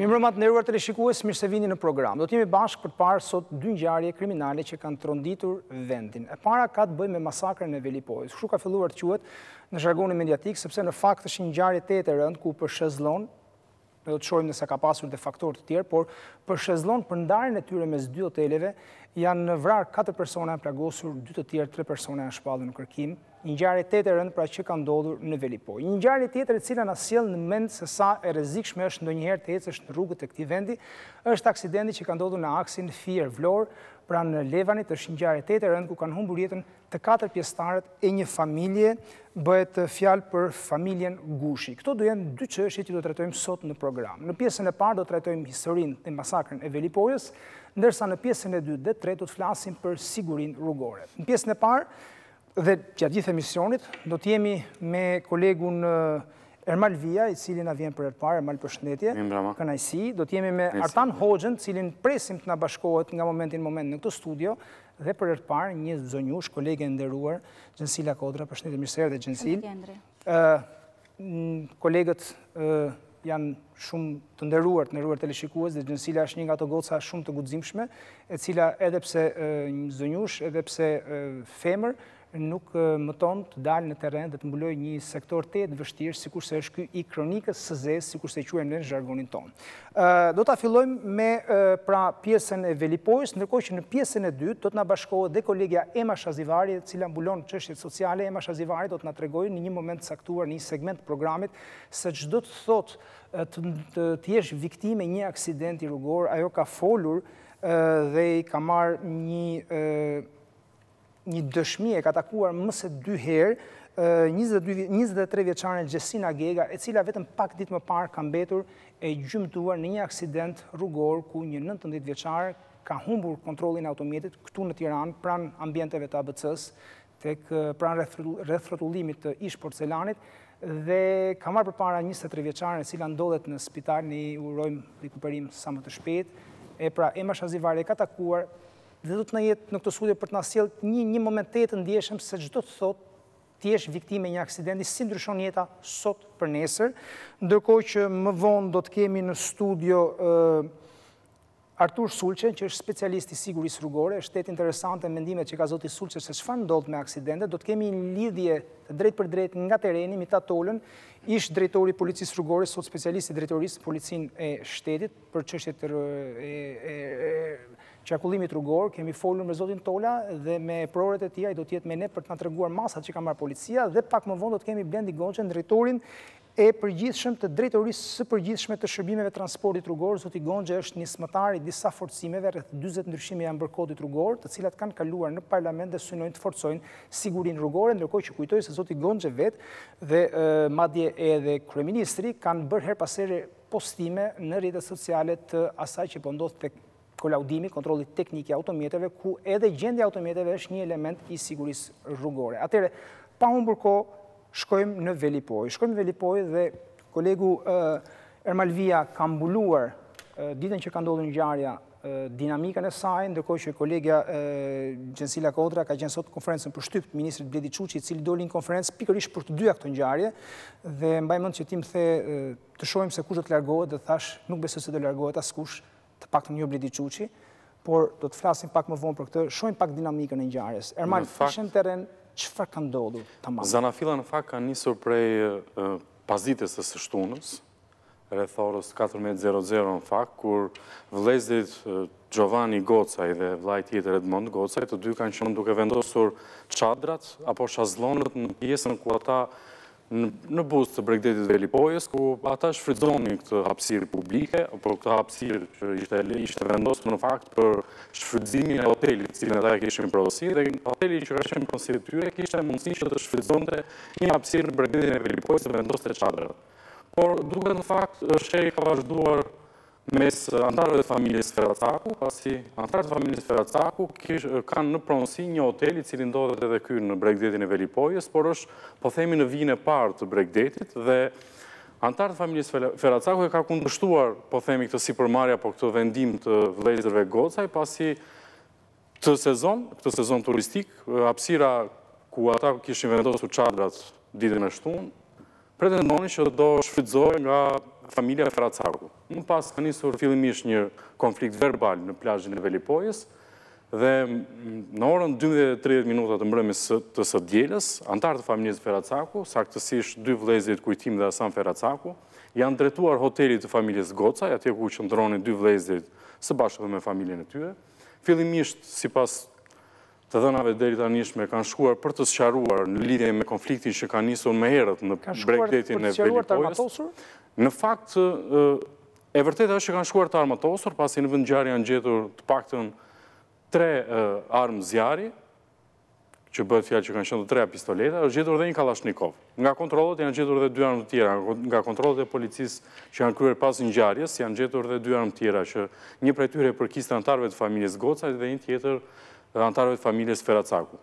Mirëmbrëma të nderuar teleshikues, mirë se vini në program. Do të jemi bashkë për të parë sot dy ngjarje kriminale që kanë tronditur vendin. E para ka të bëjë me masakrën e Velipojës. Kështu ka filluar të quhet në jargonin mediatik, sepse në fakt është një ngjarje tetë e rëndë ku për shëzllon, do të shohim nëse ka pasur dhe faktorë të tjerë, por për shëzllon për ndarjen e tyre mes dy hoteleve janë vrarë 4 persona, plagosur 2 të tjerë, 3 persona janë shpallur në kërkim. Një ngjarje tjetër e rëndë pra që ka ndodhur në Velipojë. Një ngjarje tjetër e cila na sjell në mend se sa e rrezikshme është ndonjëherë të ecësh në rrugët e këtij vendi, është aksidenti që ka ndodhur në aksin Fier-Vlorë, pranë Levanit. Është një ngjarje tjetër e rëndë ku kanë humbur jetën të 4 pjesëtarët e një familje, bëhet fjalë për familjen Gushi. Këto do janë dy çështje që do trajtojmë sot në program. Në pjesën e parë do trajtojmë historinë e masakrën e Velipojës, ndërsa në pjesën e dytë dhe tretë do të flasim për sigurinë rrugore. Në pjesën e parë dhe gjatë gjithë emisionit, do t'jemi me kolegun Ermal Via, I cili na vjen për herë të parë, Ermal përshëndetje, kënaqësi. Do t'jemi me Artan Hoxhën, cilin presim të na bashkohet nga momentin në moment në këtë studio, dhe për herë të parë një zonjush, kolege e nderuar, Xhensila Kodra, përshëndetje mirë se erdhe Xhensil. Kolegët janë shumë të nderuar teleshikues, dhe Xhensila është një nga ato goca shumë të guximshme, e cila edhe pse zonjush, edhe pse femër, nuk më tonë të dalë në teren dhe të mbuloj një sektor të jetë vështirë, si kurse është ky I kronikës së zezë, si kurse I quajmë në zhargonin tonë. Do ta fillojmë me pra pjesën e Velipojës, ndërkohë që në pjesën e dytë do të na bashkohet dhe kolegja Ema Shazivari, e cila mbulon çështjet sociale. Ema Shazivari do të na tregojë në një moment caktuar, në një segment të programit, se ç'do të thotë të jesh viktimë e një aksidenti rrugor. Ajo ka folur dhe I ka marrë një dëshmi e ka takuar mëse 2 herë 23 vjeçaren Xhensila Gega, e cila vetëm pak ditë më parë ka mbetur e gjymtuar në një aksident rrugor ku një 19 vjeçar ka humbur kontrollin e automjetit këtu në Tiranë, pranë ambienteve të ABC-s, tek pranë rrethrotulimit të Ishporcelanit, dhe ka marrë përpara 23 vjeçaren e cila ndodhet në spital, ne I urojmë rikuperim sa më të shpejtë. E pra Ema Shazivari ka takuar dhe do të na jetë në këtë studio për të na sjellë një moment të ndjeshëm se ç'do të thotë të jesh viktimë e një aksidenti, si ndryshon jeta sot për nesër. Ndërkohë që më vonë do të kemi në studio Artur Sulçi, që është specialist I sigurisë rrugore. Është tetë interesante mendimet që ka zoti Sulçi se çfarë ndodh me aksidentet. Do të kemi një lidhje të drejtpërdrejtë nga terreni, Mitat Tolën, ish drejtori I policisë rrugore, sot specialist I drejtorisë policinë e shtetit për çështjet qarkullimit rrugor. Kemi folur me zotin Tola dhe me prorët e tij, ai do të jetë me ne për të na treguar masat që ka marrë policia, dhe pak më vonë do të kemi Blendi Gonxhe, drejtorin e përgjithshëm të drejtorisë së përgjithshme të shërbimeve transportit rrugor. Zoti Gonxhe është nismëtar I disa forcimeve, rreth 40 ndryshime janë bërë kodit rrugor, të cilat kanë kaluar në parlament dhe synojnë të forcojnë sigurinë rrugore, ndërkohë që kujtoj se zoti Gonxhe vetë dhe madje edhe kryeministri kanë bërë her pas here postime në rrjetet sociale të asaj që po ndodh tek kolaudimi, kontrollit teknik I automjeteve, ku edhe gjendja e automjeteve është një element I sigurisë rrugore. Atëherë, pa humbur kohë, shkojmë në Velipojë. Shkojmë në Velipojë dhe kolegu Ermal Via ka mbuluar ditën që ka ndodhur ngjarja dinamikën e saj, ndërkohë që kolegja Xhensila Kodra ka gjenë sot konferencën për shtyp të ministrit Bledi Çuçi, I cili doli në konferencë pikërisht për të dyja këto ngjarje, dhe mbaj mend që ti më the të shohim se kush do të largohet, dhe thash nuk besoj se do largohet askush, të paktën një Bledi Çuçi, por do të flasim pak më vonë për këtë, shohim pak dinamikën e ngjarjes. Ermal, ishte në terren, çfarë ka ndodhur tamam? Zanafilla në fakt ka nisur prej pasdites së së shtunës, rreth orës 14:00 në fakt, kur vëllezërit Giovanni Gocaj dhe vllai tjetër Edmond Gocaj, të dy kanë qenë duke vendosur çadrat apo shazllonët në pjesën ku ata në buzë të bregdetit të Velipojës, ku ata shfrytëzonin këtë hapësirë publike, apo këtë hapësirë që ishte vendosur në fakt për shfrytëzimin e hotelit, cilën ata kishin prodhuar, dhe hoteli që ka qenë pronësi tyre kishte mundësi që të shfrytëzonte një hapësirë në bregdetin e Velipojës dhe vendoste çadrat. Por duket në fakt sheri ka vazhduar mes antarëve të familjes Feracaku, pasi antarët e familjes Feracaku kanë në pronësi një hotel I cili ndodhet edhe ky në bregdetin e Velipojës, por është, po themi, në vijën e parë të bregdetit, dhe antarët e familjes Feracaku e ka kundërshtuar, po themi, këtë sipërmarrje apo këtë vendim të vëllezërve Gocaj, pasi këtë sezon turistik, hapësira ku ata kishin vendosur çadrat ditën e shtunë pretendonin që do shfrytëzohej nga familja Feracaku. Më pas ka nisur fillimisht një konflikt verbal në plazhin e Velipojës dhe në orën 12:30 minuta të mbrëmjes të së dielës, antarët e familjes Feracaku, saktësisht dy vëllezërit Kujtim dhe Hasan Feracaku, janë drejtuar hotelit të familjes Gocaj, atje ku qëndronin dy vëllezërit së bashku me familjen e tyre. Fillimisht sipas të dhënave deri tanishme kanë shkuar për të sqaruar në lidhje me konfliktin që kanë nisur më herët në bregdetin e Velipojës. Në fakt e vërteta është që kanë shkuar të armatosur, pasi në vend ngjarje janë gjetur të paktën 3 armë zjarri, që bëhet fjalë që kanë qenë të 3 pistoleta, është gjetur edhe një Kalashnikov. Nga kontrollet janë gjetur edhe 2 armë të tjera, nga kontrollet e policisë që janë kryer pas ngjarjes, janë gjetur edhe 2 armë të tjera, që një prej tyre përkiste antarëve të familjes Gocaj dhe një tjetër antarëve të familjes Feracaku.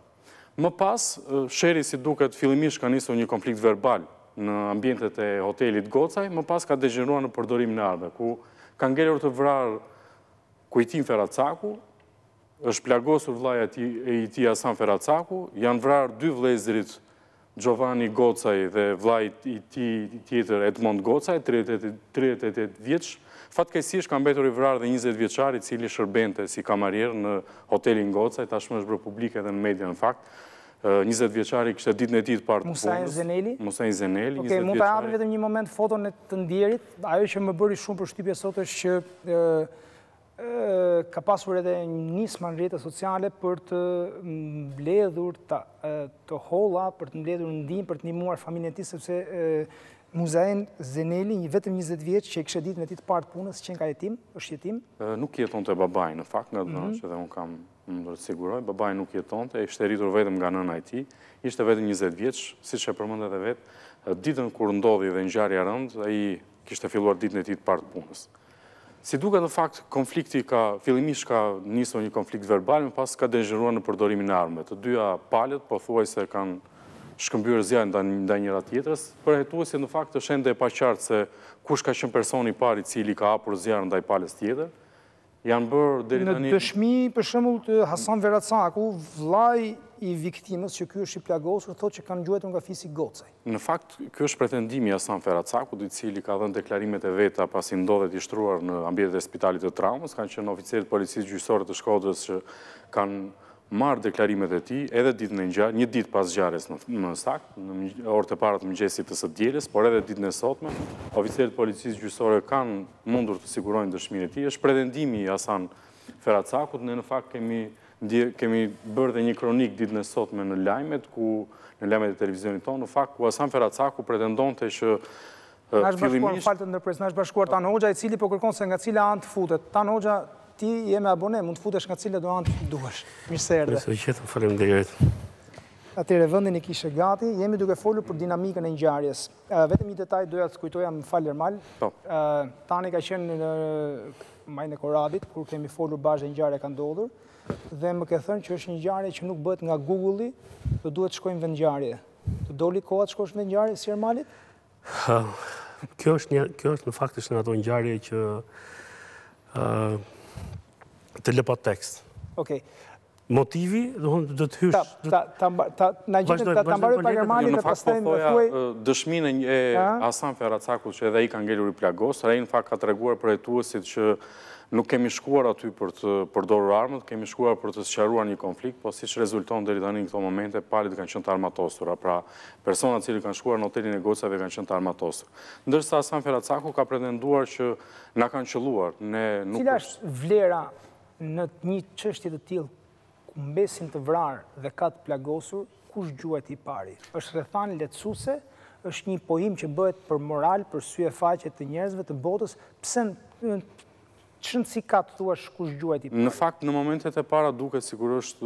Më pas, sheri si duket fillimisht ka nisur një konflikt verbal në ambientet e hotelit Gocaj, më pas ka degeneruar në përdorimin e armëve, ku ka ngelur të vrarë Kujtim Feracaku, është plagosur vllaja e i tij Hasan Feracaku, janë vrarë dy vëllezërit Giovanni Gocaj dhe vllai i tij tjetër Edmond Gocaj, 38 vjeç. Fatkeqësisht ka mbetur i vrarë dhe 20 vjeçari, i cili shërbente si kamarier në hotelin Gocaj, tashmë është bërë publike edhe në media në fakt. 20 vjeçari kishte ditën e tij të parë të punës. Musa Zeneli, 20 vjeçari. Okej, mund ta hap vetëm një moment foton e të ndjerit. Ajo që më bëri shumë përshtypje sot është që ka pasur edhe një nismë në rrjetet sociale për të mbledhur të holla, për të mbledhur ndihmë, për të ndihmuar familjen e tij, sepse Muzaen Zeneli, vetëm 20 vjeç që kishte ditën e tij të parë të punës, qen ka jetim, është jetim. Nuk jetonte babai, në fakt, nga dhëna që dhe un kam më të siguroj, babai nuk jetonte, ishte rritur vetëm nga nëna e tij, ishte vetëm 20 vjeç, siç e përmend edhe vet, ditën kur ndodhi dhe ngjarja rënd, ai kishte filluar ditën e tij të parë të punës. Si duket në fakt, konflikti fillimisht ka nisur një konflikt verbal, më pas ka degeneruar në përdorimin e armëve. Të dyja palët pothuajse kanë shkëmbyer zjarrin ndaj njëra tjetrës. Për hetuesin në fakt është ende e paqartë se kush ka qenë personi i parë i cili ka hapur zjarrin ndaj palës tjetër. Janë bërë deri tani në dëshmi, për shembull, Hasan Feracaku, vllai i viktimës, që ky është i plagosur, thotë që kanë gjuetur nga fisi Gocaj. Në fakt, ky është pretendimi i Hasan Feracakut, i cili ka dhënë deklarimet e veta pasi ndodhet i shtruar në ambientet e spitalit të Traumës, kanë qenë oficerët policisë gjyqësorë të Shkodrës që kanë marrë deklarimet e tij edhe ditën e ngjarjes, një ditë pas ngjarjes më saktë, në orët e para të mëngjesit të së dielës, por edhe ditën e sotme, oficerët policisë gjyqësorë kanë mundur të sigurojnë dëshminë e tij. Është pretendimi i Hasan Feracakut, ne në fakt kemi bërë dhe një kronik ditën e sotme në lajmet e televizionit tonë, në fakt ku Hasan Feracaku pretendonte që fillimisht na është bashkuar Artan Hoxha, i cili po kërkon se nga cila anë të futet. Artan Hoxha, ti je me abone, mund të futesh nga cila do anë të duhesh. Mirë se erdhe. Faleminderit. Atëherë vendin e kishe gati, jemi duke folur për dinamikën e ngjarjes. Vetëm një detaj doja të kujtoja, më fal Ermal. Tani ka qenë në majën e Korabit kur kemi folur bashkë ngjarja ka ndodhur. Dhe më ke thënë që është një ngjarje që nuk bëhet nga Google-i, do duhet të shkojmë në vend ngjarje. Do doli koha të shkosh në vend ngjarje si Ermalit? Kjo është në fakt është ato ngjarje që të lë pa tekst. Okej. Motivi, do të hysh. Na gjetëm ta mbaroj pa Ermalit dhe pastaj më thuaj dëshminë e Hasan Feracakut që edhe ai ka ngelur i plagosur, ai në fakt ka treguar për hetuesit që nuk kemi shkuar aty për të përdorur armët, kemi shkuar për të sqaruar një konflikt, po siç rezulton deri tani në këto momente, palët kanë qenë të armatosura, pra personat që kanë shkuar në hotelin e Gocajve kanë qenë të armatosur. Ndërsa Hasan Feracaku ka pretenduar që na kanë qelluar, ne nuk. Cila është vlera në një çështje të tillë, ku mbesin të vrarë dhe ka të plagosur, kush gjuhet i pari? Është rrethani lehtësuese, është një pohim që bëhet për moral, për syefaqe të njerëzve të botës, pse çënë si ka të thuash kush gjuhet i parë? Në fakt, në momentet e para duket sigurisht,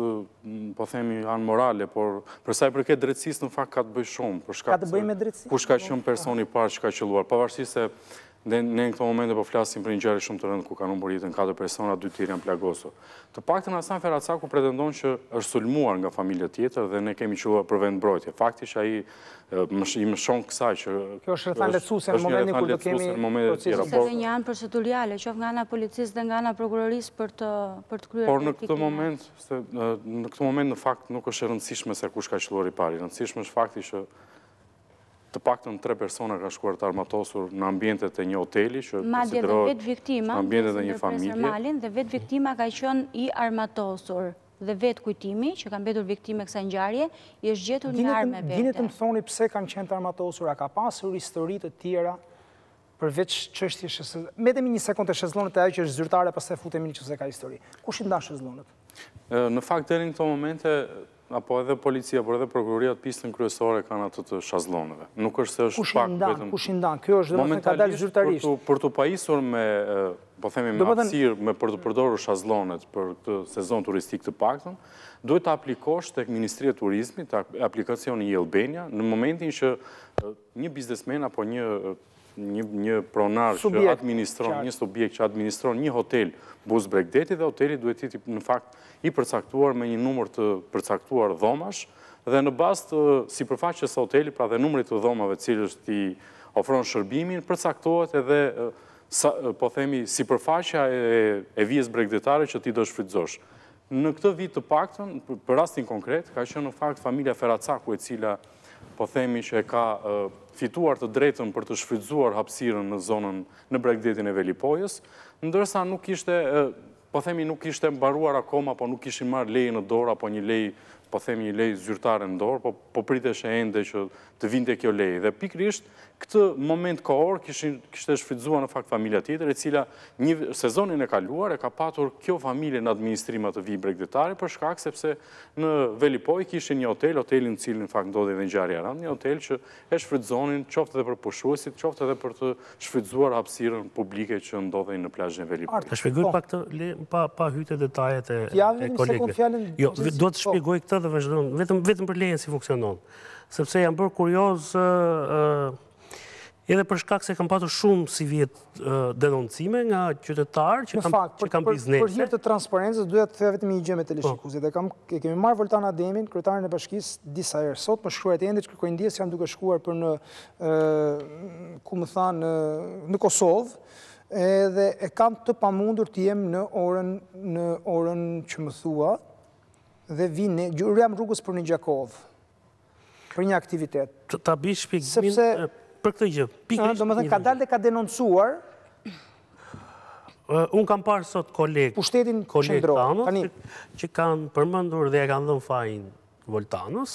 po themi anë morale, por për sa i përket drejtësisë, në fakt ka të bëj shumë. Ka të bëj me drejtësi? Kush ka qenë personi i parë që ka qelluar. Pavarësisht se ne në këto momente po flasim për një ngjarje shumë të rëndë ku kanë humbur jetën 4 persona, 2 tjerë janë plagosur. Të paktën Hasan Feracaku pretendon që është sulmuar nga familja tjetër dhe ne kemi qelluar për vendmbrojtje. Faktisht ai i mëshon kësaj që kjo është rrethan lehtësuese në momentin kur do kemi procese dhe një anë procedurale, qoftë nga ana policisë dhe nga ana prokurorisë për të kryer. Por në këtë moment në fakt nuk është e rëndësishme se kush ka qelluar i pari. Rëndësishme është fakti që të paktën 3 persona ka shkuar të armatosur në ambientet e një hoteli që konsiderohet ambientet e një familje. Dhe vetë viktima ka qenë i armatosur dhe vetë Kujtimi që ka mbetur viktimë kësaj ngjarje i është gjetur një armë vete. Dini të më thoni pse kanë qenë të armatosur, a ka pasur histori të tjera përveç çështjes së metemi një sekondë shezllonët e ajo që është zyrtare pastaj futemi nëse ka histori. Kush i ndan shezllonët? Në fakt deri në këtë moment apo edhe policia, por edhe prokuroria të pistën kryesore kanë ato të shazllonëve. Nuk është se është pak vetëm. Kush i ndan? Kjo është domethënë ka dalë zyrtarisht. Për të pajisur me, po themi me hapësirë, me për të përdorur shazllonët për këtë sezon turistik të paktën, duhet të aplikosh tek Ministria e Turizmit, aplikacioni e-Albania, në momentin që një biznesmen apo një pronar që administron, një subjekt që administron një hotel buzë bregdeti dhe hoteli duhet të jetë në fakt i përcaktuar me një numër të përcaktuar dhomash dhe në bazë të sipërfaqes së hotelit, pra dhe numrit të dhomave të cilët i ofron shërbimin, përcaktohet edhe po themi sipërfaqja e vijës bregdetare që ti do shfrytëzosh. Në këtë vit të paktën, për rastin konkret, ka qenë në fakt familja Feracaku e cila po themi që e ka fituar të drejtën për të shfrytzuar hapësirën në zonën në bregdetin e Velipojës, ndërsa nuk ishte, po themi nuk ishte mbaruar akoma, po nuk ishin marrë leje në dorë apo një leje, po themi një leje zyrtare në dorë, po priteshe ende që të vinte kjo leje. Dhe pikërisht këtë moment kohor kishte shfrytzuar në fakt familja tjetër, e cila një sezonin e kaluar e ka patur kjo familje në administrimat të vijë bregdetare për shkak sepse në Velipojë kishin një hotel, hotelin në cilin në fakt ndodhi edhe ngjarja rand, një hotel që e shfrytëzonin qoftë edhe për pushuesit, qoftë edhe për të shfrytzuar hapësirën publike që ndodhej në plazhin e Velipojës. Ta shpjegoj pak këtë pa hyrë detajet e kolegëve. Jo, do të shpjegoj këtë dhe vetëm për lejen si funksionon, sepse jam bërë kurioz edhe për shkak se kam patur shumë si vjet denoncime nga qytetarë që kam biznese. Për hir të transparencës duhet të thëja vetëm një gjë me teleshikuzit. E kemi marrë Voltan Ademin, kryetarin e bashkisë disa herë sot, më shkruajt ende që kërkojnë ndjes, janë duke shkuar për në ku më thanë në Kosovë. Edhe e kam të pamundur të jem në orën që më thua dhe vinë, jam rrugës për në Gjakovë për një aktivitet. Ta bish shpjegimin për këtë gjë. Domethënë ka dalë dhe ka denoncuar. Unë kam parë sot kolegë që kanë përmendur dhe e kanë dhënë fajin Voltanës.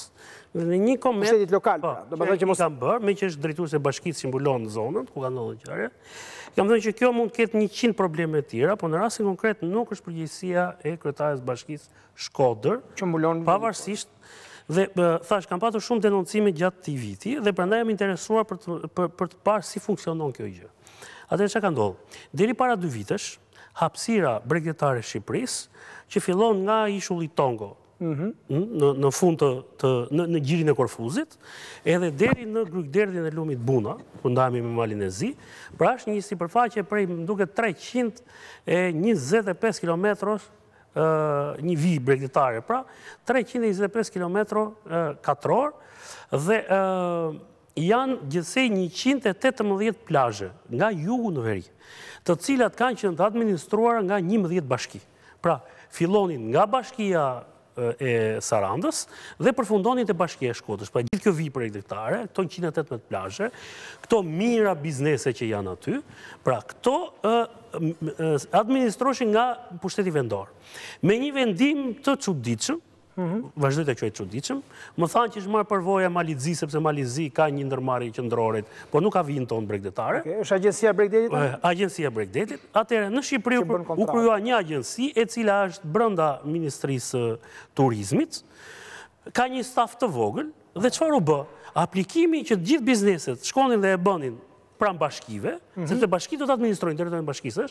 Dhe një koment pushtetit lokal, që i kam bërë, me që është drejtuesi i bashkisë që mbulon zonën, ku ka ndodhur ngjarja. Kam thënë që kjo mund të ketë 100 probleme të tjera, por në rastin konkret nuk është përgjegjësia e kryetares bashkisë Shkodër, pavarësisht dhe thash kam patur shumë denoncime gjatë këtij viti dhe prandaj jam interesuar për të parë si funksionon kjo gjë. Atëherë çka ka ndodhur? Deri para 2 vitesh, hapësira bregdetare e Shqipërisë, që fillon nga ishulli Tongo në fund në gjirin e Korfuzit, edhe deri në Grykderdhjen e Lumit Buna, ku ndahemi me Malin e Zi, pra është një sipërfaqe prej më duket 325 kilometrosh një vijë bregdetare, pra 325 kilometro katror dhe janë gjithsej 118 plazhe nga jugu në veri, të cilat kanë qenë të administruar nga 11 bashki. Pra fillonin nga bashkia e Sarandës dhe përfundonin te bashkia e Shkodrës. Pra gjithë kjo vijë bregdetare, këto 118 plazhe, këto mijëra biznese që janë aty, pra këto administroheshin nga pushteti vendor. Me një vendim të çuditshëm, vazhdoj ta quaj çuditshëm, më thanë që është marrë përvoja Mali i Zi, sepse Mali i Zi ka një ndërmarrje qendrore, por nuk ka vijën tonë bregdetare. Është agjencia e bregdetit? Agjencia e bregdetit. Atëherë në Shqipëri u krijua një agjenci e cila është brenda Ministrisë së Turizmit, ka një staf të vogël dhe çfarë u bë? Aplikimi që të gjithë bizneset shkonin dhe e bënin pranë bashkive, sepse bashkitë do të administrojnë territorin bashkisë,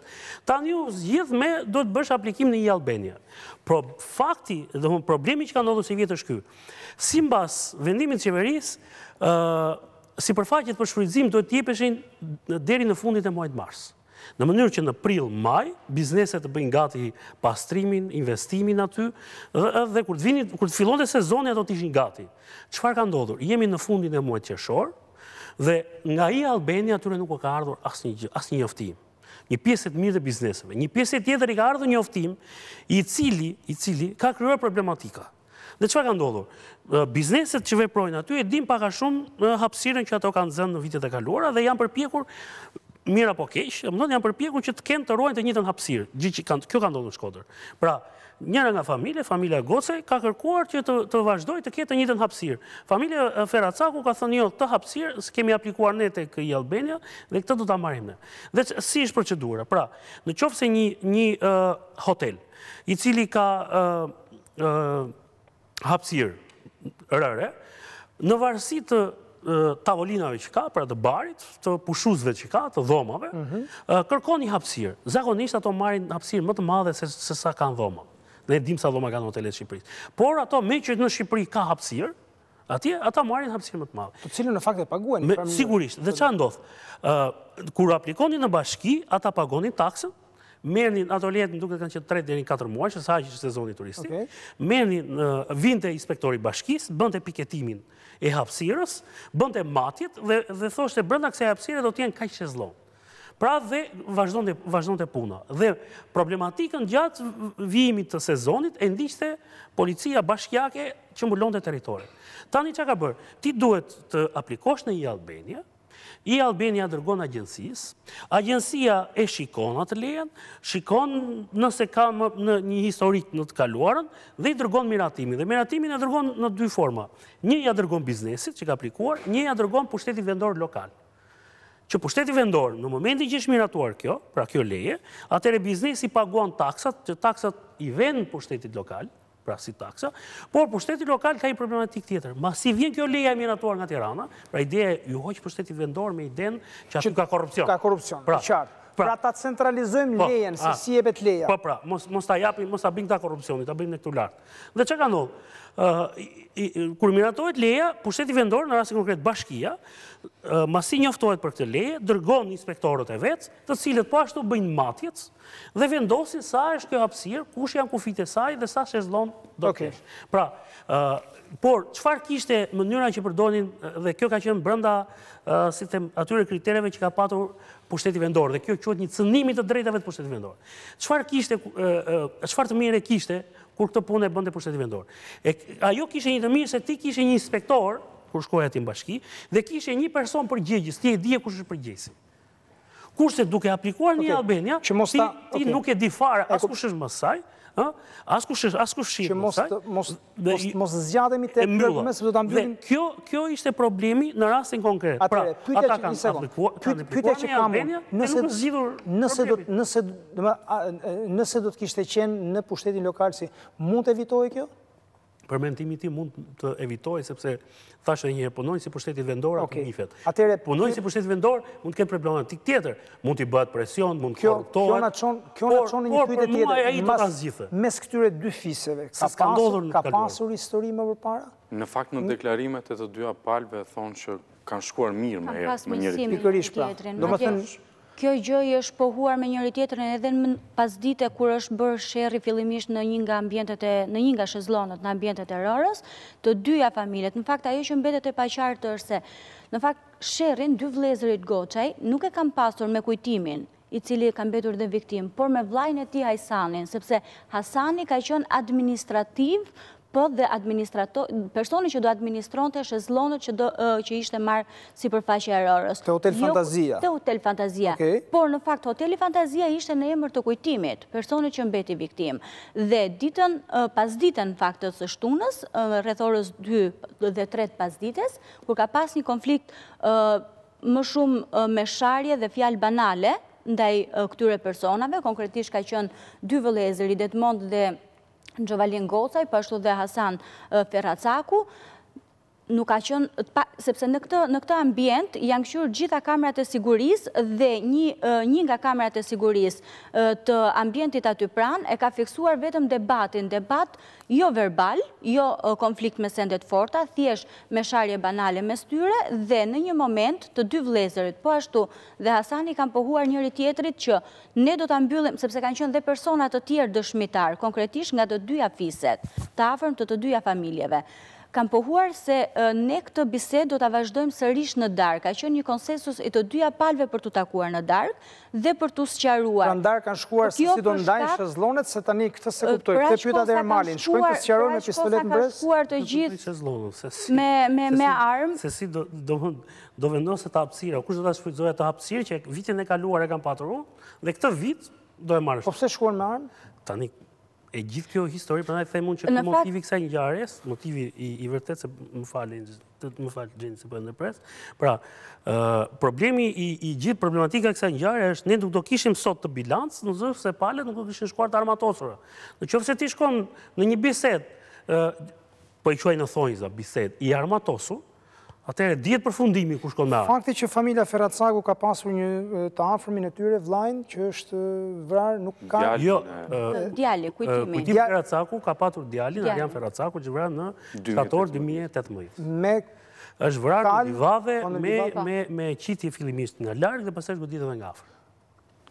tani u zgjidh me do të bësh aplikim në e-Albania. Fakti, domthonë problemi që ka ndodhur si vjet është ky. Sipas vendimit të qeverisë, sipërfaqet për shfrytëzim do të jepeshin deri në fundin e muajit mars. Në mënyrë që në prill, maj, bizneset të bëjnë gati pastrimin, investimin aty, dhe kur të fillonte sezoni ato të ishin gati. Çfarë ka ndodhur? Jemi në fundin e muajit qershor, dhe nga e-Albania atyre nuk ka ardhur asnjë njoftim. Një pjesë e mirë e bizneseve, një pjesë tjetër i ka ardhur njoftim i cili ka krijuar problematika. Dhe çfarë ka ndodhur? Bizneset që veprojnë aty e din pak a shumë hapësirën që ato kanë zënë në vitet e kaluara dhe janë përpjekur mirë apo keq, janë përpjekur që të kenë të ruajnë të njëjtën hapësirë. Kjo ka ndodhur në Shkodër. Pra, njëra nga familja Gocaj, ka kërkuar që të vazhdoj të ketë të njëjtën hapësirë. Familja Feracaku ka thënë, jo, këtë hapësirë kemi aplikuar ne tek e-Albania dhe këtë do ta marrim ne. Dhe si është procedura? Pra, nëse një hotel i cili ka hapësirë rëre, në varësi të tavolinave që ka, pra të barit, të pushuzve që ka, të dhomave, kërkon një hapësirë. Zakonisht ato marrin hapësirë më të madhe se sa kanë dhoma. Ne dim sa dhoma kanë hotelet Shqipërisë. Por ato me që në Shqipëri ka hapësirë, atje ata marrin hapësirë më të madhe. Të cilën në fakt e paguajnë. Sigurisht. Dhe çfarë ndodh? Kur aplikoni në bashki, ata pagonin taksën, merrnin ato lejet, më duket kanë qenë 3 deri 4 muaj, se sa aq është sezoni turistik. Merrnin, vinte inspektori i bashkisë, bënte piketimin e hapësirës, bënte matjet dhe thoshte brenda kësaj hapësire do të jenë kaq shezlon. Pra dhe vazhdonte puna. Dhe problematikën gjatë vijimit të sezonit e ndiqte policia bashkiake që mbulonte territorin. Tani çka ka bërë? Ti duhet të aplikosh në e-Albania. E-Albania dërgon agjencisë, agjencia e shikon atë lejen, shikon nëse ka një historik në të kaluarën dhe i dërgon miratimin. Dhe miratimin e dërgon në dy forma. Një ja dërgon biznesit që ka aplikuar, një ja dërgon pushtetit vendor lokal. Që pushteti vendor, në momentin që është miratuar kjo, pra kjo leje, atëherë biznesi paguan taksat, që taksat i vënë pushtetit lokal, pra si taksa, por pushteti lokal ka një problematik tjetër. Masi vjen kjo leja e miratuar nga Tirana, pra ideja ju hoq pushteti vendor me idenë që aty ka korrupsion. Ka korrupsion, qartë. Pra ta centralizojmë lejen, se si jepet leja. Po, pra, mos ta japim, mos ta bëjmë ta korrupsionit, ta bëjmë ne këtu lart. Dhe çka ka ndodhur? Kur miratohet leja, pushteti vendor, në rastin konkret bashkia, masi njoftohet për këtë leje, dërgon inspektorët e vet, të cilët po ashtu bëjnë matjet dhe vendosin sa është kjo hapësirë, kush janë kufijtë e saj dhe sa shezllon do të kesh. Pra, por çfarë kishte mënyra që përdorin dhe kjo ka qenë brenda si them atyre kritereve që ka patur pushteti vendor dhe kjo quhet një cënim i të drejtave të pushtetit vendor. Çfarë të mirë kishte kur këtë punë e bënte pushteti vendor? Ajo kishte një të mirë se ti kishe një inspektor kur shkoja ti në bashki dhe kishe një person përgjegjës, ti e dije kush është përgjegjësi. Kurse duke aplikuar në e-Albania, ti nuk e di fare as kush është mësaj, askush shihë mësaj. Që mos zgjatemi tek problemi, sepse do ta mbyllim. Kjo ishte problemi në rastin konkret. Pra, ata kanë aplikuar në e-Albania, nuk është zgjidhur problemi. Nëse do të kishte qenë në pushtetin lokal, si mund të evitohej kjo? Përmendimi tim mund të evitoj, sepse thashtë njëherë punojnë si pushtetit vendor apo njifet. Punojnë si pushtetit vendor, mund të kemë problematik tjetër. Mund t'i bëhet presion, mund të korruptohet. Kjo në qonë një pyetje tjetër. Mes këtyre dy fiseve, ka pasur histori më përpara? Në fakt në deklarimet e të dyja palëve thonë që kanë shkuar mirë me njëri tjetrin. Pikërisht pra. Kjo gjë është pohuar me njëri tjetrin edhe në pas dite kur është bërë sherri fillimisht në një nga shezllonët në ambientet e rërës, të dyja familjet. Në fakt ajo që mbetet e paqartë është se, në fakt sherrin dy vëllezërit Gocaj nuk e kanë pasur me Kujtimin, i cili ka mbetur dhe viktim, por me vllajën e tij Hasanin, sepse Hasani ka qenë administrativ, po dhe personi që do administronte shezllonët që ishte marrë si përfaqe e rërës. Te Hotel Fantazia. Te Hotel Fantazia. Por në fakt, Hoteli Fantazia ishte në emër të Kujtimit, personi që mbeti viktim. Dhe ditën, pas ditën në fakt të shtunës, rreth orës 2 dhe 3 pas ditës, kur ka pas një konflikt më shumë me sharje dhe fjalë banale ndaj këtyre personave, konkretisht ka qenë dy vëllezëri, Detmond dhe Giovanni Gocaj, pashtu dhe Hasan Feracaku, nuk ka qënë, sepse në këtë ambient janë këshurë gjitha kamerat e sigurisë dhe një nga kamerat e sigurisë të ambientit aty pranë e ka fiksuar vetëm debatin, debat jo verbal, jo konflikt me sendet forta, thjesht me sharje banale me styre dhe në një moment të dy vlezërit, po ashtu dhe Hasani kanë pohuar njëri tjetrit që ne do të mbyllim, sepse kanë qënë dhe personat të tjerë dëshmitar, konkretisht nga të dyja fiset, të afërm të dyja familjeve. Kam pohuar se ne këtë bisedë do ta vazhdojmë sërish në darkë. Ka qenë një konsensus e të dyja palëve për të takuar në darkë dhe për t'u sqaruar. Prandaj kanë shkuar se si do ndajnë shezllonet, se tani këtë se kuptoj. Këtë pyeta e Ermalin, shkojnë të sqarojnë me pistolet në brez. Kanë shkuar të gjithë me armë. Se si do vendoset hapësira, kush do ta shfrytëzojë atë hapësirë që vitin e kaluar e kanë patur dhe këtë vit do e marrësh. Po pse shkuan me armë? Tani e gjithë kjo histori, prandaj them unë që motivi i kësaj ngjarjes, motivi i vërtet se më fal gjeni se po e ndërpres. Pra, problemi i gjithë problematika e kësaj ngjarje është ne nuk do kishim sot të bilanc, nëse palët nuk do kishin shkuar të armatosura. Nëse ti shkon në një bisedë, po i quajnë në thonjza bisedë, i armatosur, atëherë dihet përfundimi ku shkon me armë. Fakti që familja Feracaku ka pasur një të afërmin e tyre vllajin që është vrarë nuk ka djali Kujtimi. Kujtim Feracaku ka patur djalin Artan Feracaku që vran në shtator 2018. Me është vrarë divave me qitje fillimisht nga larg dhe pastaj zgjoditën nga afër.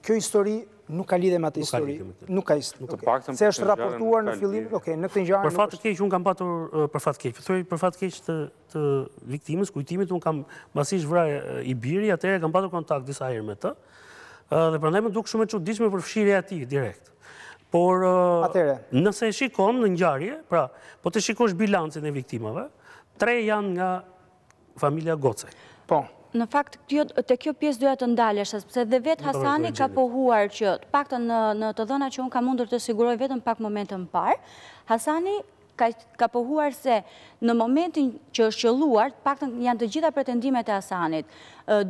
Kjo histori nuk ka lidhje me atë histori. Nuk ka histori. Se është raportuar në fillim, okay, në këtë ngjarje. Për fat të keq, un kam patur për fat të keq. Thoj për fat të keq të viktimës, Kujtimit, un kam mbasi vrarë i biri, atëherë kam patur kontakt disa herë me të. Dhe prandaj më duk shumë e çuditshme për fshirja e tij direkt. Por nëse e shikon në ngjarje, pra, po të shikosh bilancin e viktimave, 3 janë nga familja Gocaj. Po. Në fakt, të kjo pjesë doja të ndalesh, sepse dhe vetë Hasani ka pohuar që, paktën në të dhëna që unë ka mundur të siguroj vetëm pak momente më parë, Hasani ka pohuar se në momentin që është qelluar, paktën janë të gjitha pretendimet e Hasanit.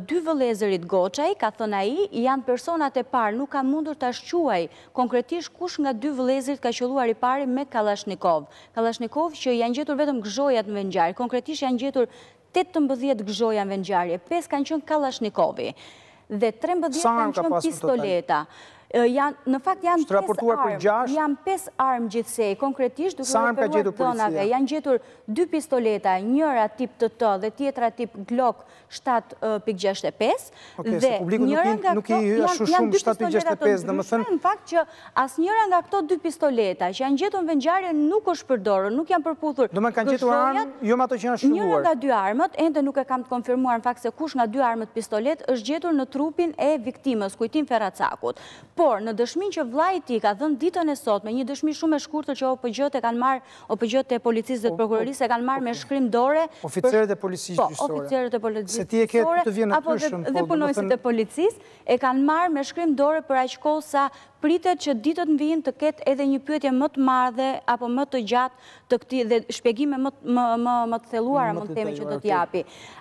Dy vëllezërit Gocaj, ka thënë ai, janë personat e parë, nuk ka mundur ta shquaj konkretisht kush nga dy vëllezërit ka qelluar i pari me Kalashnikov. Kalashnikov që janë gjetur vetëm gëzhojat në ngjarje, konkretisht janë gjetur 18 gëzhoja në ngjarje, 5 kanë qenë Kalashnikovi dhe 13 kanë qenë pistoleta. Në fakt janë 5 armë gjithsej, konkretisht duke referuar dhënave. Janë gjetur 2 pistoleta, njëra tip TT dhe tjetra tip Glock 7.65 dhe njëra nga këto janë 2 pistoleta të ndryshme. Në fakt që asnjëra nga këto 2 pistoleta që janë gjetur në ngjarje nuk është përdorur, nuk janë përputhur. Do të thonë kanë gjetur armë, jo ato që janë shënuar. Njëra nga 2 armët, ende nuk e kam të konfirmuar në fakt se kush nga 2 armët pistolet është gjetur në trupin e viktimës, Kujtim Feracakut. Por, në dëshmin që vllai i tij ka dhënë ditën e sotme, një dëshmi shumë e shkurtër që OPJ-të e policisë dhe të prokurorisë e kanë marrë me shkrim dore oficerët e policisë gjyqësore. Po, oficerët e policisë gjyqësore apo dhe punonjësit e policisë e kanë marrë me shkrim dore për aq kohë sa pritet që ditët në vijim të ketë edhe një pyetje më të madhe apo më të gjatë të këtij dhe shpjegime më të thelluara mund të themi që do t'i japi.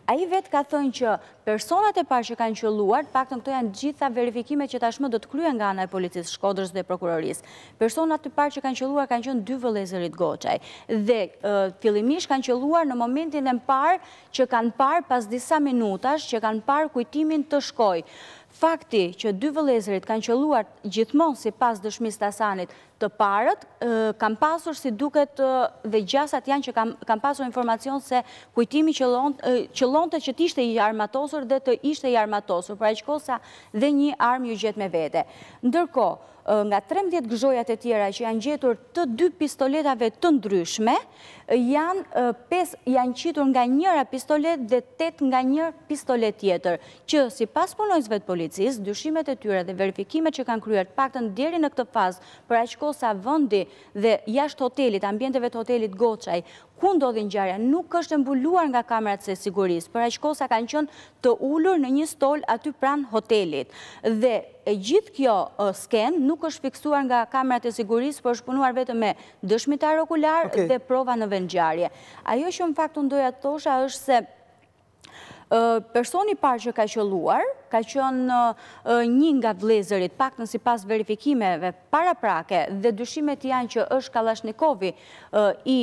Ai vet ka thënë që personat e parë që kanë qelluar, paktën këto janë gjitha verifikimet që tashmë do të kryhen nga ana e policisë Shkodrës dhe prokurorisë. Personat e parë që kanë qelluar kanë qenë 2 vëllezërit Gocaj dhe fillimisht kanë qelluar në momentin e parë që kanë parë pas disa minutash që kanë parë Kujtimin të shkojë. Fakti që 2 vëllezërit kanë qelluar gjithmonë sipas dëshmisë të Hasanit të parët, kanë pasur si duket dhe gjasat janë që kanë pasur informacion se Kujtimi qëllonte që të ishte i armatosur dhe të ishte i armatosur, por aqkosa dhe një armë ju gjet me vete. Ndërkohë, nga 13 gëzhojat e tjera që janë gjetur të 2 pistoletave të ndryshme, janë 5 janë qitur nga njëra pistolet dhe 8 nga një pistolet tjetër, që sipas punonjësve të policisë, dyshimet e tyre dhe verifikimet që kanë kryer, paktën deri në këtë fazë, për aq kohë sa vendi dhe jashtë hotelit, ambienteve të hotelit Gocaj, ku ndodhi ngjarja, nuk është mbuluar nga kamerat e sigurisë, për aq kohë sa kanë qenë të ulur në një stol aty pranë hotelit. Dhe gjithë kjo sken nuk është fiksuar nga kamerat e sigurisë, por është punuar vetëm me dëshmitar okular dhe prova në vend ngjarje. Ajo që në fakt unë doja të thosha është se personi i parë që ka qelluar ka qenë një nga vëllezërit, paktën sipas verifikimeve paraprake dhe dyshimet janë që është Kallashnikovi i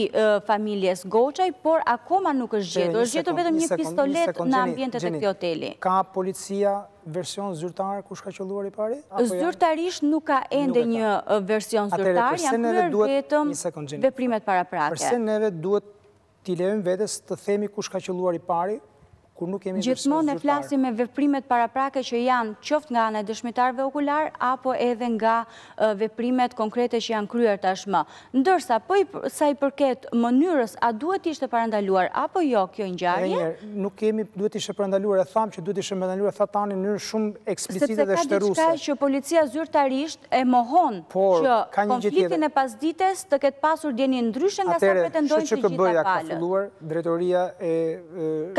familjes Gocaj, por akoma nuk është gjetur. Është gjetur vetëm një pistolet në ambientet e këtij hoteli. Ka policia version zyrtar kush ka qelluar i pari? Zyrtarisht nuk ka ende një version zyrtar, janë vetëm veprimet paraprake. Përse neve duhet t'i lejmë vetes të themi kush ka qelluar i pari? Gjithmonë ne flasim me veprimet paraprake që janë qoftë nga ana e dëshmitarëve okular apo edhe nga veprimet konkrete që janë kryer tashmë. Ndërsa sa i përket mënyrës a duhet ishte parandaluar apo jo kjo ngjarje? Nuk kemi duhet ishte parandaluar, e tham që duhet ishte parandaluar tha tani në mënyrë shumë eksplicite dhe shtërruese. Sepse ka diçka që policia zyrtarisht e mohon që konfliktin e pasdites të ketë pasur djeni ndryshe nga sa pretendojnë të gjitha palët.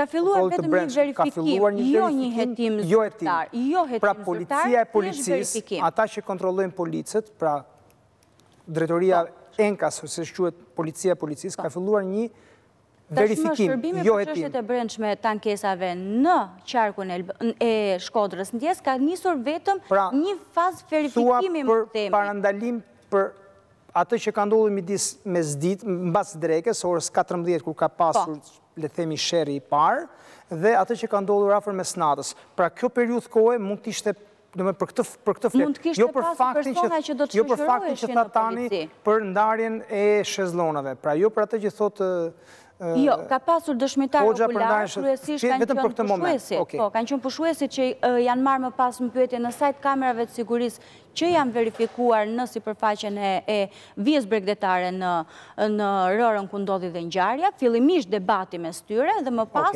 Ka filluar vetëm një verifikim, jo një hetim zyrtar, pra policia e policisë, ata që kontrollojnë policët, pra drejtoria enkas, ose quhet policia e policisë, ka filluar një verifikim, jo hetim. Tashmë çështjet e brendshme të ankesave në qarkun e Shkodrës ndjes ka nisur vetëm një fazë verifikimi më të themi. Parandalim për atë që ka ndodhur midis mesditë, mbas drekës, orës 14 kur ka pasur le themi sheri i parë, dhe atë që ka ndodhur afër mesnatës. Pra kjo periudhë kohe mund të ishte për këtë flet, jo për faktin që tha tani për ndarjen e shezllonave. Pra jo për atë që thotë jo, ka pasur dëshmitar okular, kryesisht kanë qenë pushuesit. Po, kanë qenë pushuesit që janë marrë më pas në pyetje në sajt kamerave të sigurisë që janë verifikuar në sipërfaqen e vijës bregdetare në rërën ku ndodhi dhe ngjarja, fillimisht debati mes tyre dhe më pas.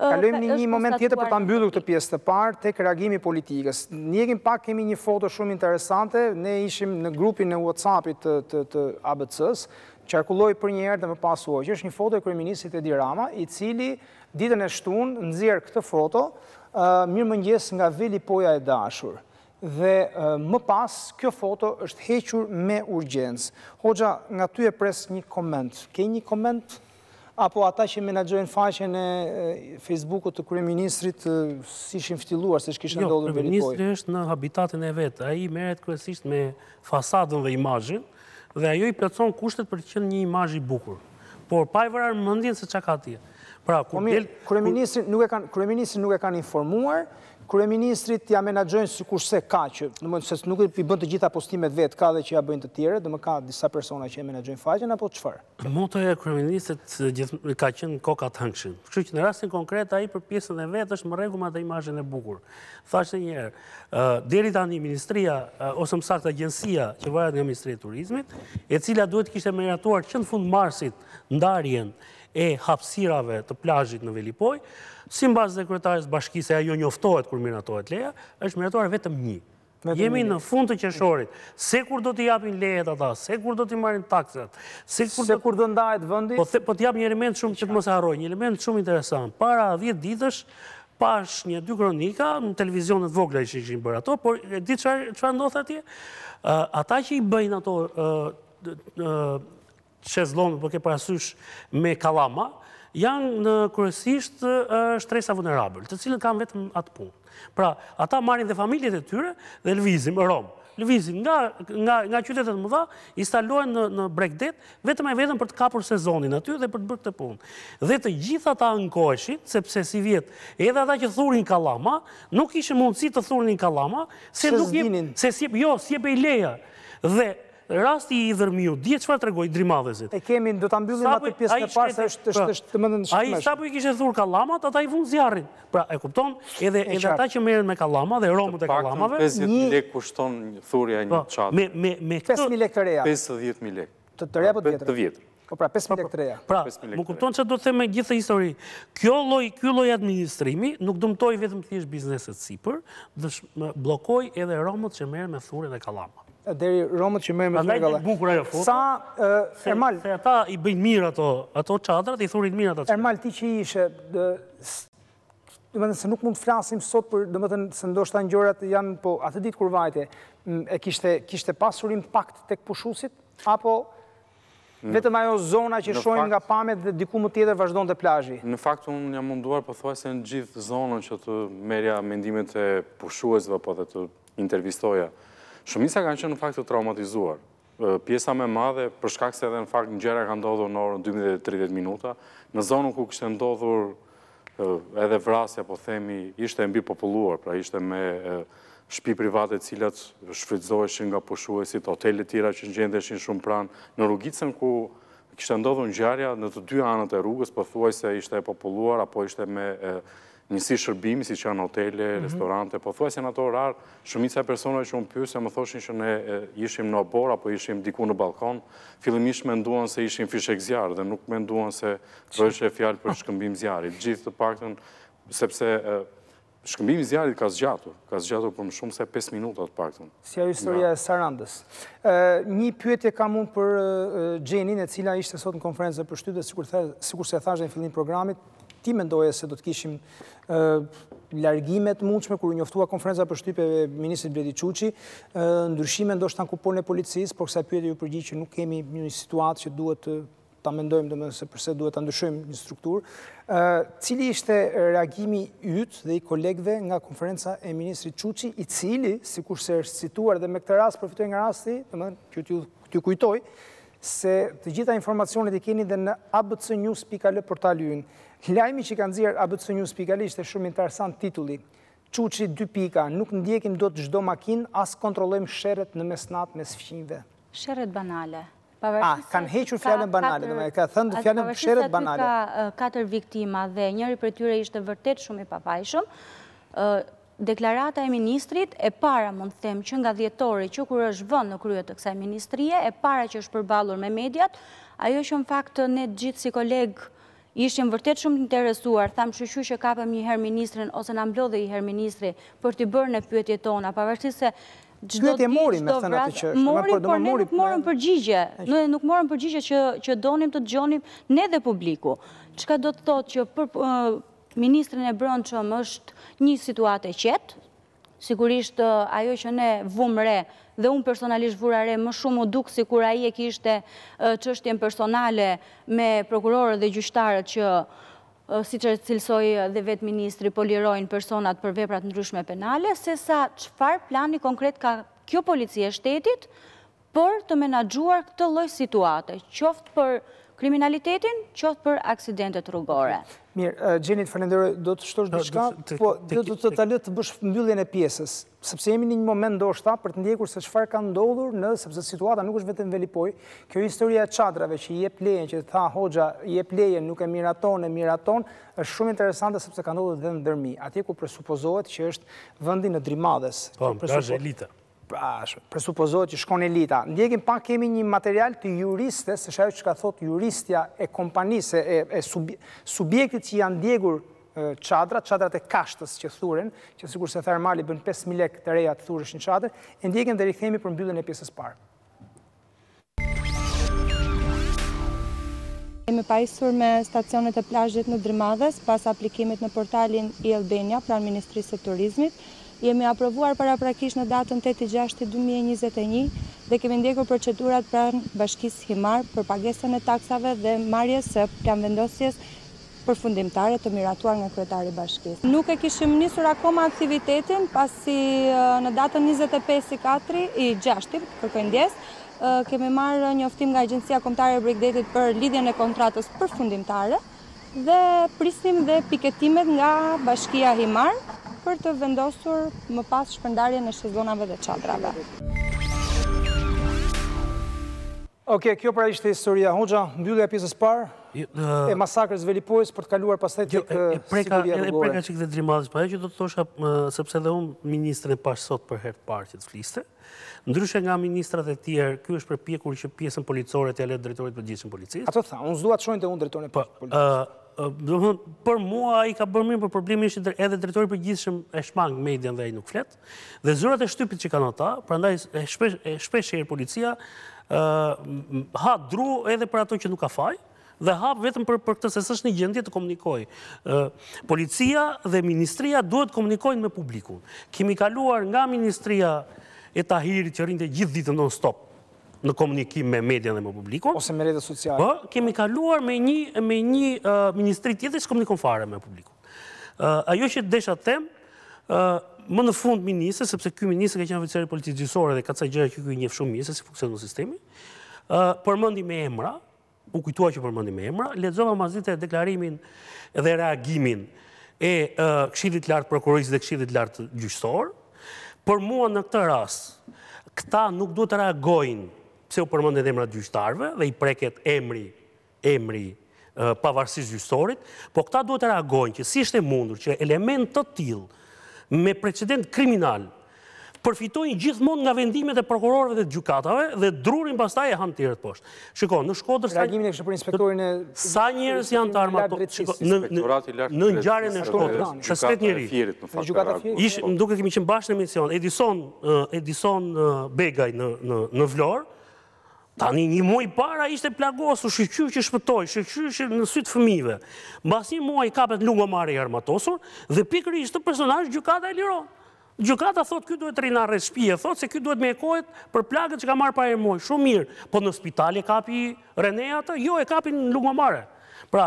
Kalojmë në një moment tjetër për ta mbyllur këtë pjesë të parë tek reagimi politikës. Ndjekim pak, kemi një foto shumë interesante. Ne ishim në grupin e WhatsApp-it të ABC-s. Qarkulloi për një herë dhe më pas u hoq. Është një foto e kryeministit Ed Rama, i cili ditën e shtunë nxjerr këtë foto, mirëmëngjes nga Velipoja e dashur. Dhe më pas kjo foto është hequr me urgjencë. Hoxha, nga ty e pres një koment. Ke një koment apo ata që menaxhojnë faqen e Facebook-ut të kryeministrit si ishin ftilluar se ç'kishte ndodhur në Velipojë? Jo, kryeministri është në habitatin e vet. Ai merret kryesisht me fasadën dhe imazhin. Dhe ajo i plotson kushtet për të qenë një imazh i bukur, por pa e vërar mendjen se çka ka atje. Pra, kryeministrin nuk e kanë informuar, kryeministrit ja menaxhojnë sikurse ka që, domethënë se nuk i bën të gjitha postimet vet, ka dhe që ja bëjnë të tjerë, domethënë ka disa persona që e menaxhojnë faqen apo çfarë. Motoja e kryeministrit ka qenë koka tankshin. Kështu që në rastin konkret ai për pjesën e vet është në rregull me atë imazhin e bukur. Thashë një herë, deri tani ministria ose më saktë agjencia që varet nga Ministria e Turizmit, e cila duhet kishte miratuar që në fund marsit ndarjen e hapësirave të plazhit në Velipojë, sipas sekretares bashkisë, ajo njoftohet kur miratohet leja, është miratuar vetëm një. Jemi në fund të qershorit. Se kur do t'i japin lejet ata, se kur do t'i marrin taksat, se kur do ndahet vendi. Po t'i jap një element shumë që mos e harroj, një element shumë interesant. Para 10 ditësh pash një dy kronika në televizionet vogla që ishin bërë ato, por e di çfarë ndodh atje. Ata që i bëjnë ato shezllon, po ke parasysh me kallama, janë në kryesisht shtresa vulnerabël, të cilën kanë vetëm atë punë. Pra, ata marrin dhe familjet e tyre dhe lëvizin Rom. Lëvizin nga qytetet më dha, instalohen në bregdet, vetëm e vetëm për të kapur sezonin aty dhe për të bërë këtë punë. Dhe të gjitha ata ankoheshin, sepse si vjet, edhe ata që thurin kallama, nuk kishin mundësi të thurin kallama, se nuk jep, si jep leja. Dhe rasti i dërmiu, dje çfarë tregoi Drimadesit. E kemi, do ta mbyllim atë pjesën e parë, është domethënë shumë. Ai sapo i kishte thur kallamat, ata i vun zjarrin. Pra e kupton, edhe ata që merren me kallama dhe romët e kallamave, 50.000 lekë kushton thurja e një çati. Me 50.000 lekë të reja. 50.000 lekë. Të reja apo të vjetra? Të vjetra. Pra 5.000 lekë të reja. Pra, më kupton çfarë do të them me gjithë histori. Ky lloj administrimi nuk dëmtoi vetëm thjesht bizneset sipër, bllokoi edhe romët që merren me thurjen e kallamave. Deri romët që merren me thurje kallama. Sa Ermal, se ata i bëjnë mirë ato çadrat, i thurin mirë ato. Ermal, ti që ishe, domethënë se nuk mund të flasim sot për, domethënë se ndoshta ngjërat janë, po atë ditë kur vajte, e kishte pasur impakt tek pushuesit apo vetëm ajo zona që shohim nga pamet dhe diku më tjetër vazhdon të plazhi? Në fakt, unë jam munduar pothuajse në gjithë zonën që të merja mendimet e pushuesve apo dhe të intervistoja. Shumica kanë qenë në fakt të traumatizuar. Pjesa më e madhe, për shkak se edhe në fakt ngjëra ka ndodhur në orën 12:30 minuta, në zonën ku kishte ndodhur edhe vrasja, po themi, ishte mbi populluar, pra ishte me shtëpi private të cilat shfrytëzoheshin nga pushuesit, hotele të tjera që gjendeshin shumë pranë, në rrugicën ku kishte ndodhur ngjarja në të dy anët e rrugës, pothuajse ishte e populluar apo ishte me njësi shërbimi, si që janë hotele, restorante, po thuaj se në ato orar, shumica e personave që unë pyes, më thoshin që ne ishim në obor, apo ishim diku në balkon, fillimisht menduan se ishim fishek zjarë, dhe nuk menduan se vëshë e fjalë për shkëmbim zjarit. Gjithë të paktën, sepse shkëmbimi zjarit ka zgjatur për më shumë se 5 minuta të paktën. Si ajo historia e Sarandës. Një pyetje kam unë për Xhenin, e cila ishte sot në konferencë për shtyp, sikur se thashë në fillim programit, ti mendoje se do të kishim largimet mundshme, kur njoftua konferenca për shtypeve e ministrit Bledi Çuçi, ndryshime ndoshta në kuponin e policisë, por kësaj pyetje ju përgjigj që nuk kemi një situatë që duhet ta mendojmë, domethënë se përse duhet ta ndryshojmë një strukturë. Cili ishte reagimi yt dhe i kolegëve nga konferenca e ministrit Çuçi, i cili, sikurse është cituar dhe me këtë rast përfitoi nga rasti, domethënë t'ju kujtoj se të gjitha informacionet i keni dhe në abcnews.al portali ynë. Lajmi që kanë nxjerr ABC News.al ishte shumë interesant titulli. Çuçi 2. Nuk ndjekim dot çdo makinë, as kontrollojmë sherrët në mesnat mes fqinjve. Sherrët banale. Kanë hequr fjalën banale, domethënë ka thënë fjalën sherrët banale. Ka 4 viktima dhe njëri prej tyre ishte vërtet shumë i papajshëm. Deklarata e ministrit, e para mund të them që nga dhjetori që kur është vënë në krye të kësaj ministrie, e para që është përballur me mediat, ajo që në fakt ne gjithë si kolegë ishim vërtet shumë interesuar, thamë shushu që kapëm një herë ministrin, ose në mblodhe i herë ministri, për t'i bërë në pyetje tona, pavarësisht se çdo ditë çdo vrat, morim, por ne nuk morëm përgjigje, që donim të dëgjonim ne dhe publiku. Çka do të thotë që për ministrin e brendshëm është një situatë e qetë, sigurisht ajo që ne vum re, dhe unë personalisht vura re, më shumë u duk si kur ai e kishte çështjen personale me prokurorët dhe gjyqtarët që, siç e cilsoi dhe vetë ministri, polirojnë personat për vepra të ndryshme penale, se sa çfarë plani konkret ka kjo policia e shtetit për të menaxhuar këtë lloj situate, qoftë për kriminalitetin, qoftë për aksidentet rrugore. Mirë, Xheni, falenderoj, do të shtosh diçka, po do të ta lë të bësh mbylljen e pjesës, sepse jemi në një moment ndoshta për të ndjekur se çfarë ka ndodhur në, sepse situata nuk është vetëm Velipoj, kjo historia e çadrave që i jep lejen, që tha Hoxha, i jep lejen, nuk e miraton, është shumë interesante sepse ka ndodhur edhe në Dërmi, atje ku presupozohet që është vendi në Drimades. Po, është elita. Presupozohet që shkon elita. Ndjekim pak, kemi një material të juriste, se shajë që ka thot juristja e kompanisë, e subjektit që janë djegur çadrat e kashtës që thuren, që sikur se thermali bën 5.000 lek të reja të thurësh në çadër, e ndjekim dhe rikthehemi për mbylljen e pjesës parë. Jemi pajisur me stacionet e plazhit në Drimades, pas aplikimit në portalin e-Albania, Plan Ministrisë së Turizmit. Jemi aprovuar paraprakisht në datën 8/6/2021 dhe kemi ndjekur procedurat pranë Bashkisë Himar për pagesën e taksave dhe marrjes së planvendosjes përfundimtare të miratuar nga kryetari i Bashkisë. Nuk e kishim nisur akoma aktivitetin, pasi në datën 25/6 kërkoj ndjes, kemi marrë njoftim nga Agjencia Kombëtare e Bregdetit për lidhjen e kontratës përfundimtare dhe prisnim dhe piketimet nga Bashkia Himar për të vendosur më pas shpërndarjen e shezonave dhe çadrave. Okej, kjo pra ishte historia. Hoxha, mbyllja e pjesës parë e masakrës Velipojës për të kaluar pastaj tek siguria rrugore. E preka çik dhe Drimades, pa ajo që do të thosha, sepse dhe unë ministrin e pash sot për herë të parë që të fliste. Ndryshe nga ministrat e tjerë, ky është përpjekur që pjesën policore t'ia lë drejtorit përgjithshëm policisë. Ato tha, unë s'dua të shohinte unë drejtorin e policisë. Për mua ai ka bërë mirë, për problemi ishte edhe drejtori i përgjithshëm e shmang median dhe ai nuk flet. Dhe zyrat e shtypit që kanë ata, prandaj shpesh herë policia ha dru edhe për ato që nuk ka faj dhe hap vetëm për këtë se s'është një gjendje të komunikojë. Policia dhe ministria duhet komunikojnë me publikun. Kemi kaluar nga ministria e Tahirit që rrinte gjithë ditën non-stop në komunikim me median dhe me publikon, ose me rrjetet sociale. Kemi kaluar me një ministri tjetër që komunikon fare me publikon. Ajo që desha të them, më në fund ministri, sepse ky ministri ka qenë oficer i policisë gjyqësore dhe ka ca gjëra që ky i njeh shumë mirë se si funksionon sistemi. Përmendi me emra, u kujtua që përmendi me emra, lexova mazite deklarimin dhe reagimin e Këshillit të Lartë të Prokurorisë dhe Këshillit të Lartë të Gjyqësor. Për mua në këtë rast, këta nuk duhet të reagojnë pse u përmëndet emrat gjyqtarve dhe i preket emri pavarësisht gjyqësorit, po këta duhet të reagojnë që si ishte mundur që element të tillë me precedent kriminal përfitojnë gjithmonë nga vendimet e prokurorëve dhe të gjykatave dhe drurin pastaj e han të tjerët poshtë. Shikoj, në Shkodër sa njerëz janë të armatuar në ngjarjen e Shkodrës, 15 njerëz. Duket kemi qenë bashkë në mision, Edison Begaj në Vlorë. Tani një muaj para ishte plagosur, shqyr që shpëtoi, shqyr që në sy të fëmijëve. Mbas një muaji kapet Lungomari i armatosur dhe pikërisht të personazh gjykata e liron. Gjykata thotë ky duhet të rinë rreth shtëpie, thotë se ky duhet me ekohet për plagët që ka marrë para një muaji. Shumë mirë, po në spital e kapi Rene atë, jo e kapin në Lungomare. Pra,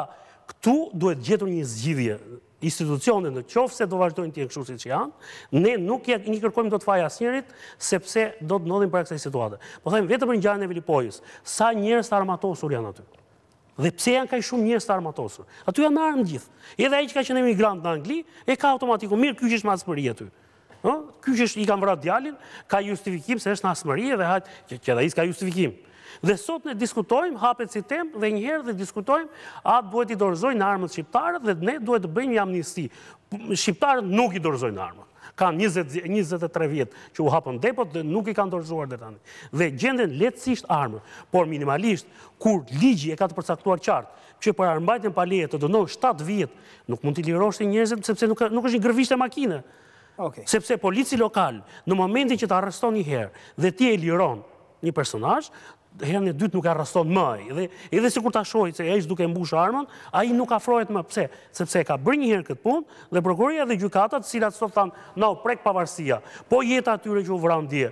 këtu duhet gjetur një zgjidhje. Institucionet në qoftë se do vazhdojnë të jenë kështu siç janë, ne nuk i kërkojmë dot faj asnjërit, sepse do të ndodhin para kësaj situate. Po them vetëm për ngjarjen e Velipojës, sa njerëz të armatosur janë aty. Dhe pse janë kaq shumë njerëz të armatosur? Aty janë armë gjithë. Edhe ai që ka qenë emigrant në Angli, e ka automatikisht mirë, ky që është në asmëri aty. Ëh? Ky që i kanë vrarë djalin, ka justifikim se është në asmëri dhe hajt që ai s'ka justifikim. Dhe sot ne diskutojmë, hapet si temë dhe njëherë dhe diskutojmë, atë duhet i dorëzojnë armët shqiptarët dhe ne duhet të bëjmë një amnisti. Shqiptarët nuk i dorëzojnë armët. Kanë 23 vjetë që u hapën depot dhe nuk i kanë dorëzuar deri tani. Dhe gjenden lehtësisht armët, por minimalisht, kur ligji e ka të përcaktuar qartë, që për armbajtjen pa leje të dënon 7 vjetë, nuk mund t'i lirosh njerëzit sepse nuk është një gërvisht e makine. Sepse polici lokal, në momentin që t'arreston një herë dhe ti e liron një personazh, herën e dytë nuk arreston më. Edhe sikur ta shohë se ai duke mbush armën, ai nuk afrohet më. Pse? Sepse ka bërë një herë këtë punë dhe prokuroria dhe gjykatat, të cilat sot thanë, "Na u prek pavarësia." Po jeta atyre që u vran dje,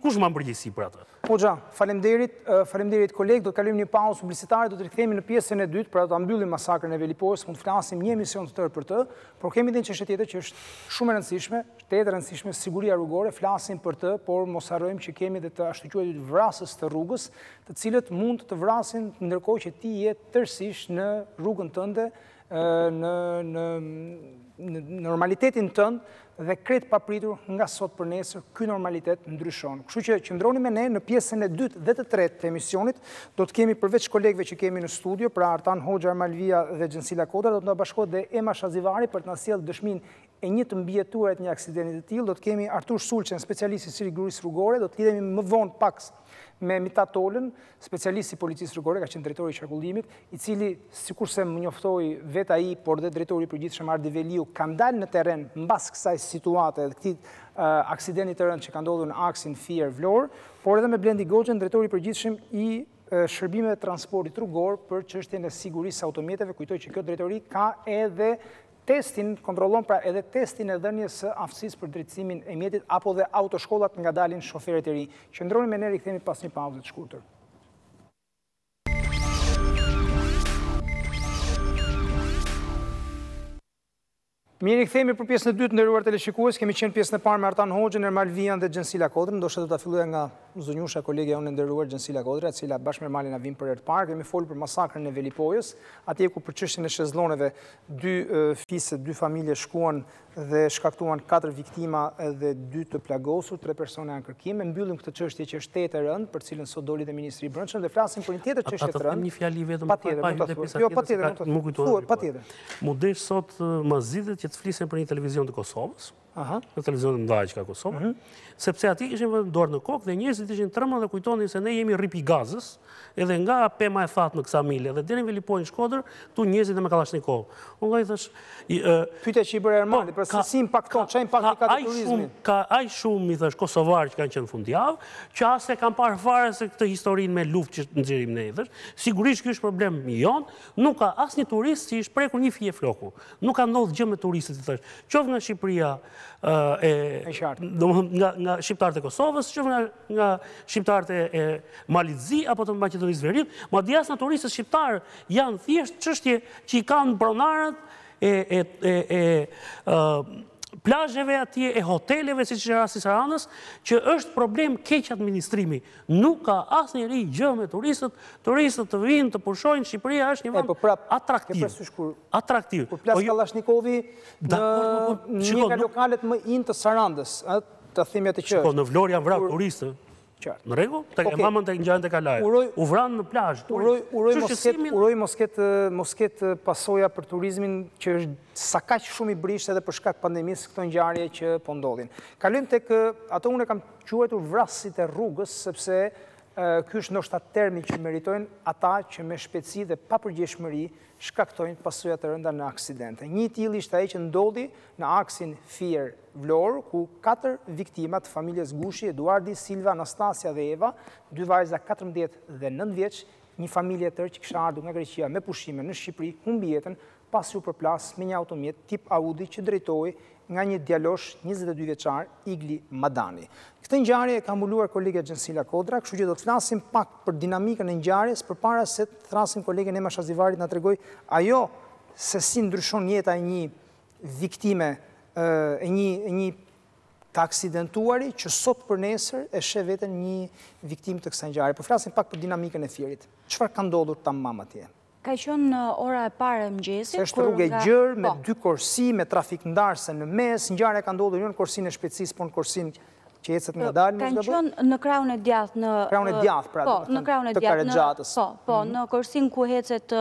kush më përgjigjësi për atë? Hoxha, faleminderit koleg, do të kalojmë një pauzë publicitare, do të rikthehemi në pjesën e dytë, pra ta mbyllim masakrën e Velipojës, mund të flasim një emision të tërë për të, por kemi edhe një çështje tjetër që është shumë e rëndësishme, siguria rrugore, flasim për të, por mos harrojmë që kemi edhe të ashtu quajtur vrasës të rrugës, të cilët mund të vrasin ndërkohë që ti je tërësisht në rrugën tënde, në normalitetin tënd, dhe krejt papritur nga sot për nesër, ky normalitet ndryshon. Kështu që qëndroni me ne në pjesën e dytë dhe të tretë të emisionit, do të kemi përveç kolegëve që kemi në studio, pra Artan Hoxha, Ermal Via dhe Xhensila Kodra, do të na bashkohet dhe Ema Shazivari për të na sjellë dëshminë e një të mbijetuarit një aksidenti të tillë, do të kemi Artur Sulçi, specialist i sigurisë rrugore, do të lidhemi më vonë pak me Mitat Tolën, specialist i policisë rrugore, ka qenë drejtori i qarkullimit, i cili sikurse më njoftoi vetë ai, por dhe drejtori i përgjithshëm Ardi Veliu kanë dalë në terren mbas kësaj situate dhe këtij aksidenti të rëndë që ka ndodhur në aksin Fier-Vlorë, por edhe me Blendi Gocajin, drejtori i përgjithshëm i shërbimeve të transportit rrugor për çështjen e sigurisë automjeteve. Kujtoj që kjo drejtori ka edhe testin, kontrollon pra edhe testin e dhënies së aftësisë për drejtimin e mjetit apo dhe autoshkollat nga dalin shoferët e ri. Qëndroni me ne, rikthehemi pas një pauze të shkurtër. Mirë, rikthehemi për pjesën e dytë, nderuar teleshikues, kemi qenë pjesën e parë me Artan Hoxhën, Ermal Vian dhe Xhensila Kodrën, ndoshta do ta filloja nga zonjusha kolegja jonë e nderuar Xhensila Kodra, e cila bashkë me Ermalin na vim për herë të parë, kemi folur për masakrën e Velipojës, atje ku për çështjen e shezlloneve dy familje shkuan dhe shkaktuan 4 viktima dhe 2 të plagosur, 3 persona janë kërkim. Mbyllim këtë çështje që është tetë e rëndë, për cilën sot doli dhe ministri i Brendshëm dhe flasim për një tjetër çështje të rëndë. Një fjali vetëm patjetër. Mundesh sot më zgjidhet që të flisim për një televizion të Kosovës, një televizion të mëdha që ka Kosova, sepse aty kishin vënë dorë në kokë dhe njerëzit ishin trembur dhe kujtonin se ne jemi rripi i gazës, edhe nga Pema e thatë në Ksamile dhe deri në Velipojë Shkodër, tu njerëzit me Kalashnikov. Unë thash, pyetja që i bëra Ermani, për se si impakton, çfarë impakti ka turizmi? Ka ai shumë, i thash, kosovarë që kanë qenë fundjavë, që as e kanë parë fare se këtë historinë me luftë që nxjerrim ne, thash. Sigurisht ky është problem jon, nuk ka asnjë turist që i shprekur një fije floku. Nuk ka ndodhur gjë me turistët, i thash. Qof nga Shqipëria nga shqiptarët e Kosovës, nga shqiptarët e Mali i Zi, apo të Maqedonisë Veriut, madje as naturistët shqiptarë janë thjesht çështje që i kanë pronarët e plazheve atje, e hoteleve, siç është rasti i Tiranës, që është problem keq administrimi. Nuk ka asnjëri gjë me turistët, turistët të vinë, të pushojnë, Shqipëria është një vend atraktiv. Atraktiv. Kur plas Kallashnikovi në një nga lokalet më inë të Sarandës, të themi atë që është. Në Vlorë janë vrarë turistë. Qartë. Në rregull, tek okay. Mamën tek ngjajën tek Alaja. U vran në plazh. Uroj mos ket pasoja për turizmin që është sakaq shumë I brisht edhe për shkak pandemisë këto ngjarje që po ndodhin. Kalojmë tek ato unë kam quajtur vrasjet e rrugës sepse ky është ndoshta termi që meritojnë ata që me shpejtësi dhe pa përgjegjshmëri shkaktojnë pasoja të rënda në aksidente. Një I tillë ishte ai që ndodhi në aksin Fier-Vlorë, ku 4 viktima të familjes Gushi, Eduardi, Silva, Anastasia dhe Eva, dy vajza 14 dhe 9 vjeç, një familje tërë që kishte ardhur nga Greqia me pushime në Shqipëri, humbi jetën pasi u përplas me një automjet tip Audi që drejtohej nga një djalosh 22 vjeçar, Igli Madani. Këtë ngjarje e ka mbuluar kolege Xhensila Kodra, kështu që do të flasim pak për dinamikën e ngjarjes përpara se të thrasim kolegen Ema Shazivarit na tregoi ajo se si ndryshon jeta e një viktime e një të aksidentuari që sot për nesër e sheh veten një viktim të kësaj ngjarje. Po flasim pak për dinamikën e Fierit. Çfarë ka ndodhur tamam atje? Ka qenë ora e parë e mëngjesit. Është rrugë e gjerë me dy korsi, me trafik ndarëse në mes. Ngjarja ka ndodhur jo në korsinë e shpejtësisë, por në korsinë që ecet nga dalë. Ka qenë në krahun e djathtë, në krahun e djathtë pra. Po, në krahun e djathtë. Po, në korsinë ku ecet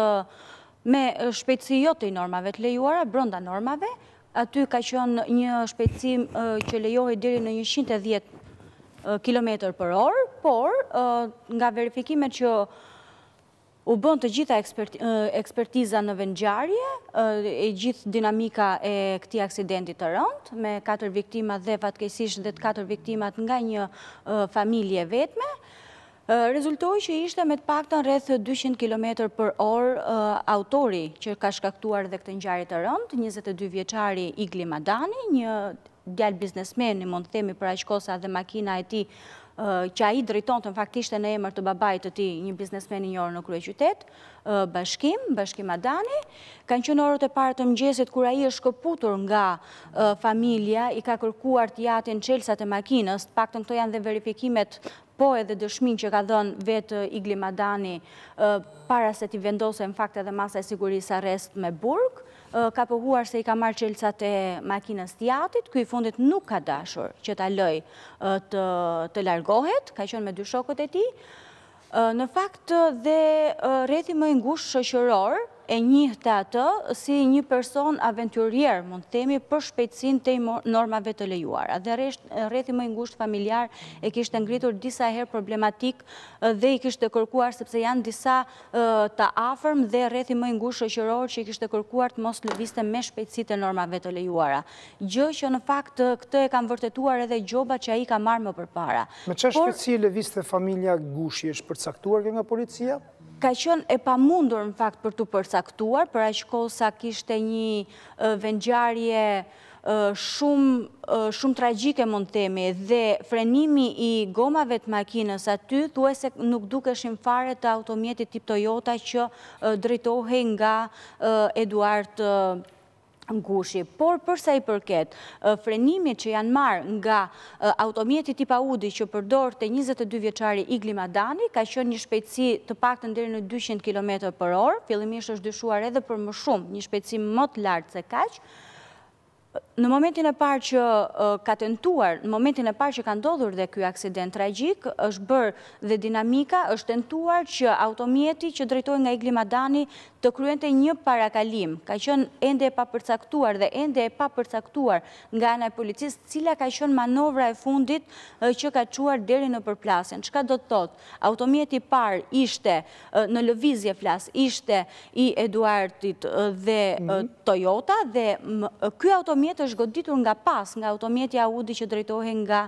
me shpejtësi jo të normave të lejuara, brenda normave. Aty ka qenë një shpejtësi që lejohej deri në 110 km/h, por nga verifikimet që u bën të gjitha ekspertiza në vendngjarje, e gjithë dinamika e këtij aksidenti të rëndë, me 4 viktimat dhe fatkeqësisht dhe 4 viktimat nga një familje vetme, rezultoi që ishte me të paktën rreth 200 km/h autori që ka shkaktuar dhe këtë ngjarje të rëndë, 22 vjeçari Igli Madani, një djalë biznesmeni, mund të themi për aq kosa dhe makina e tij që ai drejtonte faktikisht në emër të babait të tij, një biznesmen I njohur në kryeqytet, Bashkim Madani, kanë qenë orët e parë të mëngjesit kur ai është shkëputur nga familja, I ka kërkuar të japin çelsat e makinës, të paktën këto janë dhe verifikimet, po edhe dëshminë që ka dhënë vetë Igli Madani para se t'i vendosen fakt edhe masa e sigurisë arrest me burg. Ka pohuar se I ka marrë çelësat e makinës të atit, ky I fundit nuk ka dashur që ta lëj të largohet, ka qenë me dy shokët e tij. Në fakt dhe rrethi më I ngushtë shoqëror e njihte atë si një person aventurier, mund të themi, për shpejtësinë te normave të lejuara. Dhe rrethi më I ngushtë familjar e kishte ngritur disa herë problematik dhe I kishte kërkuar sepse janë disa të afërm dhe rrethi më I ngushtë shoqëror që I kishte kërkuar të mos lëvizte me shpejtësitë e normave të lejuara. Gjë që në fakt këtë e kanë vërtetuar edhe gjobat që ai ka marrë më përpara. Me çfarë shpejtësi lëvizte familja Gushi është përcaktuar nga policia? Ka qenë e pamundur në fakt për të përcaktuar, për aq kohë sa kishte një vendngjarje shumë tragjike mund të themi dhe frenimi I gomave të makinës aty thuajse nuk dukeshin fare të automjetit tip Toyota që drejtohej nga Eduard Gushi, por përsa I përket frenimit që janë marrë nga automjeti tip Audi që përdor të 22 vjeçari Igli Madani, ka qenë një shpejtësi të paktën deri në 200 km/h, fillimisht është dyshuar edhe për më shumë, një shpejtësi më të lartë se kaq. Në momentin e parë që ka tentuar, në momentin e parë që ka ndodhur dhe ky aksident tragjik, është bërë dhe dinamika, është tentuar që automjeti që drejtohej nga Igli Madani të kryente një parakalim. Ka qenë ende e papërcaktuar dhe ende e papërcaktuar nga ana e policisë, cila ka qenë manovra e fundit që ka çuar deri në përplasjen. Çka do të thotë? Automjeti I parë ishte në lëvizje flas, ishte I Eduardit dhe Toyota dhe ky automjet është goditur nga pas, nga automjeti Audi që drejtohej nga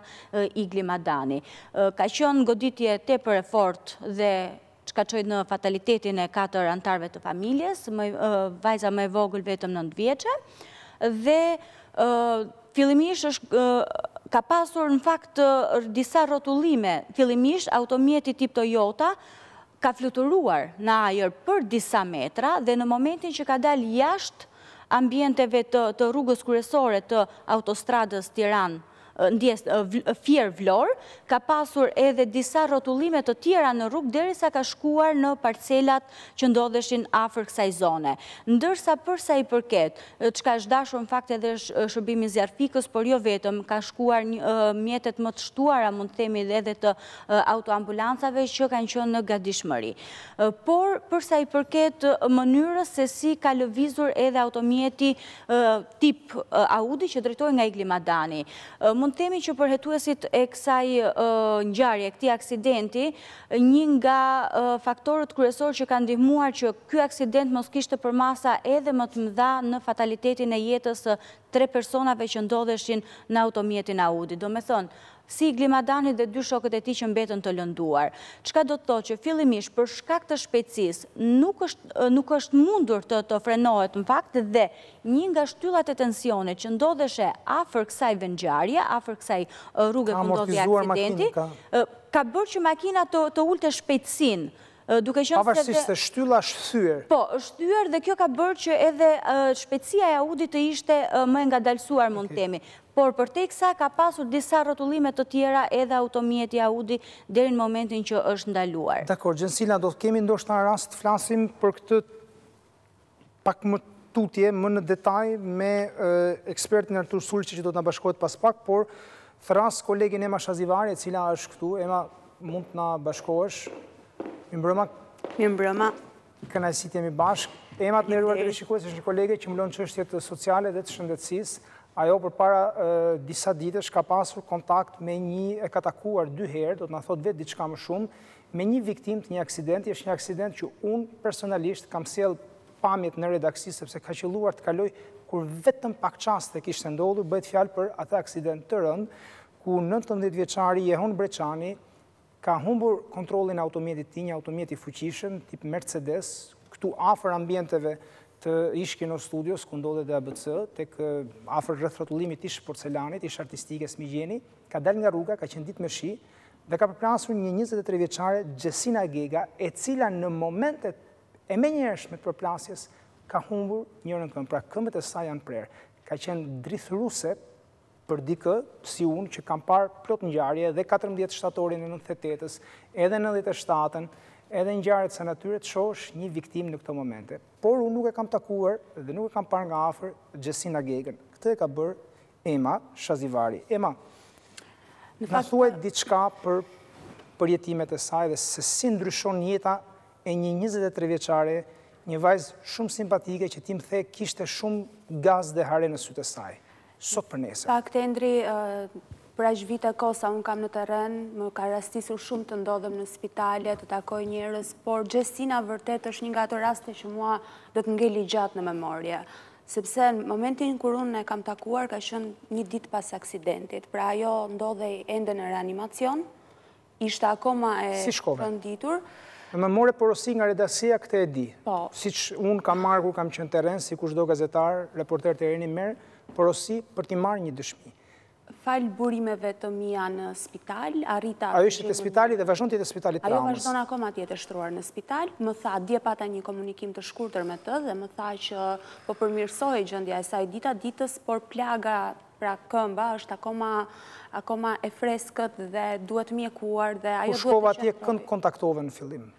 Igli Madani. Ka qenë goditje tepër e fortë dhe çka çoi në fatalitetin e 4 antarëve të familjes, vajza më e vogël vetëm 9 vjeçë dhe fillimisht ka pasur në fakt disa rrotullime. Fillimisht automjeti tip Toyota ka fluturuar në ajër për disa metra dhe në momentin që ka dalë jashtë ambienteve të rrugës kryesore të autostradës Tiranë Fier-Vlorë, ka pasur edhe disa rrotullime të tjera në rrugë derisa ka shkuar në parcelat që ndodheshin afër kësaj zone. Ndërsa përsa i përket, çka është dashur në fakt edhe shërbimi zjarfikës, por jo vetëm, ka shkuar mjetet më të shtuara, mund të themi edhe të autoambulancave që kanë qenë në gatishmëri. Por përsa i përket mënyrës se si ka lëvizur edhe automjeti tip Audi që drejtohet nga Igli Madani. Mund të themi që për hetuesit e kësaj ngjarje, këtij aksidenti, një nga faktorët kryesorë që kanë ndihmuar që ky aksident mos kishte përmasa edhe më të mëdha në fatalitetin e jetës tre personave që ndodheshin në automjetin Audi. Do me thonë, si Igli Madani dhe dy shokët e tij që mbetën të lënduar. Çka do të thotë që fillimisht për shkak të shpejtësisë nuk është mundur të frenohet në fakt dhe një nga shtyllat e tensionit që ndodheshe afër kësaj ngjarje, afër kësaj rruge ku ndodhi aksidenti, ka bërë që makina të ulte shpejtësinë. Pavarësisht se shtylla është thyer. Po, është thyer dhe kjo ka bërë që edhe shpejtësia e Audit të ishte më e ngadalësuar, mund të themi. Por përteksa ka pasur disa rrotullime të tjera edhe automjeti Audi deri në momentin që është ndaluar. Dakor, Xhensila, do të kemi ndoshta rast të flasim për këtë pak më tutje, më në detaj me ekspertin Artur Sulçi që do të na bashkohet pas pak, por thras kolegen Ema Shazivari, e cila është këtu. Ema, mund të na bashkohesh? Mbrëma. Mbrëma. Kënaqësi jemi bashkë. Ema, të nderuar teleshikues, është një kolege që mbulon çështjet sociale dhe të shëndetësisë. Ajo përpara disa ditësh ka pasur kontakt me një, e ka takuar dy herë, do të na thotë vetë diçka më shumë, me një viktimë të një aksidenti. Është një aksident që unë personalisht kam sjell pamjet në redaksi sepse ka qelluar të kaloj kur vetëm pak çaste kishte ndodhur. Bëhet fjalë për atë aksident të rënd ku 19-vjeçari Jehon Breçani ka humbur kontrollin e automjetit tij, një automjet i fuqishëm, tip Mercedes, këtu afër ambienteve të Ishkino Studios, ku ndodhet ABC, tek afër rreth rrotullimit Ishporcelanit, ish artistikes Migjeni, ka dalë nga rruga, ka qenë ditë me shi dhe ka përplasur një 23-vjeçare Xhensila Gega, e cila në momentet e menjëhershme të përplasjes ka humbur njërin këmbë, pra këmbët e saj janë prerë. Ka qenë drithëruse për dikë, si unë, që kam parë plot ngjarje dhe 14 shtatorin e 98-s, edhe 97-ën, edhe ngjarjet sa natyre të shohësh një viktim në këto momente. Por unë nuk e kam takuar dhe nuk e kam parë nga afër Xhensila Gegën. Këtë e ka bërë Ema Shazivari. Ema, na thuaj diçka për përjetimet e saj dhe se si ndryshon jeta e një 23-vjeçare, një vajzë shumë simpatike që ti më the kishte shumë gaz dhe hare në sytë e saj. Sot për nesër. Pak të Endri, për aq vite kosa unë kam në teren, më ka rastisur shumë të ndodhem në spitale, të takoj njerëz, por Xhensila vërtet është një nga ato raste që mua do të ngeli gjatë në memorie. Sepse në momentin kur unë e kam takuar, ka qenë një ditë pas aksidentit. Pra ajo ndodhej ende në reanimacion, ishte akoma e rënditur. Më more porosi nga redaksia, këtë e di. Siç unë kam marrë kur kam qenë teren, si kushdo gazetar, reporter tereni merr porosi për t'i marrë një dëshmi. Fal burimeve të mia në spital, arrita... Ajo ishte te spitali dhe vazhdon te spitali traumës. Ajo vazhdon akoma atje të shtruar në spital. Më tha, dje pata një komunikim të shkurtër me të dhe më tha që po përmirësohej gjendja e saj dita ditës, por plaga, pra këmba, është akoma e freskët dhe duhet mjekuar dhe ajo duhet të qëndrojë. Kur shkova atje, kënd kontaktove në fillim?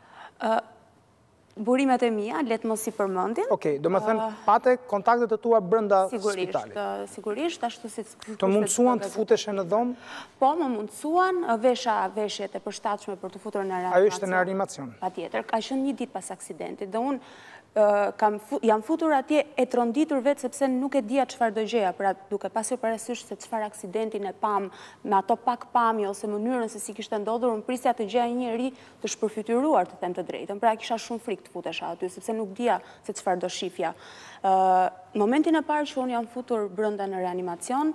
Burimet e mia, letë mos i përmëndin. Okej, do me thënë, pate kontaktet të tua brënda spitalit. Sigurisht, ashtu si... Të mundësuan të futeshe në dhomë? Po, më mundësuan, veshjet e përshtatshme për të futur në reanimacion. Ajo ishte në reanimacion? Pa tjetër, ka qenë një ditë pas aksidentit, dhe unë jam futur atje e tronditur vetë, sepse nuk e dia çfarë do gjeja, pra duke pasur parasysh se çfarë aksidentin e pam, me ato pak pami, ose mënyrën se si kishte ndodhur, unë prisja të gjeja njëri të shpërfytyruar, të them të drejtën, pra kisha shumë frikë të futesha aty, sepse nuk dia se çfarë do shifja. Momentin e parë që unë jam futur brënda në reanimacion,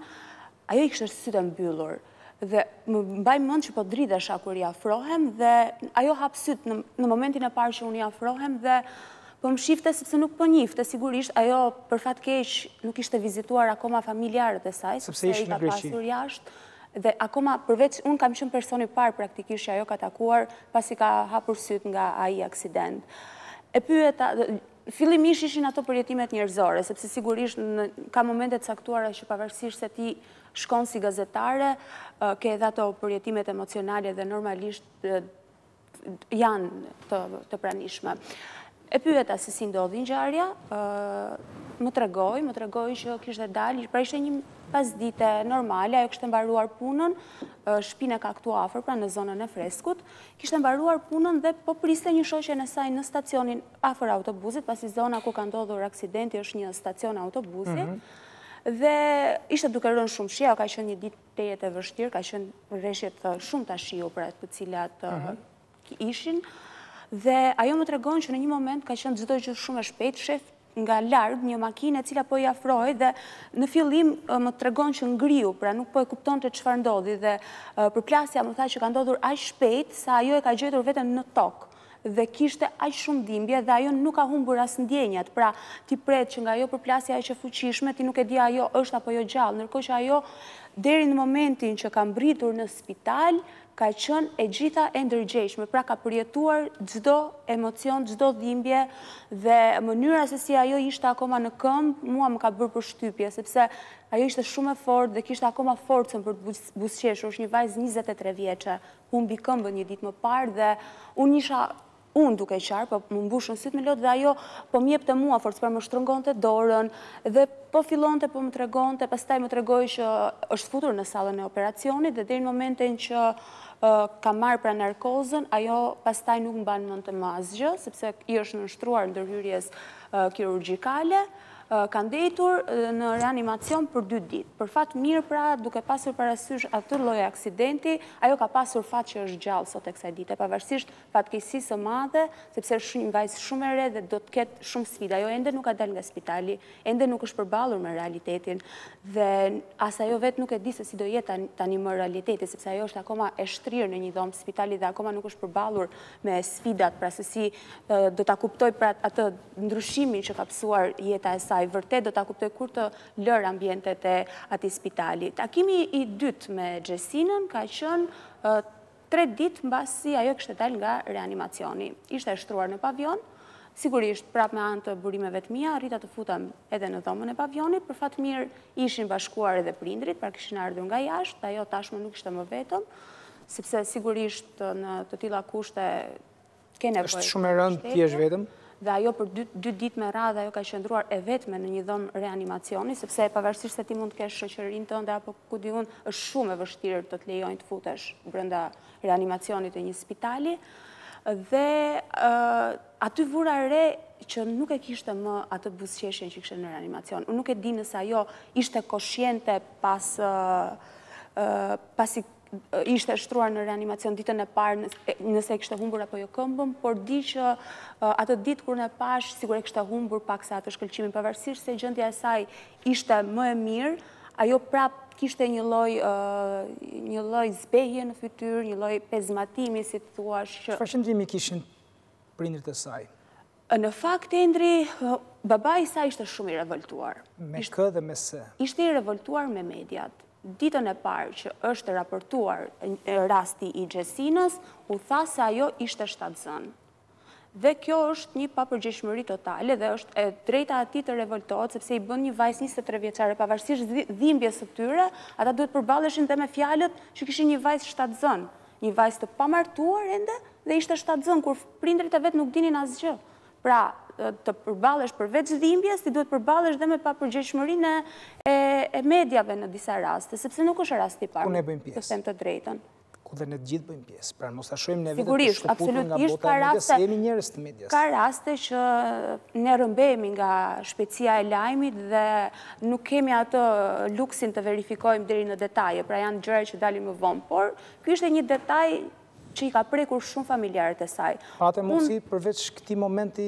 ajo i kishte sytë mbyllur. Dhe më mbaj mend që po dridhesha kur i afrohem dhe ajo hap syt në momentin e parë që unë i afrohem dhe po më shifte sepse nuk po njifte, sigurisht ajo për fatkeq nuk ishte vizituar akoma familjarët e saj, sepse i ka pasur jashtë. Dhe akoma përveç, unë kam qenë personi parë praktikisht që ajo ka takuar pasi ka hapur syt nga ai aksident. E pyeta, fillimisht ishin ato përjetimet njerëzore, sepse sigurisht ka momente të caktuara që pavarësisht se ti shkon si gazetare, ke edhe ato përjetimet emocionale dhe normalisht janë të pranishme. E pyeta se si ndodhi ngjarja, më tregoi që kishte dalë, pra ishte një pasdite normale, ajo kishte mbaruar punën, shtëpinë ka këtu afër, pra në zonën e freskut, kishte mbaruar punën dhe po priste një shoqen e saj në stacionin afër autobusit, pasi zona ku ka ndodhur aksidenti është një stacion autobusi. Dhe ishte duke rënë shumë shi, ka qenë një ditë e vështirë, ka qenë rreshjet shumë tashiu për ato të cilat ishin. Dhe ajo më tregon që në një moment ka qenë çdo gjë shumë e shpejtë, shef nga larg një makinë e cila po i afrohej dhe në fillim më tregon që ngriu, pra nuk po e kuptonte çfarë ndodhi dhe përplasja më tha që ka ndodhur aq shpejt sa ajo e ka gjetur veten në tokë dhe kishte aq shumë dhimbje dhe ajo nuk ka humbur as ndjenjat, pra ti pret që nga ajo përplasja aq e fuqishme ti nuk e di ajo është apo jo gjallë, ndërkohë që ajo deri në momentin që ka mbritur në spital ka qënë e gjitha e ndërgjeshme, pra ka përjetuar çdo emocion, çdo dhimbje dhe mënyra se si ajo ishte akoma në këmbë, mua më ka bërë përshtypje, sepse ajo ishte shumë e fortë dhe kishte akoma forcën për të buzëqeshur, është një vajzë 23 vjeçe, humbi këmbën një ditë më parë dhe unë duke qarë, po më mbushën sytë me lot dhe ajo po mjepte mua forcë, pra më shtrëngonte dorën dhe po fillonte, po më tregonte, pastaj më tregoi që është futur në sallën e operacionit dhe deri në momentin që ka marrë pra narkozën, ajo pastaj nuk mban mend të asgjë, sepse i është nënshtruar ndërhyrjes kirurgjikale. Ka ndejtur në reanimacion për 2 ditë. Për fat mirë pra, duke pasur parasysh atë lloj aksidenti, ajo ka pasur fat që është gjallë sot e kësaj dite, pavarësisht fatkeqësisë së madhe, sepse është një vajzë shumë e re dhe do të ketë shumë sfidë. Ajo ende nuk ka dalë nga spitali, ende nuk është përballur me realitetin dhe as ajo vetë nuk e di se si do jetë tani më realiteti, sepse ajo është akoma e shtrirë në një dhomë spitali dhe akoma nuk është përballur me sfidat, pra se si do ta kuptoj pra atë ndryshimin që ka pasur jeta e saj. Vërtet do ta kuptoj kur të lër ambientet e atij spitali. Takimi i dytë me Xhensilën ka qenë 3 ditë mbasi ajo kishte dalë nga reanimacioni. Ishte shtruar në pavion, sigurisht prapë me anë të burimeve të mia, arrita të futem edhe në dhomën e pavionit, për fat mirë ishin bashkuar edhe prindrit, pra kishin ardhur nga jashtë, ajo tashmë nuk ishte më vetëm, sepse sigurisht në të tilla kushte ke nevojë. Është shumë e rëndë të jesh vetëm. Dhe ajo për 2 ditë me radhë ajo ka qëndruar e vetme në një dhomë reanimacioni, sepse pavarësisht se ti mund të kesh shoqërinë tënde apo ku diun, është shumë e vështirë të të lejojnë të futesh brenda reanimacionit të një spitali. Dhe aty vura re që nuk e kishte më atë buzëqeshjen që kishte në reanimacion. Unë nuk e di nëse ajo ishte konsciente pasi ishte shtruar në reanimacion ditën e parë nëse e kishte humbur apo jo këmbën, por di që atë ditë kur ne pash, sigur e kishte humbur paksa atë shkëlqimin, pavarësisht se gjendja e saj ishte më e mirë, ajo prap kishte një lloj zbehje në fytyrë, një lloj pezmatimi, si thua. Çfarë shëndimi kishin prindrit e saj? Në fakt, Endri, baba i saj ishte shumë i revoltuar. Me kë dhe me se? Ishte i revoltuar me mediat. Ditën e parë që është raportuar rasti i Xhensilës, u tha se ajo ishte shtatzënë. Dhe kjo është një papërgjegjshmëri totale dhe është e drejta e atij të revoltohet, sepse i bën një vajzë 23 vjeçare, pavarësisht dhimbjes së tyre, ata duhet përballeshin dhe me fjalët që kishin një vajzë shtatzënë, një vajzë të pamartuar ende dhe ishte shtatzënë kur prindrit e vet nuk dinin asgjë. Pra, të përballesh përveç dhimbjes, ti duhet përballesh dhe me papërgjegjshmërinë e mediave në disa raste, sepse nuk është rasti i parë. Ku ne bëjmë pjesë? Të them të drejtën. Ku dhe ne të gjithë bëjmë pjesë. Pra mos ta shohim ne vetëm të shkëputur nga bota e medias, se jemi njerëz të medias. Ka raste që ne rrëmbehemi nga shpejtësia e lajmit dhe nuk kemi atë luksin të verifikojmë deri në detaje, pra janë gjëra që dalin më vonë, por ky ishte një detaj që i ka prekur shumë familjarët e saj. Patë mundësi përveç këtij momenti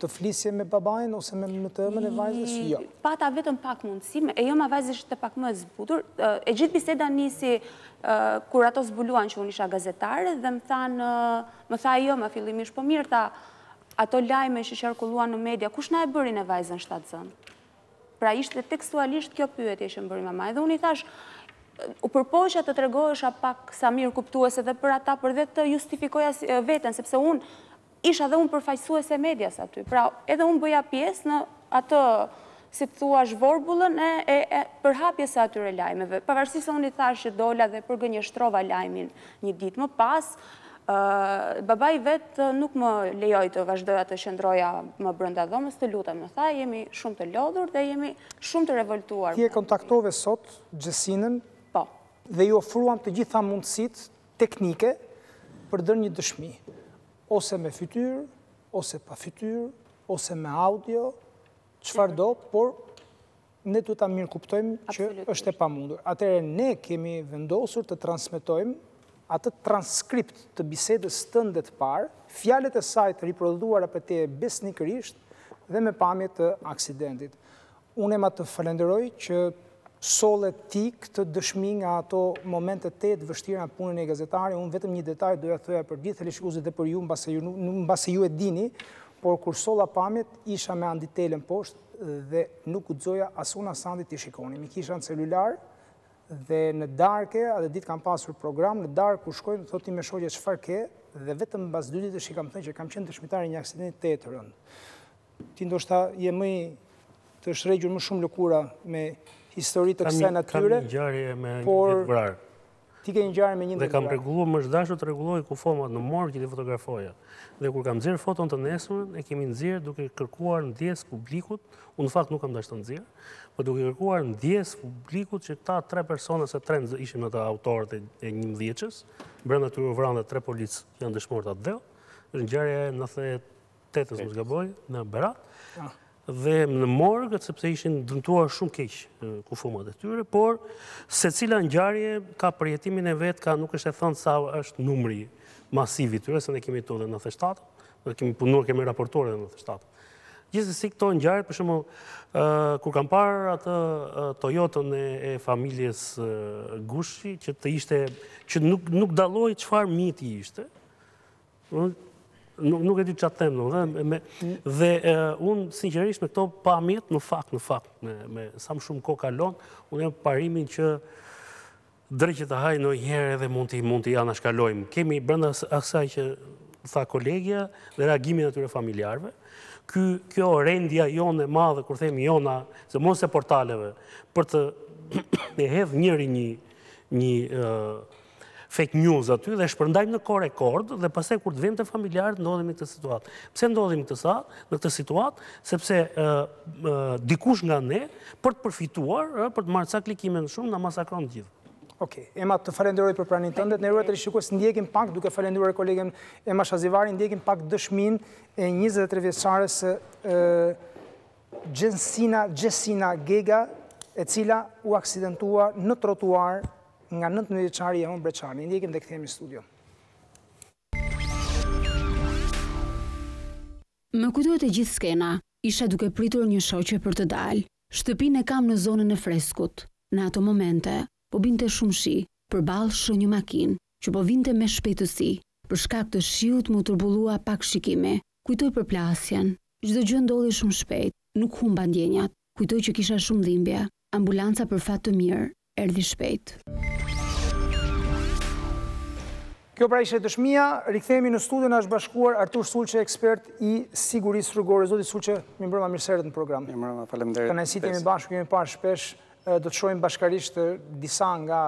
të flisje me babain ose me të ëmën e vajzës? Jo. Pata vetëm pak mundësime, e jo ma vajzës të pak më e zbutur. E gjithë biseda nisi kur ato zbuluan që unë isha gazetare dhe më tha jo, më fillimisht, po mirë ta ato lajme që qarkulluan në media, kush na e bërin e vajzën shtatzënë? Pra ishte tekstualisht kjo pyetje që më bëri mama. Edhe unë i thash, u përpoqja të tregohesha pak sa mirë kuptuese dhe për ata, për dhe të justifikoja veten, sepse unë isha dhe unë përfaqësuese medias aty. Pra, edhe unë bëja pjesë në atë si të thua shvorbullën e përhapjes së atyre lajmeve. Pavarësisht se unë i thash që dola dhe përgënjeshtrova lajmin një ditë më pas, babai vetë nuk më lejoi të vazhdoja të qëndroja më brenda dhomës, të lutem, më tha, jemi shumë të lodhur dhe jemi shumë të revoltuar. Ti e kontaktove sot Xhensilën? Po. Dhe ju ofruam të gjitha mundësitë teknike për dhënë një dëshmi, ose me fytyrë, ose pa fytyrë, ose me audio. Çfarë do, por ne duhet ta mirë kuptojmë që është e pamundur. Atëherë ne kemi vendosur të transmetojmë atë transkript të bisedës tënde të parë, fjalët e saj të riprodhuara për te besnikërisht dhe me pamje të aksidentit. Unë më të falenderoj që solle ti këtë dëshmi nga ato momente të vështira në punën e gazetarit. Unë vetëm një detaj doja thoja për gjithë televizionistët dhe për ju mbase ju e dini. Por kur solla pamjet, isha me anditelën poshtë dhe nuk guxoja asuna sandi t'i shikonim. I kisha në celular dhe në darke, atë ditë kam pasur program, në darkë kur shkojmë, thotim me shoqe çfarë ke, dhe vetëm mbas 2 ditësh i kam thënë që kam qenë dëshmitar i një aksidenti të të rëndë. Ti ndoshta je më të shregjur më shumë lëkura me historitë të kësaj natyre, por ti ke një ngjarje me një ndër. Dhe kam rregulluar, më është dashur të rregulloj ku fomat në morg që ti fotografoja. Dhe kur kam nxjerr foton të nesërmen, e kemi nxjerr duke kërkuar ndjes publikut. Unë në fakt nuk kam dashur të nxjerr, por duke kërkuar ndjes publikut që ta tre persona se tre ishin ata autorët e 11-çës, brenda tyre u vranë tre policë që janë dëshmorë të atëdhëll. Është ngjarja e 98-s, mos gaboj, në Berat. Dhe në morgë, sepse ishin dëmtuar shumë keq kufomat e tyre, por secila ngjarje ka përjetimin e vet, ka nuk është e thënë sa është numri masiv i tyre, se ne kemi këto dhe 97, dhe kemi punuar, kemi raportuar dhe 97. Gjithsesi këto ngjarje, për shembull, kur kam parë atë Toyotën e familjes Gushi, që nuk dalloi çfarë miti ishte. Nuk e di çfarë them, domethënë, dhe unë sinqerisht me këto pamjet, në fakt, me sa më shumë kohë kalon, unë jam parimin që drejtë ta haj ndonjëherë edhe mund t'i anashkalojmë. Kemi brenda asaj që tha kolegja dhe reagimin e atyre familjarëve. Kjo rendja jonë e madhe, kur themi jona, se mos e portaleve, për të e hedh njëri një fake news aty dhe shpërndajmë në kohë rekord dhe pastaj kur të vim te familjarët ndodhemi në këtë situatë. Pse ndodhemi në këtë situatë? Sepse dikush nga ne për të përfituar, për të marrë ca klikime më shumë, na masakron të gjithë. Okej, Ema, të falenderoj për praninë tënde. Ne ruajtës shikues ndjekim pak duke falendëruar kolegen Ema Shazivari, ndjekim pak dëshminë e 23 vjeçares Xhensila Gega, e cila u aksidentua në trotuar nga 19 vjeçari Jon Breçani. Ndjekim dhe kthehemi në studio. Më kujtohet e gjithë skena. Isha duke pritur një shoqe për të dalë. Shtëpinë e kam në zonën e freskut. Në ato momente, po binte shumë shi, përballë shoh një makinë që po vinte me shpejtësi. Për shkak të shiut më turbullua pak shikimi. Kujtoj përplasjen. Çdo gjë ndodhi shumë shpejt. Nuk humba ndjenjat. Kujtoj që kisha shumë dhimbje. Ambulanca për fat të mirë erdhi shpejt. Kjo pra ishte dëshmia. Rikthehemi në studio, na është bashkuar Artur Sulçi, ekspert i sigurisë rrugore. Zoti Sulçi, mirëmbrëma, mirë se erdhët në program. Mirëmbrëma, faleminderit. Kënaqësi jemi bashkë, jemi parë shpesh, do të shohim bashkarisht disa nga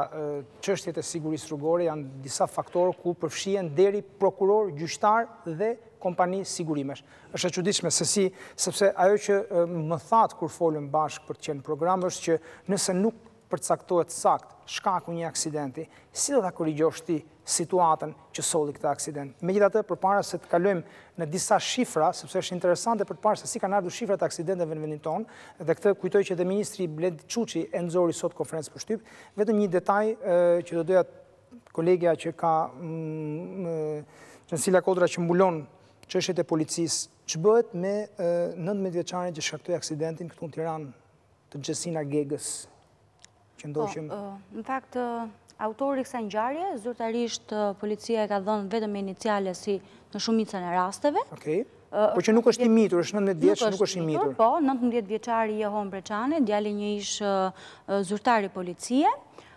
çështjet e sigurisë rrugore, janë disa faktorë ku përfshihen deri prokuror, gjyqtar dhe kompani sigurimesh. Është e çuditshme se si, sepse ajo që më thatë kur folëm bashkë për të qenë program është që nëse nuk përcaktohet sakt shkaku një aksidenti, si do ta korrigjosh ti situatën që solli këtë aksident? Megjithatë, përpara se të kalojmë në disa shifra, sepse është interesante përpara se si kanë ardhur shifrat e aksidenteve në vendin tonë, dhe këtë kujtoj që edhe ministri Bledi Çuçi e nxori sot konferencë për shtyp, vetëm një detaj që do doja kolegja që ka Xhensila Kodra që mbulon çështjet e policisë, ç'bëhet me 19 vjeçarin që shkaktoi aksidentin këtu në Tiranë të Xhensila Gegës? Në fakt, autori kësaj ngjarje, zyrtarisht policia e ka dhënë vetëm iniciale si në shumicën e rasteve. Por që nuk është i mitur, është 19 vjeç, nuk është i mitur. Po, 19 vjeçari Jon Breçani, djali një ish zyrtari policie,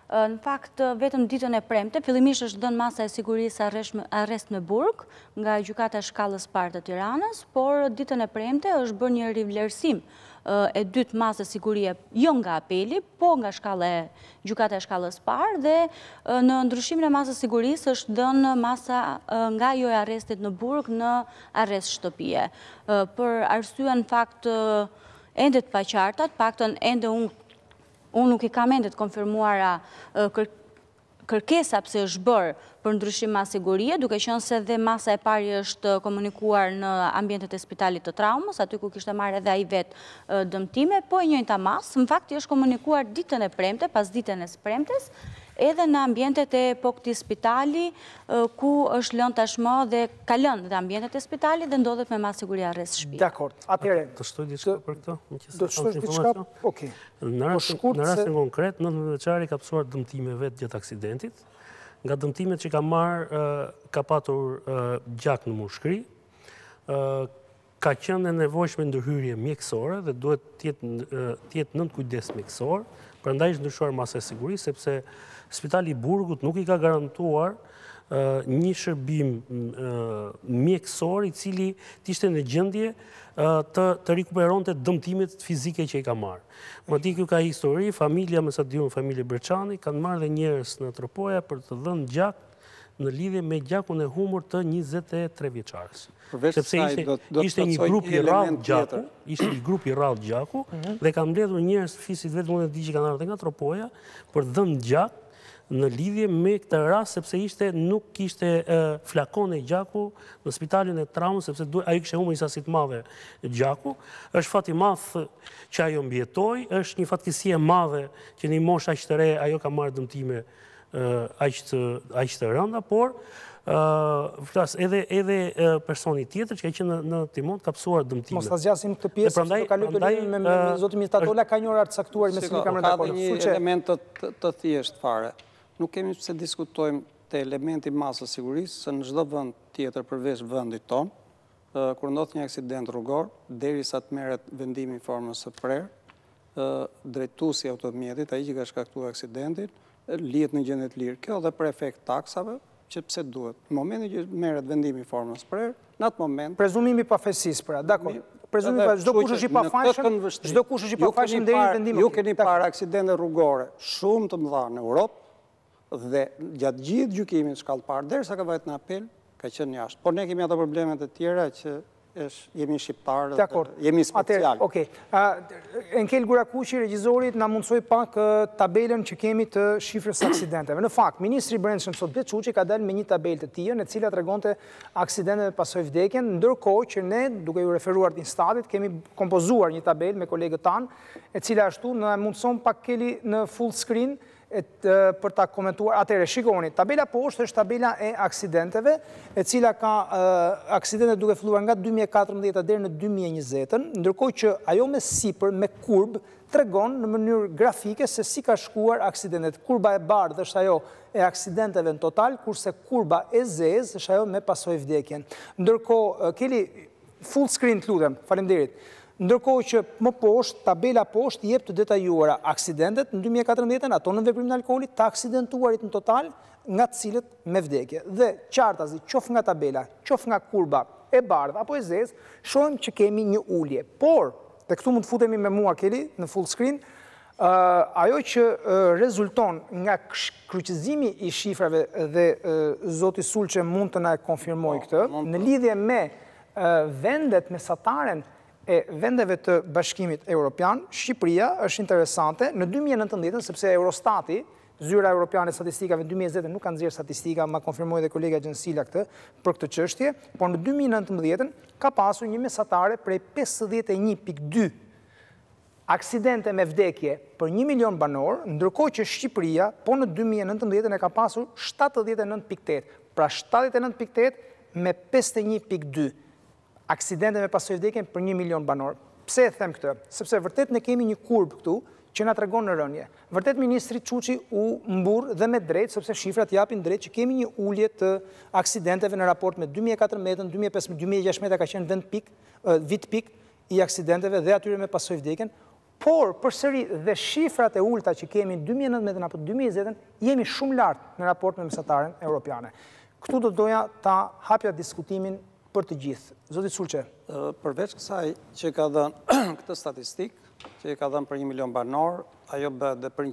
Në fakt, vetëm ditën e premte, fillimisht është dhënë masa e sigurisë arrest në burg nga gjykata e shkallës parë të Tiranës, por ditën e premte është bërë një rivlerësim e dytë masë e sigurie, jo nga apeli, po nga gjykata e shkallës parë dhe në ndryshimin e masës sigurisë është dhënë masa nga jo e arrestit në burg në arrest shtëpie. Për arsye në fakt ende të paqarta, paktën ende unë nuk i kam ende të konfirmuara kërkesa pse është bërë për ndryshim masë sigurie, duke qenë se dhe masa e parë është komunikuar në ambientet e spitalit të traumës, aty ku kishte marrë edhe ai vetë dëmtime, po e njëjta masë, në fakt është komunikuar ditën e premte, pas ditën e së premtes, edhe në ambientet e po këtij spitali, ku është lënë tashmë dhe ka lënë dhe ambientet e spitalit dhe ndodhet me masë sigurie rreth shtëpisë. Dakor. Atëherë, do të shtoj diçka për këtë? Do të shtoj diçka? Okej. Në rastin konkret, 19 vjeçari ka pasur dëmtime vet gjatë aksidentit. Nga dëmtimet që ka marrë, ka patur gjak në mushkëri. Ka qenë e nevojshme ndërhyrje mjekësore dhe duhet të jetë nën kujdes mjekësor. Prandaj është ndryshuar masa e sigurisë sepse Spitali i Burgut nuk i ka garantuar një shërbim mjekësor i cili t'ishte në gjendje të rikuperonte dëmtimet fizike që i ka marrë. Madje kjo ka histori, familja, me sa diun familje Breçani, kanë marrë dhe njerëz në Tropoja për të dhënë gjak në lidhje me gjakun e humur të 23 vjeçarës. Sepse ishte një grup i rrallë gjaku, dhe ka mbledhur njerëz fisit vetë mund të di që kanë ardhur nga Tropoja për dhënë gjak në lidhje me këtë rast sepse nuk kishte flakon e gjaku në spitalin e traumës sepse ai kishte humbur një sasi të madhe gjaku. Është fat i madh që ajo mbietoi, është një fatkeqësi e madhe që në moshë aq të re ajo ka marrë dëmtime aq të rënda, por edhe personi tjetër që ka qenë në timon ka pasur dëmtime. Mos ta zgjasim këtë pjesë, do të kalojmë me zotin Mitat Tola, ka një orë të caktuar me së kamerën dakord. Ka një element të thjeshtë fare. Nuk kemi pse diskutojmë te elementi masës sigurisë, se në çdo vend tjetër përveç vendit tonë, kur ndodh një aksident rrugor, derisa të merret vendimi në formën së prerë, drejtuesi i automjetit, ai që ka shkaktuar aksidentin, lihet në gjendje të lirë. Kjo dhe për efekt taksave, që pse duhet. Në momentin që merret vendimi i formës prerë, në atë moment prezumimi i pafajësisë pra, dakor. Prezumimi i çdo kush është i pafajshëm, deri në vendimin. Ju keni parë aksidente rrugore shumë të mëdha në Europë dhe gjatë gjithë gjykimit shkallë parë derisa ka vajtur në apel, ka qenë jashtë. Por ne kemi ato problemet e tjera që jemi shqiptarë, jemi special. Okej. Enkel Gurakuqi, regjizorit, na mundsoi pak tabelën që kemi të shifrës aksidenteve. Në fakt, Ministri i Brendshëm sot Bledi Çuçi ka dalë me një tabelë të tij, në cila tregonte aksidente me pasojë vdekjen, ndërkohë që ne, duke ju referuar instatit, kemi kompozuar një tabelë me kolegët tanë, e cila ashtu na mundson pak keli në full screen për ta komentuar. Atëherë, shikoni, tabela poshtë është tabela e aksidenteve, e cila ka aksidente duke filluar nga 2014 deri në 2020, ndërkohë që ajo me sipër, me kurb, tregon në mënyrë grafike se si ka shkuar aksidentet. Kurba e bardhë është ajo e aksidenteve në total, kurse kurba e zezë është ajo me pasojë vdekjen. Ndërkohë, keli full screen të lutem, faleminderit. Ndërkohë që më poshtë, tabela poshtë jep të detajuara aksidentet në 2014, ato në veprim në alkoholit, të aksidentuarit në total nga cilët me vdekje. Dhe qartazi, qof nga tabela, qof nga kurba e bardhë apo e zezë, shohim që kemi një ulje. Por, dhe këtu mund të futemi me mua, Keli, në full screen, ajo që rezulton nga kryqëzimi i shifrave dhe Zoti Sulçi mund të na konfirmoj këtë, në lidhje me vendet mesataren e vendeve të bashkimit Europian, Shqipëria është interesante në 2019, sepse Eurostati, zyra Europiane statistikave në 2020 nuk kanë zirë statistika, ma konfirmoj dhe kolega Xhensila këtë për këtë qështje, por në 2019 ka pasur një mesatare prej 51.2 aksidente me vdekje për 1 milion banor, ndërkohë që Shqipëria, po në 2019 e ka pasur 79.8, pra 79.8 me 51.2. aksidente me pasojë vdekjen për 1 milion banor. Pse e them këtë? Sepse vërtet ne kemi një kurbë këtu që na tregon në rënje. Vërtet Ministri Çuçi u mburr dhe me drejt, sepse shifrat japin drejt që kemi një ulje të aksidenteve në raport me 2014, 2015, 2016 ka qenë vit pik i aksidenteve dhe atyre me pasojë vdekjen, por përsëri dhe shifrat e ulta që kemi në 2019 apo 2020 jemi shumë lart në raport me mesataren europiane. Këtu do doja ta hapja diskutimin për të gjithë. Zoti Sulçi, përveç kësaj që ka dhënë këtë statistikë, që ka dhënë për 1 milion banor, ajo bëhet edhe për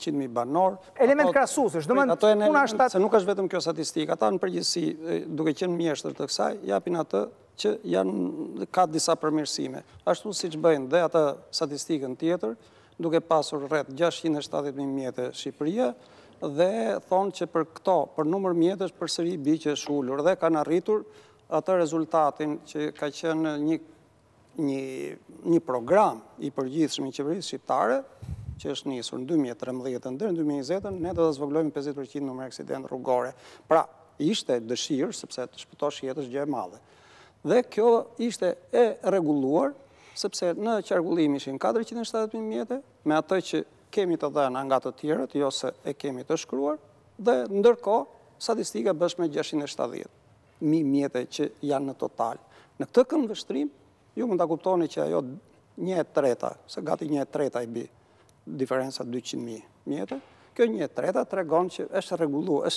100.000 banor. Element krahasues, domethënë puna është atë, se nuk është vetëm kjo statistikë, ata në përgjithësi, duke qenë mjeshtër të kësaj, japin atë që janë ka disa përmirësime. Ashtu siç bëjnë dhe ata statistikën tjetër, duke pasur rreth 670.000 mjete Shqipëria dhe thonë që për këto, për numër mjetesh përsëri biqe është ulur dhe kanë arritur atë rezultatin që ka qenë një program I përgjithshëm I qeverisë shqiptare, që është nisur në 2013 deri në 2020, ne do ta zvoglojmë 50% numër aksidente rrugore. Pra, ishte dëshirë sepse të shpëtosh jetësh gjë e madhe. Dhe kjo ishte e rregulluar, sepse në qarkullim ishin 470.000 mjete, me atë që kemi të dhëna nga të tjerët, jo se e kemi të shkruar, dhe ndërkohë statistika bësh me 670.000 mjete që janë në total. Në këtë këndvështrim, ju mund ta kuptoni që ajo 1/3, se gati 1/3 I bi, diferenca 200.000 mjete, kjo 1/3 tregon që është rregulluar,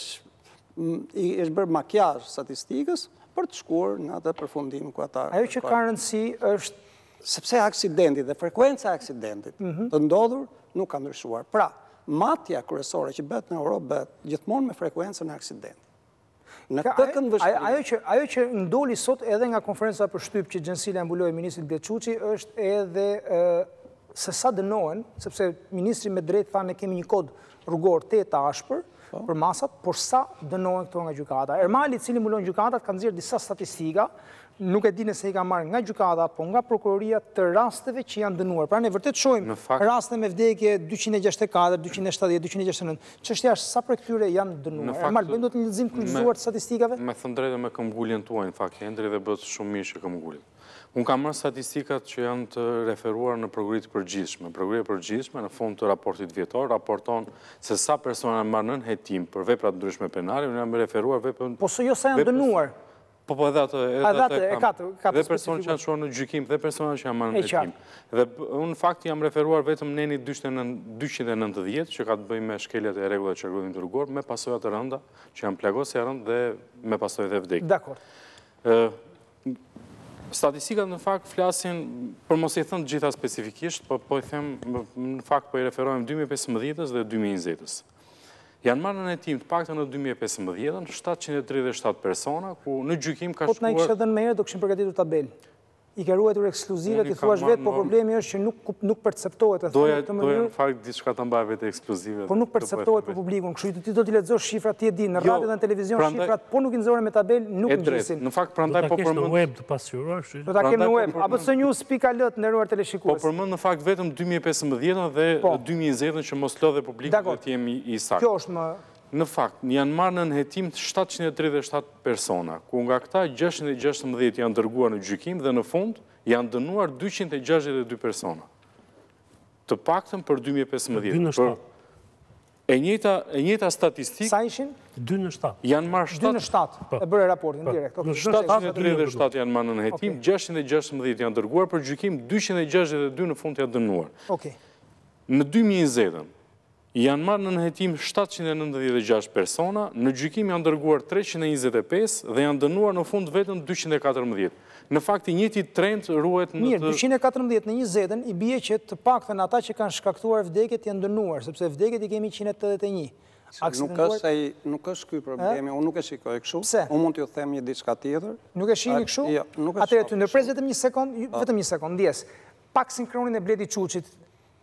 është bërë makjazh statistikës, për të shkuar në atë përfundim ku ata... Ajo që ka rëndësi është... Sepse aksidentit dhe frekuenca aksidentit të ndodhur nuk ka ndryshuar. Pra, matja kryesore që bëhet në Europë bëhet gjithmonë me frekuencën e aksidentit. Në këtë këndvështrim... Ajo që ndoli sot edhe nga konferenca për shtyp që Xhensila mbuloi ministrit Bledi Çuçi është edhe se sa dënohen, sepse ministri me drejt tha ne kemi një kod rrugor të ashpër, për masat, por sa dënohen këto nga gjykata. Ermal I cili mbulon gjykatat ka nxjerrë disa statistika, nuk e di nëse I ka marrë nga gjykata apo nga prokuroria të rasteve që janë dënuar. Pra ne vërtet shohim raste me vdekje 264, 270, 269. Çështja është sa prej këtyre janë dënuar. Ermal, bëjmë do të një lexim kryqëzuar të statistikave? Me thënë drejtë me këmbguljen tuaj, në fakt, Hendri dhe bëhet shumë mirë që këmbgulet. Unë kam marrë statistikat që janë të referuar në prokuroritë përgjithshme. Prokuroria e përgjithshme në fund të raportit vjetor raporton se sa persona marrën në hetim për vepra të ndryshme penale, unë jam referuar veprën. Po se jo sa janë dënuar. Po po edhe atë e katër. Dhe persona që janë shkuar në gjykim, dhe persona që janë marrë në hetim. Dhe unë në fakt jam referuar vetëm neni 290 që ka të bëjë me shkeljet e rregullave të qarkullimit rrugor, me pasoja të rënda që janë plagosja rënd dhe me pasojë dhe vdekje. Dakor. Statistikat në fakt flasin, për mos I thënë gjitha specifikisht, po I them, në fakt po I referojmë 2015 dhe 2020. Janë marrë në hetim të paktën në 2015, 737 persona, ku në gjykim ka shkuar... Po të na I kështë dhënë më herë, do këshim përgatitur tabelë. I ke ruajtur ekskluzive, ti thuash vetë, po problemi është që nuk perceptohet. Doja në fakt diçka ta mbaj vetë ekskluzive. Po nuk perceptohet për publikun, kështu ti do t'i lexosh shifrat, ti e di në radio dhe në televizion shifrat, po nuk I nxorën me tabelë, nuk ngjisin. Në fakt prandaj po përmend në web të pasqyruar, kështu. Do ta kem në web, abcnews.al të nderuar teleshikues. Po përmend në fakt vetëm 2015 dhe 2020 që mos lodhë publikun do të jemi I saktë. Kjo është më Në fakt, janë marrë në hetim 737 persona, ku nga këta 616 janë dërguar në gjykim dhe në fund janë dënuar 262 persona. Të paktën për 2015. E njëjta statistikë... Sa ishin? 2/7. Janë marrë 7. 2/7 e bërë raportin direkt. 737 janë marrë në hetim, 616 janë dërguar për gjykim, 262 në fund janë dënuar. Në 2020... Janë marrë në hetim 796 persona, në gjykim janë dërguar 325 dhe janë dënuar në fund vetëm 214. Në fakt I njëjti trend ruhet në... Mirë, 214 në 20 I bie që të paktën ata që kanë shkaktuar vdekjet janë dënuar, sepse vdekjet I kemi 181. Nuk është ky problemi, unë nuk e shikoj kështu. Unë mund t'ju them një diçka tjetër. Nuk e shihni kështu? Atëherë ty ndërpres vetëm një sekond, ndjes. Pak sinkronin e Bledi Çuçit.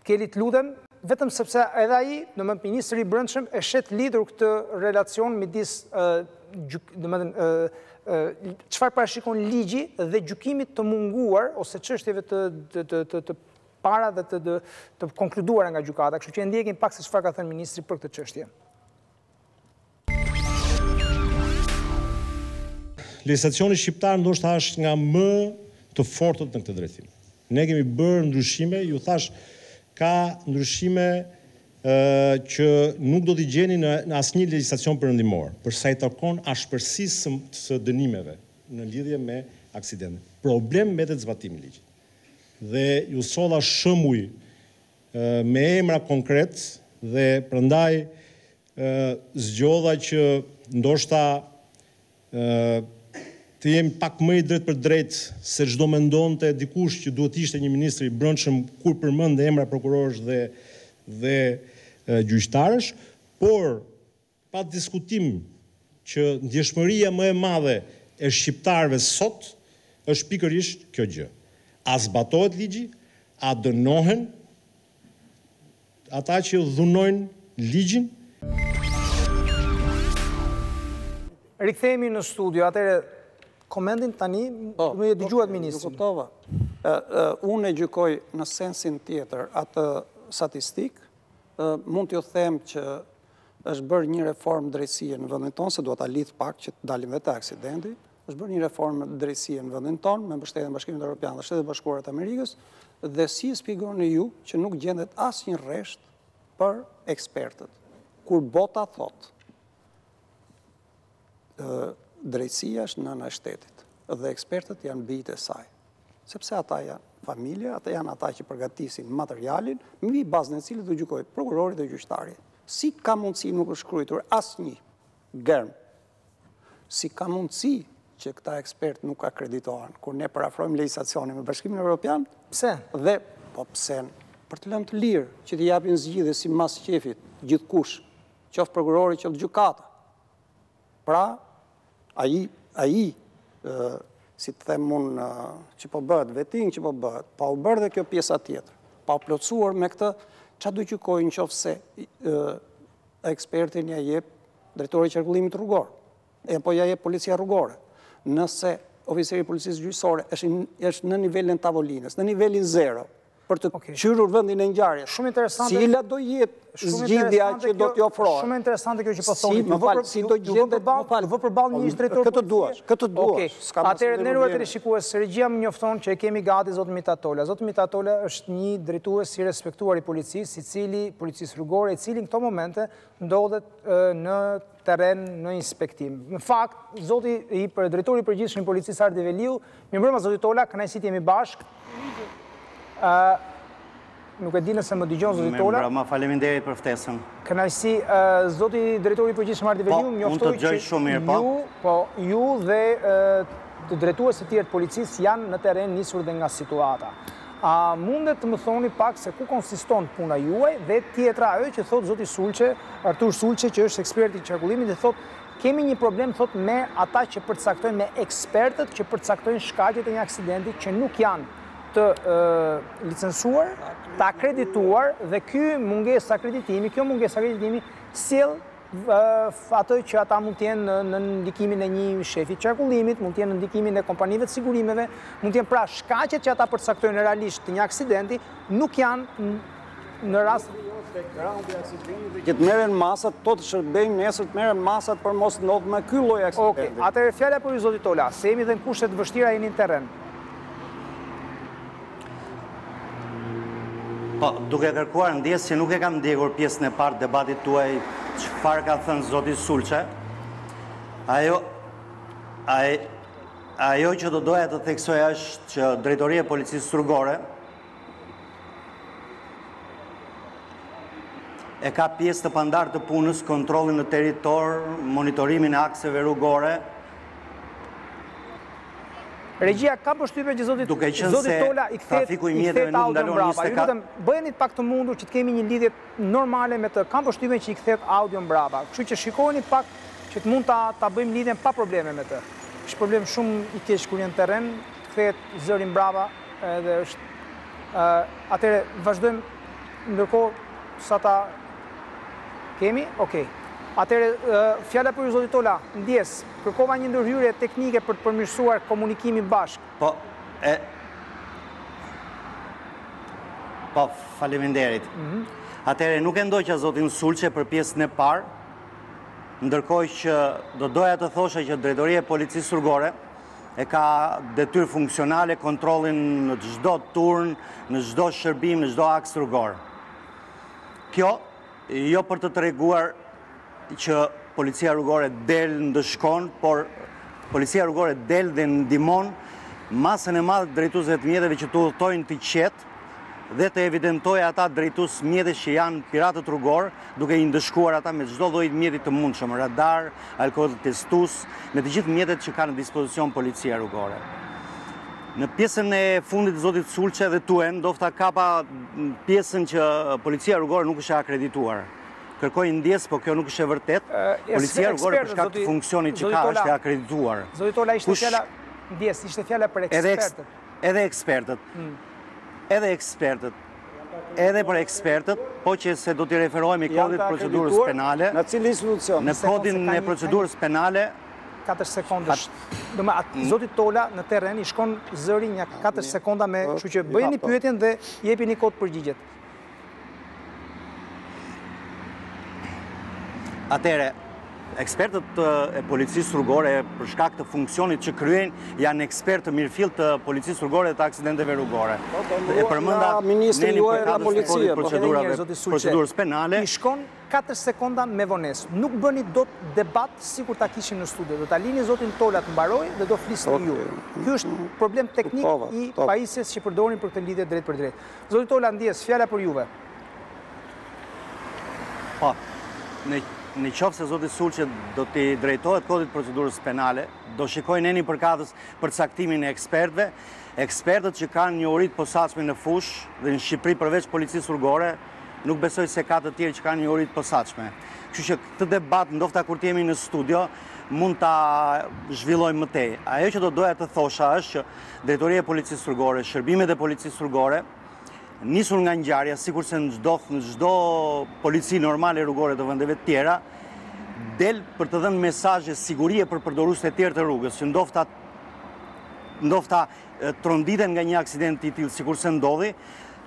Kelit lutem vetëm sepse edhe ai, domethënë ministri I Brendshëm e shet lidhur këtë relacion midis domethënë çfarë parashikon ligji dhe gjykimit të munguar ose çështjeve të para dhe të konkluduara nga gjykata, kështu që ndjekim pak se çfarë ka thënë ministri për këtë çështje. Legjislacioni shqiptar ndoshta është nga më të fortët në këtë drejtim. Ne kemi bërë ndryshime, ju thash ka ndryshime që nuk do t'i gjeni në asnjë legjislacion perëndimor, përsa I takon ashpërsisë së dënimeve në lidhje me aksidente. Problem mbetet zbatimi I ligjit. dhe ju solla shëmuj me emra konkret dhe prandaj zgjodha që ndoshta të jemi pak më drejt për drejt se çdo mendonte dikush që duhet ishte një ministër I brendshëm kur përmend emra prokurorësh dhe gjyqtarësh, por pa diskutim që ndjeshmëria më e madhe e shqiptarëve sot është pikërisht kjo gjë. A zbatohet ligji, a dënohen ata që dhunojnë ligjin? Rikthehemi në studio, atëherë komendin tani më dëgjuat ministri. Unë e gjykoj në sensin tjetër atë statistik, mund t'ju them që është bërë një reformë drejtësie në vendin tonë, se duhet ta lidh pak që të dalim vetë aksidenti. Është bërë një reformë drejtësie në vendin tonë me mbështetjen e Bashkimit Evropian dhe Shtetet Bashkuara të Amerikës, dhe si e shpjegoni ju që nuk gjendet asnjë rresht për ekspertët. Kur bota thotë drejtësia është nëna e shtetit dhe ekspertët janë bijtë e saj. Sepse ata janë familje, ata janë ata që përgatisin materialin, mbi bazën e cilit do gjykojë prokurori dhe gjyqtari. Si ka mundësi nuk është shkruajtur asnjë gërm? Si ka mundësi që këta ekspert nuk akreditohen kur ne parafrojmë legjislacionin me Bashkimin Evropian? Pse? Dhe po pse? Për të lënë të lirë që të japin zgjidhje sipas qefit gjithkush, qoftë prokurori, qoftë gjykata. Pra, ai si të them unë që po bëhet vetting, që po bëhet, pa u bërë dhe kjo pjesa tjetër, pa u plotësuar me këtë, çfarë do gjykojnë nëse ekspertin ja jep drejtori I qarkullimit rrugor, apo ja jep policia rrugore, nëse oficeri I policisë gjyqësore është në nivelin tavolinës, në nivelin 0, për të qyrur vendin e ngjarjes. Shumë interesante. Cila do jetë zgjidhja që do t'i ofrohet? Shumë interesante kjo që po thoni. Si do gjendet vë përballë një drejtor? Këtë duash, këtë duash. Atëherë ne ruajmë të shikues, regjia më njofton që e kemi gati zotin Mitat Tola. Zoti Mitat Tola është një drejtues I respektuar I policisë, I cili policisë rrugore, I cili në këto momente ndodhet në terren në inspektim. Në fakt, zoti I drejtori I përgjithshëm I policisë Ardi Veliu, mirëmbrëma zoti Tola, kënaqësi jemi bashkë. Nuk e di nëse më dëgjon zoti Tola. Mirëmbrëma, faleminderit për ftesën. Kënaqësi, zoti drejtori I përgjithshëm Ardi Veliu njoftoi që ju dhe të drejtuesit e tjerë të policisë janë në terren nisur dhe nga situata. A mundet të më thoni pak se ku konsiston puna juaj dhe tjetra ajo që thot zoti Sulçi, Artur Sulçi që është ekspert I qarkullimit dhe thot kemi një problem thot me ata që përcaktojnë me ekspertët që përcaktojnë shkaqjet e një aksidenti që nuk janë të licensuar, të akredituar dhe kjo mungesë akreditimi sill ato që ata mund të jenë në ndikimin e një shefi të qarkullimit, mund të jenë në ndikimin e kompanive të sigurimeve, mund të jenë pra shkaqet që ata përcaktojnë realisht të një aksidenti, nuk janë në rast që të merren masat, to të shërbejmë nesër të merren masat për mos të ndodhë me ky lloj aksidenti. Okej, atëherë fjala për zotin Tola, se jemi dhe në kushte të vështira jeni në terren. Po, duke kërkuar ndjesë që nuk e kam ndjekur pjesën e parë debatit tuaj çfarë ka thënë zoti Sulçi. Ajo që do doja të theksoja është që drejtoria e policisë rrugore e ka pjesë të pandar të punës, kontrollin në territor, monitorimin e akseve rrugore. Regjia ka përshtypje që zotit Tola I kthehet audio mbrapa. Ju lutem, bëheni pak të mundur që të kemi një lidhje normale me të. Kam përshtypjen që I kthehet audio mbrapa. Kështu që shikojeni pak që të mund ta bëjmë lidhjen pa probleme me të. Është problem shumë I keq kur jeni në terren, kthehet zëri mbrapa edhe është atëherë vazhdojmë ndërkohë sa ta kemi. Okej. Atëherë, fjala për zotin Tola, ndjes, kërkova një ndërhyrje teknike për të përmirësuar komunikimin bashkë. Po, faleminderit. Atëherë, nuk e ndoqja zotin Sulçi për pjesën e parë, ndërkohë që do doja të thosha që drejtoria e policisë rrugore e ka detyrë funksionale kontrollin në çdo turn, në çdo shërbim, në çdo aks rrugor. Kjo, jo për të treguar që policia rrugore del ndëshkon, por policia rrugore del dhe ndihmon masën e madhe të drejtuesve të mjeteve që udhtojnë të qetë dhe të evidentojë ata drejtues mjetesh që janë piratë rrugor, duke i ndëshkuar ata me çdo lloj mjeti të mundshëm, radar, alkool testues, me të gjithë mjetet që kanë në dispozicion policia rrugore. Në pjesën e fundit të zotit Sulçi dhe Tuen, ndoshta kapa pjesën që policia rrugore nuk është akredituar. Kërkoi ndjes, po kjo nuk është e vërtetë. Policia rrugore për shkak të funksionit që ka është e akredituar. Zoti Tola ishte fjala ndjes, ishte fjala për ekspertët. Edhe ekspertët. Edhe për ekspertët, po që se do t'i referohemi kodit procedurës penale, në kodin e procedurës penale, 4 sekundës. Zotit Tola në teren i shkon zëri një 4 sekunda me që që bëjë një pyetjen dhe jepi një kod përgjigjet. Atere, ekspertët e policisë rrugore për shkak të funksionit që kryejnë janë ekspertë mirëfill të policisë rrugore dhe të aksidenteve rrugore. E përmenda neni përkatës të procedurës penale. I shkon 4 sekonda me vonesë. Nuk bëni do të debat si kur ta kishim në studio. Do të alini zotin Tola të mbaroj dhe do flisë të ju. Kjo është problem teknik i pajisjes që përdorin për këtë lidhje drejt për drejt. Zotin Tola ndjes, fjala për juve. Pa, në qoftë se zoti Sulçi do t'i drejtohet kodit procedurës penale, do shikojnë neni përkatës për caktimin e ekspertëve, ekspertët që kanë njohuri të posaçme në fushë dhe në Shqipëri përveç policisë rrugore, nuk besoj se ka të tjerë që kanë njohuri të posaçme. Kështu që këtë debat, ndofta kur t'jemi në studio, mund ta zhvillojmë më tej. Ajo që do doja të thosha është që drejtoria e policisë rrugore, shërbimet e policisë rrugore, nisur nga ngjarja, sikur se në çdo polici normale rrugore të vendeve të tjera, del për të dhënë mesazhe sigurie për përdoruesit e tjerë të rrugës, që ndofta tronditen nga një aksident i tillë, sikur se ndodhi,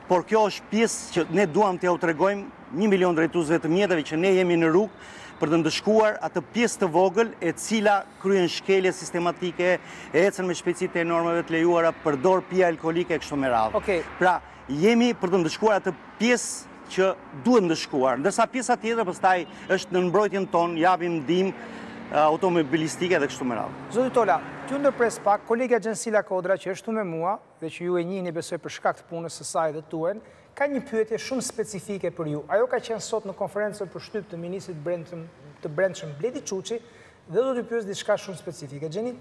por kjo është pjesë që ne duam t'u tregojmë 1 milion drejtuesve të mjeteve që ne jemi në rrugë për të ndëshkuar atë pjesë të vogël e cila kryen shkelje sistematike, e ecën me shpejtësitë e normave të lejuara, përdor pije alkolike e kështu me radhë. Pra, jemi për të ndëshkuar atë pjesë që duhet ndëshkuar, ndërsa pjesa tjetër pastaj është në mbrojtjen tonë, japim ndihmë automobilistike dhe kështu me radhë. Zoti Tola, ju ndërpres pak, kolega Xhensila Kodra që është me mua dhe që ju e njihni besoj për shkak të punës së saj dhe tuen, ka një pyetje shumë specifike për ju. Ajo ka qenë sot në konferencën për shtyp të ministrit të brendshëm Bledi Çuçi dhe do t'ju pyes diçka shumë specifike. Xheni?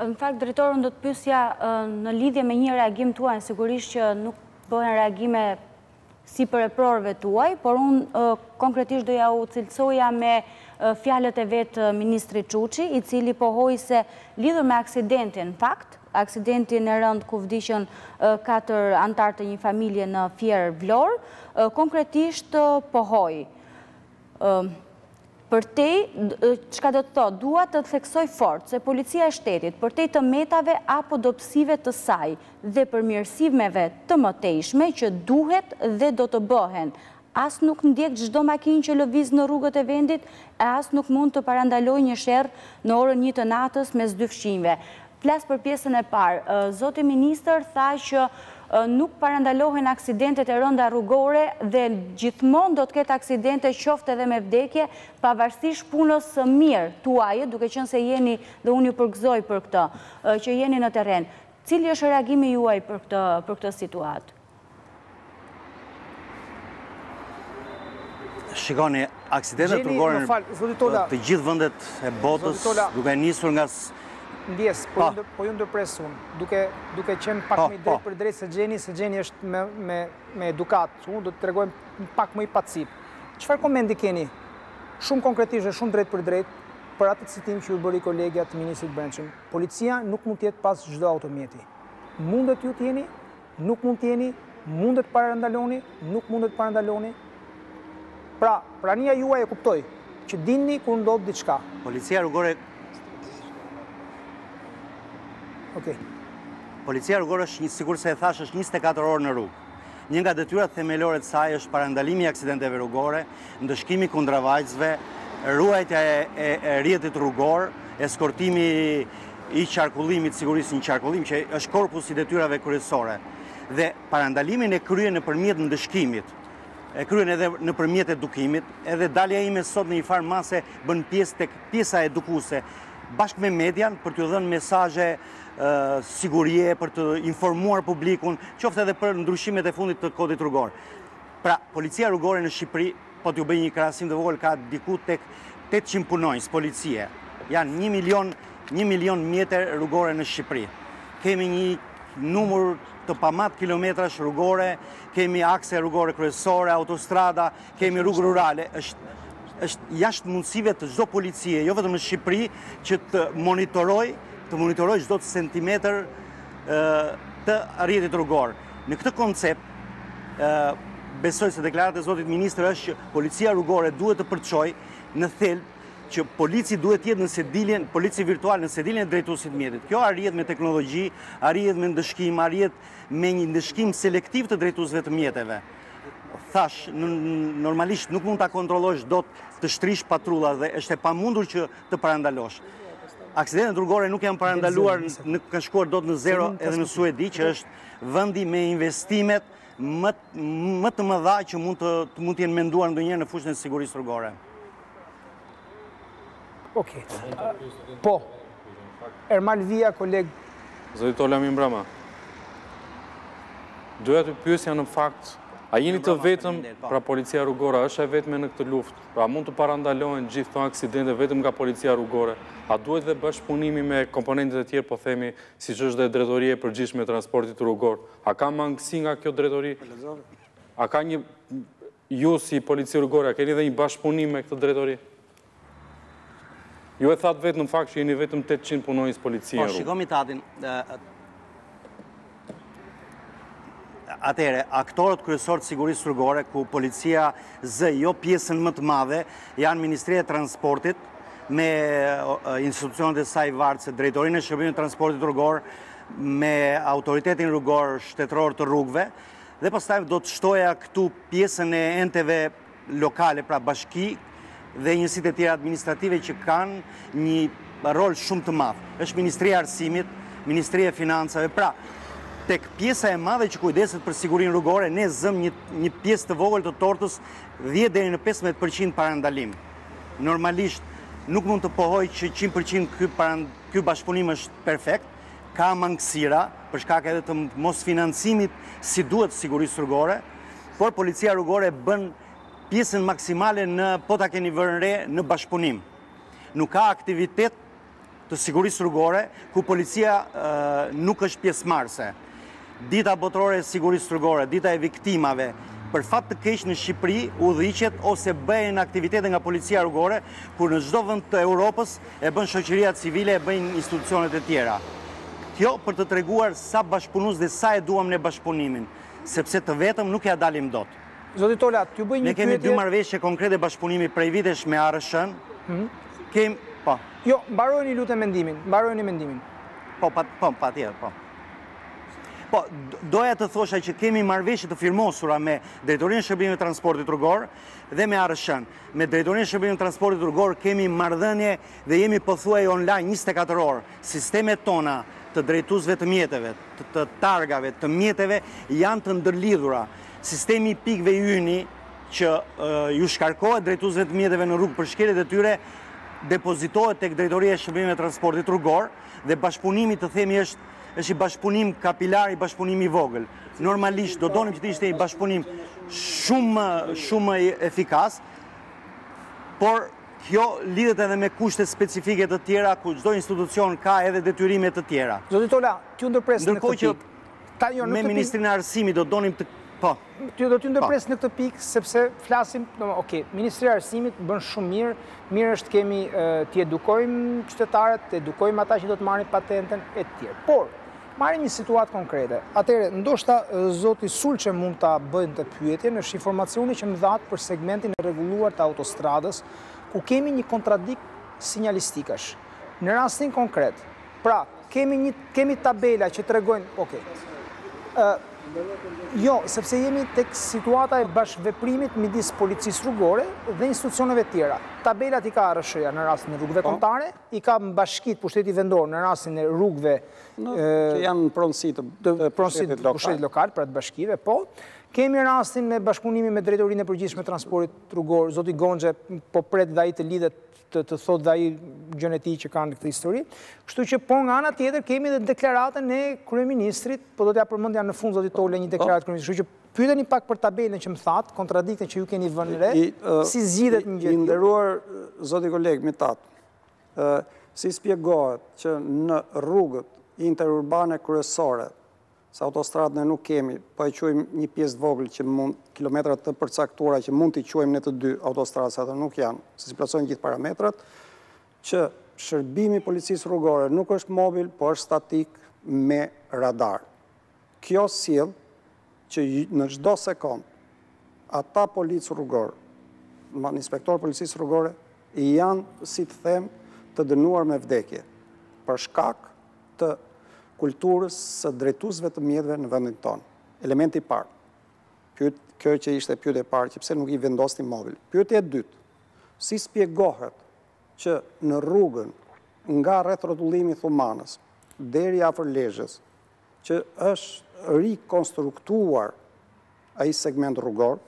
Në fakt drejtorun do të pyesja në lidhje me një reagim tuaj, sigurisht që nuk bëhen reagime si për eprorëve tuaj, por unë konkretisht doja u cilësoja me fjalët e vetë ministri Çuçi, i cili pohoi se lidhur me aksidentin, fakt, aksidentin e rëndë ku vdiqën 4 antarë të një familje në Fier-Vlorë, konkretisht pohoj. Për te, qka do të thotë, dua të theksoj fort, se policia e shtetit, për te të metave apo dobësive të saj dhe për mirësimeve të mëtejshme që duhet dhe do të bëhen. As nuk ndjek çdo makinë që lëviz në rrugët e vendit, as nuk mund të parandaloj një sherr në orën 1 të natës mes dy fshimve. Flas për pjesën e parë, zoti ministër tha që nuk parandalohen aksidentet e rënda rrugore dhe gjithmonë do të ketë aksidente qoftë edhe me vdekje, pavarësisht punës së mirë tuaje, duke qenë se jeni dhe unë ju përgëzoj për këtë, që jeni në terren. Cili është reagimi juaj për këtë situatë? Shikoni, aksidentet rrugore në të gjithë vendet e botës duke nisur nga ndjes, po ju ndërpresun, duke qenë pak me drejt për drejt se Xheni është me edukat, unë do të tregojmë pak më i pacip. Çfarë komendi keni, shumë konkretisht dhe shumë drejt për drejt, për atë citim që ju bëri kolegja të ministrit brendshëm? Policia nuk mund tjetë pas çdo automjeti. Mundet ju t'jeni, nuk mund t'jeni, mundet parandaloni, nuk mundet parandaloni. Pra, prania juaj e kuptoj, që dinni kur ndodh diçka. Policia rrugore është, sikur se e thash, është 24 orë në rrugë. Një nga detyrat themelore të saj është parandalimi i aksidenteve rrugore, ndëshkimi kundra vajzave, ruajtja e rrjetit rrugor, eskortimi i qarkullimit, sigurisë në qarkullim, që është korpus i detyrave kryesore. Dhe parandalimin e kryen nëpërmjet ndëshkimit, e kryen edhe nëpërmjet edukimit, edhe dalja ime sot në një farë mase bën pjesë tek pjesa edukuese bashkë me median për t'u dhënë mesazhe sigurie, për të informuar publikun, qoftë edhe për ndryshimet e fundit të kodit rrugor. Pra, policia rrugore në Shqipëri, po t'u bëj një krahasim të vogël, ka diku tek 800 punonjës policie. Janë 1 milion mjetër rrugore në Shqipëri. Kemi një numër të pamat kilometrash rrugore, kemi akse rrugore kryesore, autostrada, kemi rrugë rurale. Është jashtë mundësive të çdo policie, jo vetëm në Shqipëri, që të monitoroj çdo centimetër të rrjetit rrugor. Në këtë koncept, besoj se deklarata e zotit ministër është që policia rrugore duhet të përçojë në thelb që polici duhet të jetë në sediljen, polici virtual në sediljen e drejtuesit mjetit. Kjo arrihet me teknologji, arrihet me ndëshkim, arrihet me një ndëshkim selektiv të drejtuesve të mjeteve. Thash, normalisht nuk mund ta kontrollosh dot të shtrish patrulla dhe është e pamundur që të parandalosh. Aksidentet rrugore nuk janë parandaluar, nuk kanë shkuar dot në zero edhe në Suedi, që është vendi me investimet më të mëdha që mund të jenë menduar ndonjëherë në fushën e sigurisë rrugore. Okej. Po. Ermal Via, koleg. Zoti Tola Mimbrama. Doja të pyesja në fakt, a jeni të vetëm, pra policia rrugore është e vetme në këtë luftë, pra mund të parandalohen gjithë këto aksidente vetëm nga policia rrugore, a duhet dhe bashkëpunimi me komponentet e tjerë, po themi, siç është dhe drejtoria e përgjithshme e transportit rrugor? A ka mangësi nga kjo drejtori? A ka një, ju si policia rrugore, a keni dhe një bashkëpunim me këtë drejtori? Ju e thatë vetë në fakt që jeni vetëm 800 punonjës policie rrugore. Po, shikomi tatin. Atëherë, aktorët kryesorë të sigurisë rrugore, ku policia zë jo pjesën më të madhe, janë Ministria e Transportit, me institucionet e saj varëse, drejtorinë e shërbimit të transportit rrugor, me autoritetin rrugor shtetëror të rrugëve, dhe pastaj do të shtoja këtu pjesën e enteve lokale, pra bashki dhe njësitë e tjera administrative që kanë një rol shumë të madh. Është Ministria e Arsimit, Ministria e Financave, pra tek pjesa e madhe që kujdeset për sigurinë rrugore, ne zëm një pjesë të vogël të tortës 10 deri në 15% parandalim. Normalisht nuk mund të pohoj që 100% ky bashkëpunim është perfekt, ka mangësira për shkak edhe të mos financimit si duhet të sigurisë rrugore, por policia rrugore bën pjesën maksimale në po ta keni vënë re në bashkëpunim. Nuk ka aktivitet të sigurisë rrugore ku policia nuk është pjesëmarrëse. Dita botërore e sigurisë rrugore, dita e viktimave, për fat të keq në Shqipëri udhëhiqet ose bëhen aktivitete nga policia rrugore, kur në çdo vend të Europës e bën shoqëria civile, e bëjnë institucionet e tjera. Kjo për të treguar sa bashkëpunues dhe sa e duam ne bashkëpunimin, sepse të vetëm nuk ja dalim dot. Zoti Tola, ju bëj një pyetje. Ne kemi dy marrëveshje konkrete bashkëpunimi prej vitesh me ARSH-n. Kem, po. Jo, mbarojeni lutem mendimin, mbarojeni mendimin. Po, patjetër, po. Po, doja të thosha që kemi marrëveshje të firmosura me Drejtorinë e Shërbimit të Transportit Rrugor dhe me ARSH-n. Me Drejtorinë e Shërbimit të Transportit Rrugor kemi marrëdhënie dhe jemi pothuaj online 24 orë. Sistemet tona të drejtuesve të mjeteve, të targave, të mjeteve janë të ndërlidhura. Sistemi i pikëve yni që ju shkarkohet drejtuesve të mjeteve në rrugë për shkeljet e tyre depozitohet tek Drejtoria e Shërbimit të Transportit Rrugor dhe bashkëpunimi të themi është i bashkëpunim kapilar, i bashkëpunim i vogël. Normalisht do donim që të ishte i bashkëpunim shumë efikas, por kjo lidhet edhe me kushte specifike të tjera, ku çdo institucion ka edhe detyrime të tjera. Zoti Tola, t'ju ndërpres në këtë pikë. Me Ministrinë e Arsimit do donim të... Po. T'ju ndërpres në këtë pikë, sepse flasim... Okej, Ministria e Arsimit bën shumë mirë, mirë është kemi t'i edukojmë qytetarët, t'i edukojmë ata që do të marrin patentën e tjerë. Por, marim një situatë konkrete. Atëherë, ndoshta zoti Sulçi mund ta bëjnë të pyetjen, është informacioni që më dhatë për segmentin e rregulluar të autostradës, ku kemi një kontradikt sinjalistikash. Në rastin konkret, pra, kemi tabela që tregojnë, okej. Jo, sepse jemi tek situata e bashkëveprimit midis policisë rrugore dhe institucioneve tjera. Tabelat i ka ARSH-ja në rastin e rrugëve kombëtare, i ka bashkitë pushteti vendor në rastin e rrugëve që janë pronësi të pushtetit lokal, pra të bashkive, po. Kemi rastin me bashkëpunimi me drejtorinë e përgjithshme transportit rrugor. Zoti Gonxhe po pret dhe ai të lidhet të thotë ai gjën e tij që kanë këtë histori. Kështu që po nga ana tjetër kemi edhe deklaratën e kryeministrit, po do t'ja përmendja në fund zoti Tola një deklaratë kryeministrit. Kështu që pyeteni pak për tabelën që më that, kontradiktën që ju keni vënë re, si zgjidhet një gjë. I nderuar zoti koleg Mitat, si shpjegohet që në rrugët interurbane kryesore sa autostradën e nuk kemi, pa e quajmë një pjesë vogël që mund kilometrat të përcaktuara që mund t'i quajmë ne të dy autostradë, sa ato nuk janë, siç plotësojnë gjithë parametrat, që shërbimi i policisë rrugore nuk është mobil, por është statik me radar. Kjo sill që në çdo sekond ata policë rrugor, inspektor policisë rrugore janë, si të them, të dënuar me vdekje për shkak të kulturës së drejtuesve të mjetëve në vendin tonë. Elementi i parë. Kjo që ishte pyetja e parë, që pse nuk i vendosni mobil. Pyetja e dytë. Si shpjegohet që në rrugën nga rreth rrotullimit Thumanës deri afër Lezhës, që është rikonstruktuar ai segment rrugor,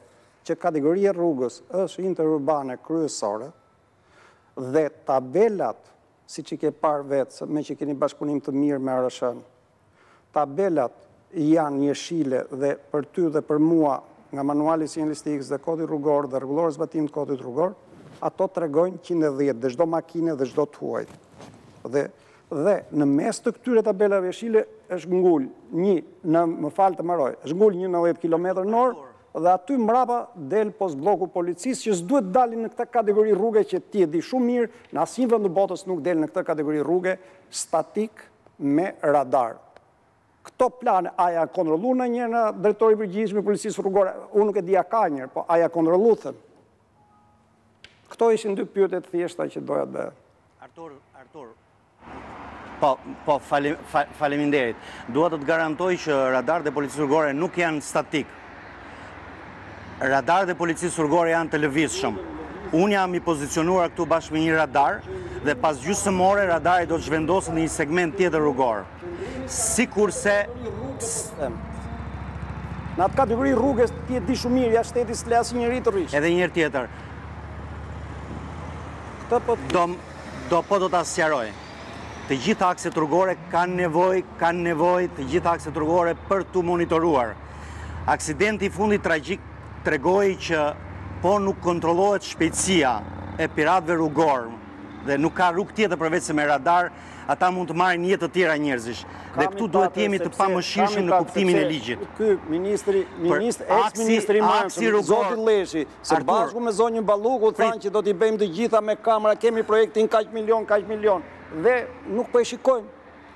që kategoria e rrugës është interurbane kryesore dhe tabelat si që ke parë vetë, me që keni bashkëpunim të mirë me Arashën. Tabelat janë një shile dhe për ty dhe për mua nga manuali sinjalistikës dhe kodit rrugor dhe rregullor zbatim të kodit rrugor, ato tregojnë 110 dhe çdo makine dhe çdo tuaj. Dhe në mes të këtyre tabelave shile është ngul një, në më falë të maroj, është ngul 90 km/h dhe aty mrapa del post bloku policisë që s'duhet dalin në këtë kategori rruge që ti e di shumë mirë, në asnjë vend të botës nuk del në këtë kategori rruge statik me radar. Këto plane aja kontrolluan ndonjëherë nga drejtori i përgjithshëm i policisë rrugore, unë nuk e di a ka ndonjëherë, po aja kontrolluan. Këto ishin dy pyetje të thjeshta që doja të bëj. Artur. Po, faleminderit. Dua të garantoj që radarët e policisë rrugore nuk janë statik. Radar dhe policisë rrugore janë të lëvizshëm. Unë jam i pozicionuar këtu bashkë me një radar dhe pas gjysmë ore radari do të zhvendoset në një segment tjetër rrugor. Sikurse në atë kategori rrugës ti e di shumë mirë, jashtë shtetit s'le asnjëri të rrish. Edhe një herë tjetër. Do ta sqaroj. Të gjitha akset rrugore kanë nevojë të gjitha akset rrugore për tu monitoruar. Aksidenti i fundit tragjik tregoi që po nuk kontrollohet shpejtësia e piratëve rrugor dhe nuk ka rrugë tjetër përveç se me radar, ata mund të marrin jetë të tjera njerëzish. Dhe këtu duhet të jemi të pamëshirshëm në kuptimin e ligjit. Ky ex-ministri i Marshit, zoti Leshi, së bashku me zonjën Balluku thanë që do t'i bëjmë të gjitha me kamera, kemi projektin kaq milion dhe nuk po e shikojmë.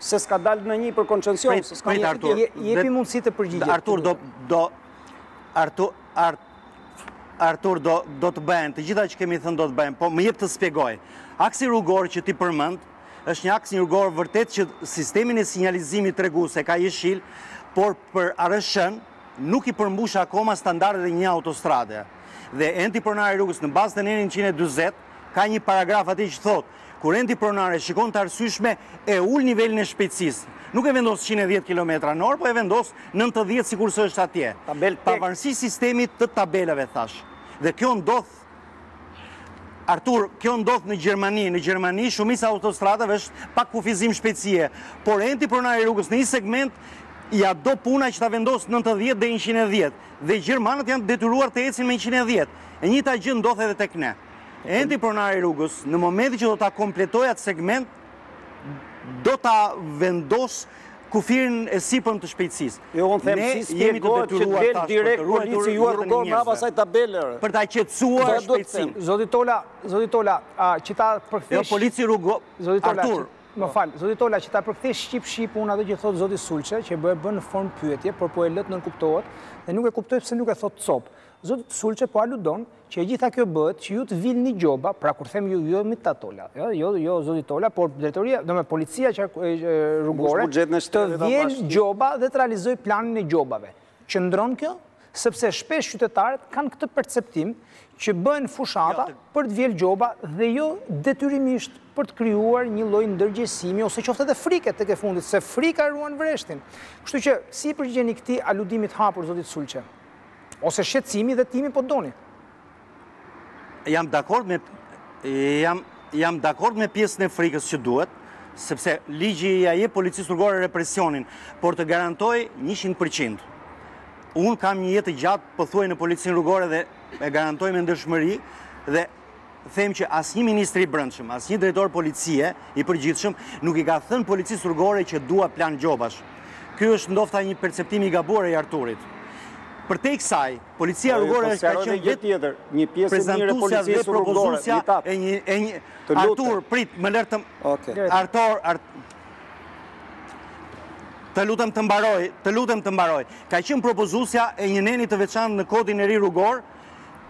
Se s'ka dalë në një për koncension, se s'ka një të tjetër. Jepi mundësi të përgjigjesh. Artur, do të bëjnë, të gjitha që kemi thënë do të bëjnë, po më jep të shpjegoj. Aksi rrugor që ti përmend, është një aks rrugor vërtet që sistemin e sinjalizimit tregues e ka jeshil, por për Arshën nuk i përmbush akoma standardet e një autostrade. Dhe enti pronari i rrugës në bazë të nenin 140 ka një paragraf aty që thotë kur enti pronari shikon të arsyeshme e ul nivelin e shpejtësisë. Nuk e vendos 110 km/h, po e vendos 90 sikurse është atje. Pavarësisht sistemit të tabelave thash. Dhe kjo ndodh, Artur, kjo ndodh në Gjermani. Në Gjermani shumica e autostradave është pa kufizim shpejtësie, por enti pronari i rrugës në një segment ja do puna që ta vendos 90 deri 110 dhe gjermanët janë detyruar të ecin me 110. E njëjta gjë ndodh edhe tek ne. Enti pronari i rrugës në momentin që do ta kompletojë atë segment do ta vendos kufirin e sipëm të shpejtësisë. Jo, unë them si jemi të detyruar ta direkt policia juar rrugor mbrapa asaj tabelës për ta qetësuar shpejtësinë. Zoti Tola, që ta përkthesh. Jo, policia rrugor. Zoti Tola, më fal. Zoti Tola, që ta përkthesh shqip unë atë që thot zoti Sulçi, që bën në formë pyetje, por po e lë të nënkuptohet, dhe nuk e kuptoj pse nuk e thot cop. Zoti Sulçi po aludon që e gjitha kjo bëhet që ju të vilni gjoba, pra kur them ju jo Mitat Tola, jo zoti Tola, por drejtoria, domethënë policia që rrugore të vil gjoba dhe të realizoj planin e gjobave. Qëndron kjo, sepse shpesh qytetarët kanë këtë perceptim që bëhen fushata për të vil gjoba dhe jo detyrimisht për të krijuar një lloj ndërgjegjësimi ose qoftë edhe frike tek e fundit, se frika ruan vreshtin. Kështu që si përgjigjeni këtij aludimit hapur zotit Sulçi? ose shqetësimi dhe timi po doni. Jam dakord me pjesën e frikës që duhet, sepse ligji i aje policisë rrugore represionin, por të garantoj 100%. Unë kam një jetë gjatë pëthuaj në policinë rrugore dhe e garantoj me ndëshmëri dhe them që asnjë ministri i brendshëm, asnjë drejtor policie i përgjithshëm nuk i ka thënë policisë rrugore që dua plan gjobash. Ky është ndoshta një perceptim i gabuar i Arturit. Përtej kësaj, policia rrugore është ka qenë vetë një pjesë e mirë e policisë rrugore, Artur, prit, më lër të Të lutem të mbaroj. Ka qenë propozusja e një neni të veçantë në kodin e ri rrugor,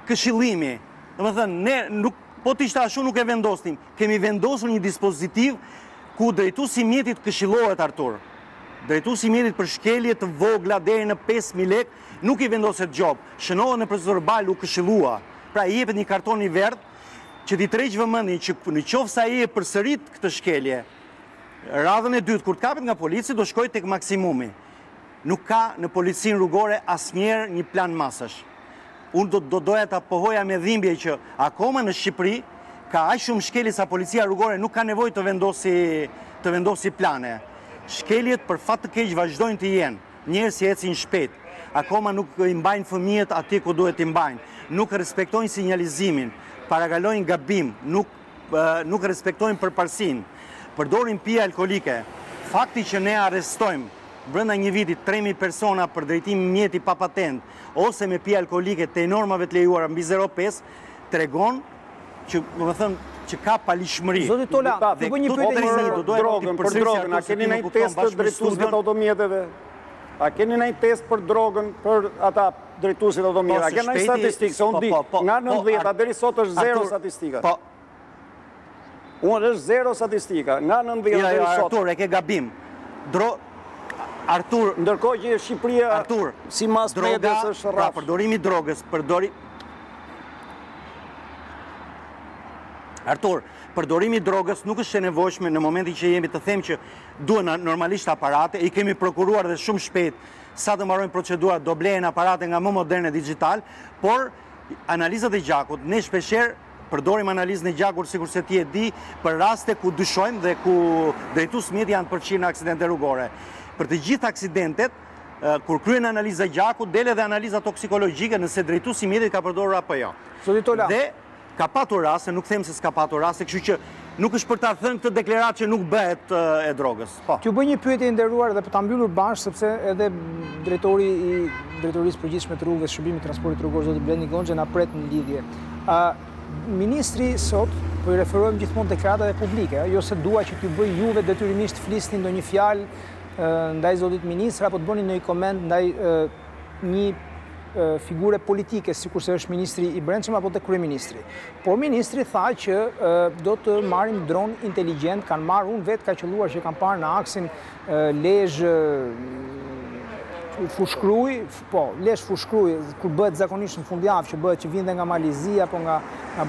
këshillimi. Domethënë, ne nuk po të ishte ashtu nuk e vendosnim. Kemi vendosur një dispozitiv ku drejtuesi i mjetit këshillohet Artur. Drejtuesi i mjetit për shkelje të vogla deri në 5000 lekë nuk i vendoset gjop. Shënohet në procesor balu këshillua. Pra i jepet një karton i verdh që t'i tërheq vëmendjen që nëse ai e përsërit këtë shkelje, radhën e dytë, kur të kapet nga polici, do shkoj tek maksimumi. Nuk ka në policinë rrugore asnjëherë një plan masash. Unë do doja ta pohoja me dhimbje që akoma në Shqipëri ka aq shumë shkelje sa policia rrugore nuk ka nevojë të vendosi plane. Shkeljet për fat të keq vazhdojnë të jenë. Njerëz që ecin shpejt, akoma nuk i mbajnë fëmijët aty ku duhet i mbajnë. Nuk respektojnë sinjalizimin, parakalojnë gabim, nuk respektojnë përparësinë. Përdorin pije alkolike. Fakti që ne arrestojmë brenda një viti 3000 persona për drejtim mjeti pa patent ose me pije alkolike te normave të lejuara mbi 0.5 tregon që, që ka palishmëri. Zoti Tola, do bëj një pyetje për drogën, për drogën. A keni ndonjë test për drejtuesit të automjeteve? A keni ndonjë test për drogën për ata drejtuesit të automjeteve? A keni ndonjë statistikë se unë di nga 90 deri sot është zero statistika? Po. Unë është zero statistika, nga 90 deri sot. Artur, e ke gabim. Artur, ndërkohë që Shqipëria sipas Medes është rrafsh. Përdorimi i drogës, Artur, përdorimi i drogës nuk është e nevojshme në momentin që jemi të them që duhen normalisht aparate, i kemi prokuruar dhe shumë shpejt sa të mbarojnë procedurat do blejnë aparate nga më moderne digital, por analizat e gjakut ne shpeshherë përdorim analizën e gjakut sikur se ti e di për raste ku dyshojmë dhe ku drejtues mjeti janë përfshirë në aksidente rrugore. Për të gjithë aksidentet, kur kryen analiza e gjakut, del edhe analiza toksikologjike nëse drejtuesi i mjetit ka përdorur apo jo. Dhe ka patur raste, nuk them se s'ka patur raste, kështu që nuk është për ta thënë këtë deklaratë që nuk bëhet e drogës. T'ju bëj një pyetje nderuar dhe për ta mbyllur bash, sepse edhe drejtori i Drejtorisë Përgjithshme të Rrugëve dhe Shërbimit të Transportit Rrugor, zoti Blendi Gonxhe, na pret në lidhje. Ministri sot, po i referojmë gjithmonë deklaratave publike, jo se dua që t'ju bëj juve detyrimisht flisni ndonjë fjalë ndaj zotit ministra apo të bëni ndonjë koment ndaj një figure politike, sikurse është ministri i brendshëm apo te kryeministri. Por ministri tha që do të marrim dron inteligjent, kanë marrë, unë vetë ka qelluar që kanë parë në aksin Lezhë Fushkruj, po, Lesh Fushkruj, kur bëhet zakonisht në fundjavë, që bëhet që vjen nga Mali i Zi apo nga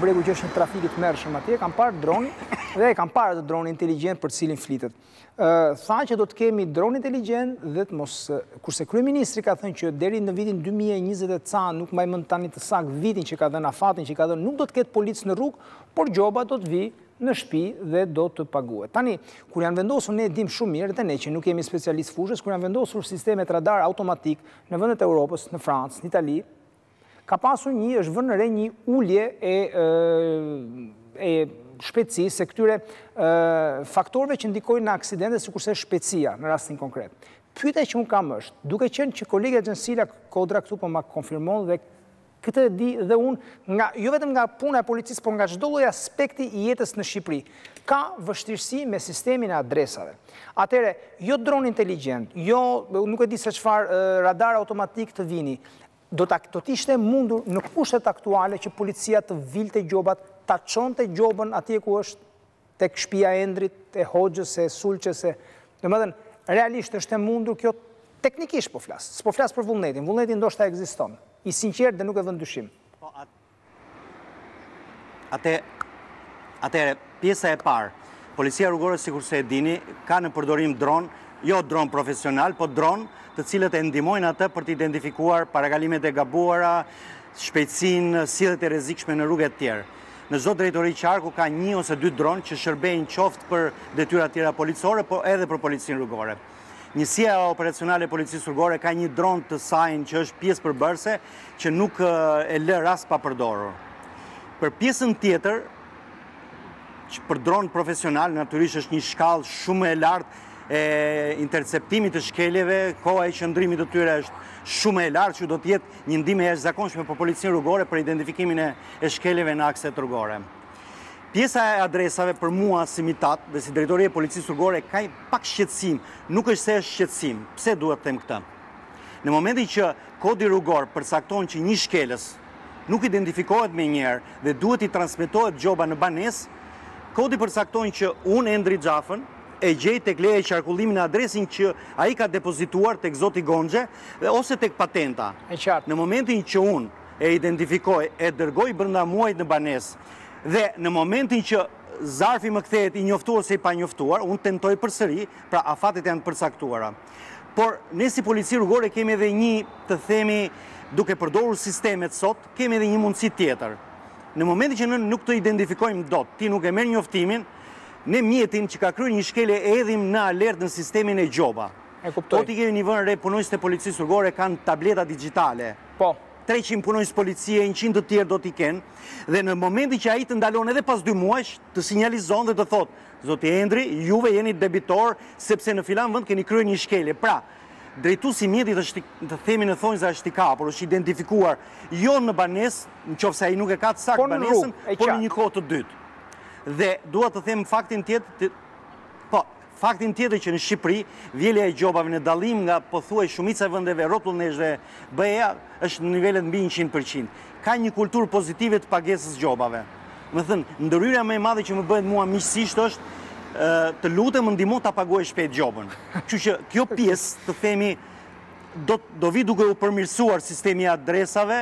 bregu që është një trafik i tmerrshëm atje, kanë parë dronin dhe kanë parë atë dronin inteligjent për cilin flitet. Tha që do të kemi dron inteligjent dhe të mos, kurse kryeministri ka thënë që deri në vitin 2020 ca, nuk mbaj mend tani të saktë vitin që ka dhënë afatin që ka dhënë, nuk do të ketë policë në rrugë, por gjoba do të vi në shtëpi dhe do të paguhet. Tani, kur janë vendosur, ne dim shumë mirë dhe ne që nuk jemi specialist fushës, kur janë vendosur sistemet radar automatik në vendet e Europës, në Francë, në Itali, ka pasur është vënë re një ulje e shpejtësisë se këtyre faktorëve që ndikojnë në aksidente, sikurse shpejtësia në rastin konkret. Pyetja që unë kam është, duke qenë që kolega Xhensila Kodra këtu po ma konfirmon dhe këtë di dhe unë, jo vetëm nga puna e policisë, por nga çdo lloj aspekti i jetës në Shqipëri, ka vështirësi me sistemin e adresave. Atëherë, jo dron inteligjent, jo nuk e di se çfarë radar automatik të vini, do të ishte mundur në kushtet aktuale që policia të vilte gjobat, ta çonte gjobën atje ku është tek shtëpia e Endrit, e Hoxhës, e Sulçës, domethënë, realisht është e mundur kjo teknikisht po flas. S'po flas për vullnetin, vullneti ndoshta ekziston. I sinqert dhe nuk e vënë dyshim. Atëherë, pjesa e parë, policia rrugore, sikur se e dini, ka në përdorim dron jo dron profesional, po dron të cilët e ndihmojnë atë për të identifikuar paragalimet e gabuara, shpejtësinë, sjelljet e rrezikshme në rrugë e tjerë. Në çdo drejtori qarku ka një ose dy dronë që shërbejnë qoftë për detyra të tjera policore, po edhe për policinë rrugore. Njësia operacionale e policisë rrugore ka një dron të sajnë që është pjesë përbërëse që nuk e lë rast pa përdorur. Për pjesën tjetër, për dronë profesional, natyrisht është një shkallë shumë e lartë e interceptimit të shkeljeve, koha e qëndrimit të tyre është shumë e lartë, që do të jetë një ndihmë e jashtëzakonshme për policinë rrugore për identifikimin e shkeljeve në akset rrugore. Pjesa e adresave për mua si Mitat dhe si drejtori e policisë rrugore ka pak shqetësim, nuk është se është shqetësim. Pse duhet të them këtë? Në momentin që kodi rrugor përcakton që një shkelës nuk identifikohet menjëherë dhe duhet i transmetohet gjoba në banesë, kodi përcakton që unë Endri Xhafën e gjej tek leja e qarkullimit në adresin që ai ka depozituar tek zoti Gonxhe ose tek patenta. Në momentin që unë e identifikoj, e dërgoj brenda muajit në banesë dhe në momentin që zarfi më kthehet i njoftuar ose i panjoftuar, unë tentoj përsëri, pra afatet janë përcaktuara. Por ne si polici rrugore kemi edhe një, të themi, duke përdorur sistemet sot, kemi edhe një mundësi tjetër. Në momentin që nuk të identifikojmë dot, ti nuk e merr njoftimin, ne mjetin që ka kryer një shkelje e hedhim në alert në sistemin e gjoba. E kuptoj. Po ti kemi një vënë re, punonjësit e policisë rrugore kanë tableta digjitale. Po. 300 punonjës policie, 100 të tjerë do t'i kenë, dhe në momentin që ai të ndalon edhe pas 2 muajsh, të sinjalizon dhe të thotë, zoti Endri, juve jeni debitor, sepse në filan vend keni kryer një shkelje. Pra, drejtuesi i mjetit është, të themi në thonjza, është i kapur, është identifikuar jo në banesë, nëse ai nuk e ka sakt banesën, por në një kohë të dytë. Dhe duhet të them faktin tjetër që në Shqipëri vjelja e gjobave në dallim nga pothuaj shumica e vendeve rrotullnesh dhe BE-ja është në nivelet mbi 100%. Ka një kulturë pozitive të pagesës gjobave. Më thënë, ndërhyrja më e madhe që më bëhet mua miqësisht është të lutem më ndihmo ta paguaj shpejt gjobën. Kështu që kjo pjesë, të themi, do vi duke u përmirësuar sistemi i adresave,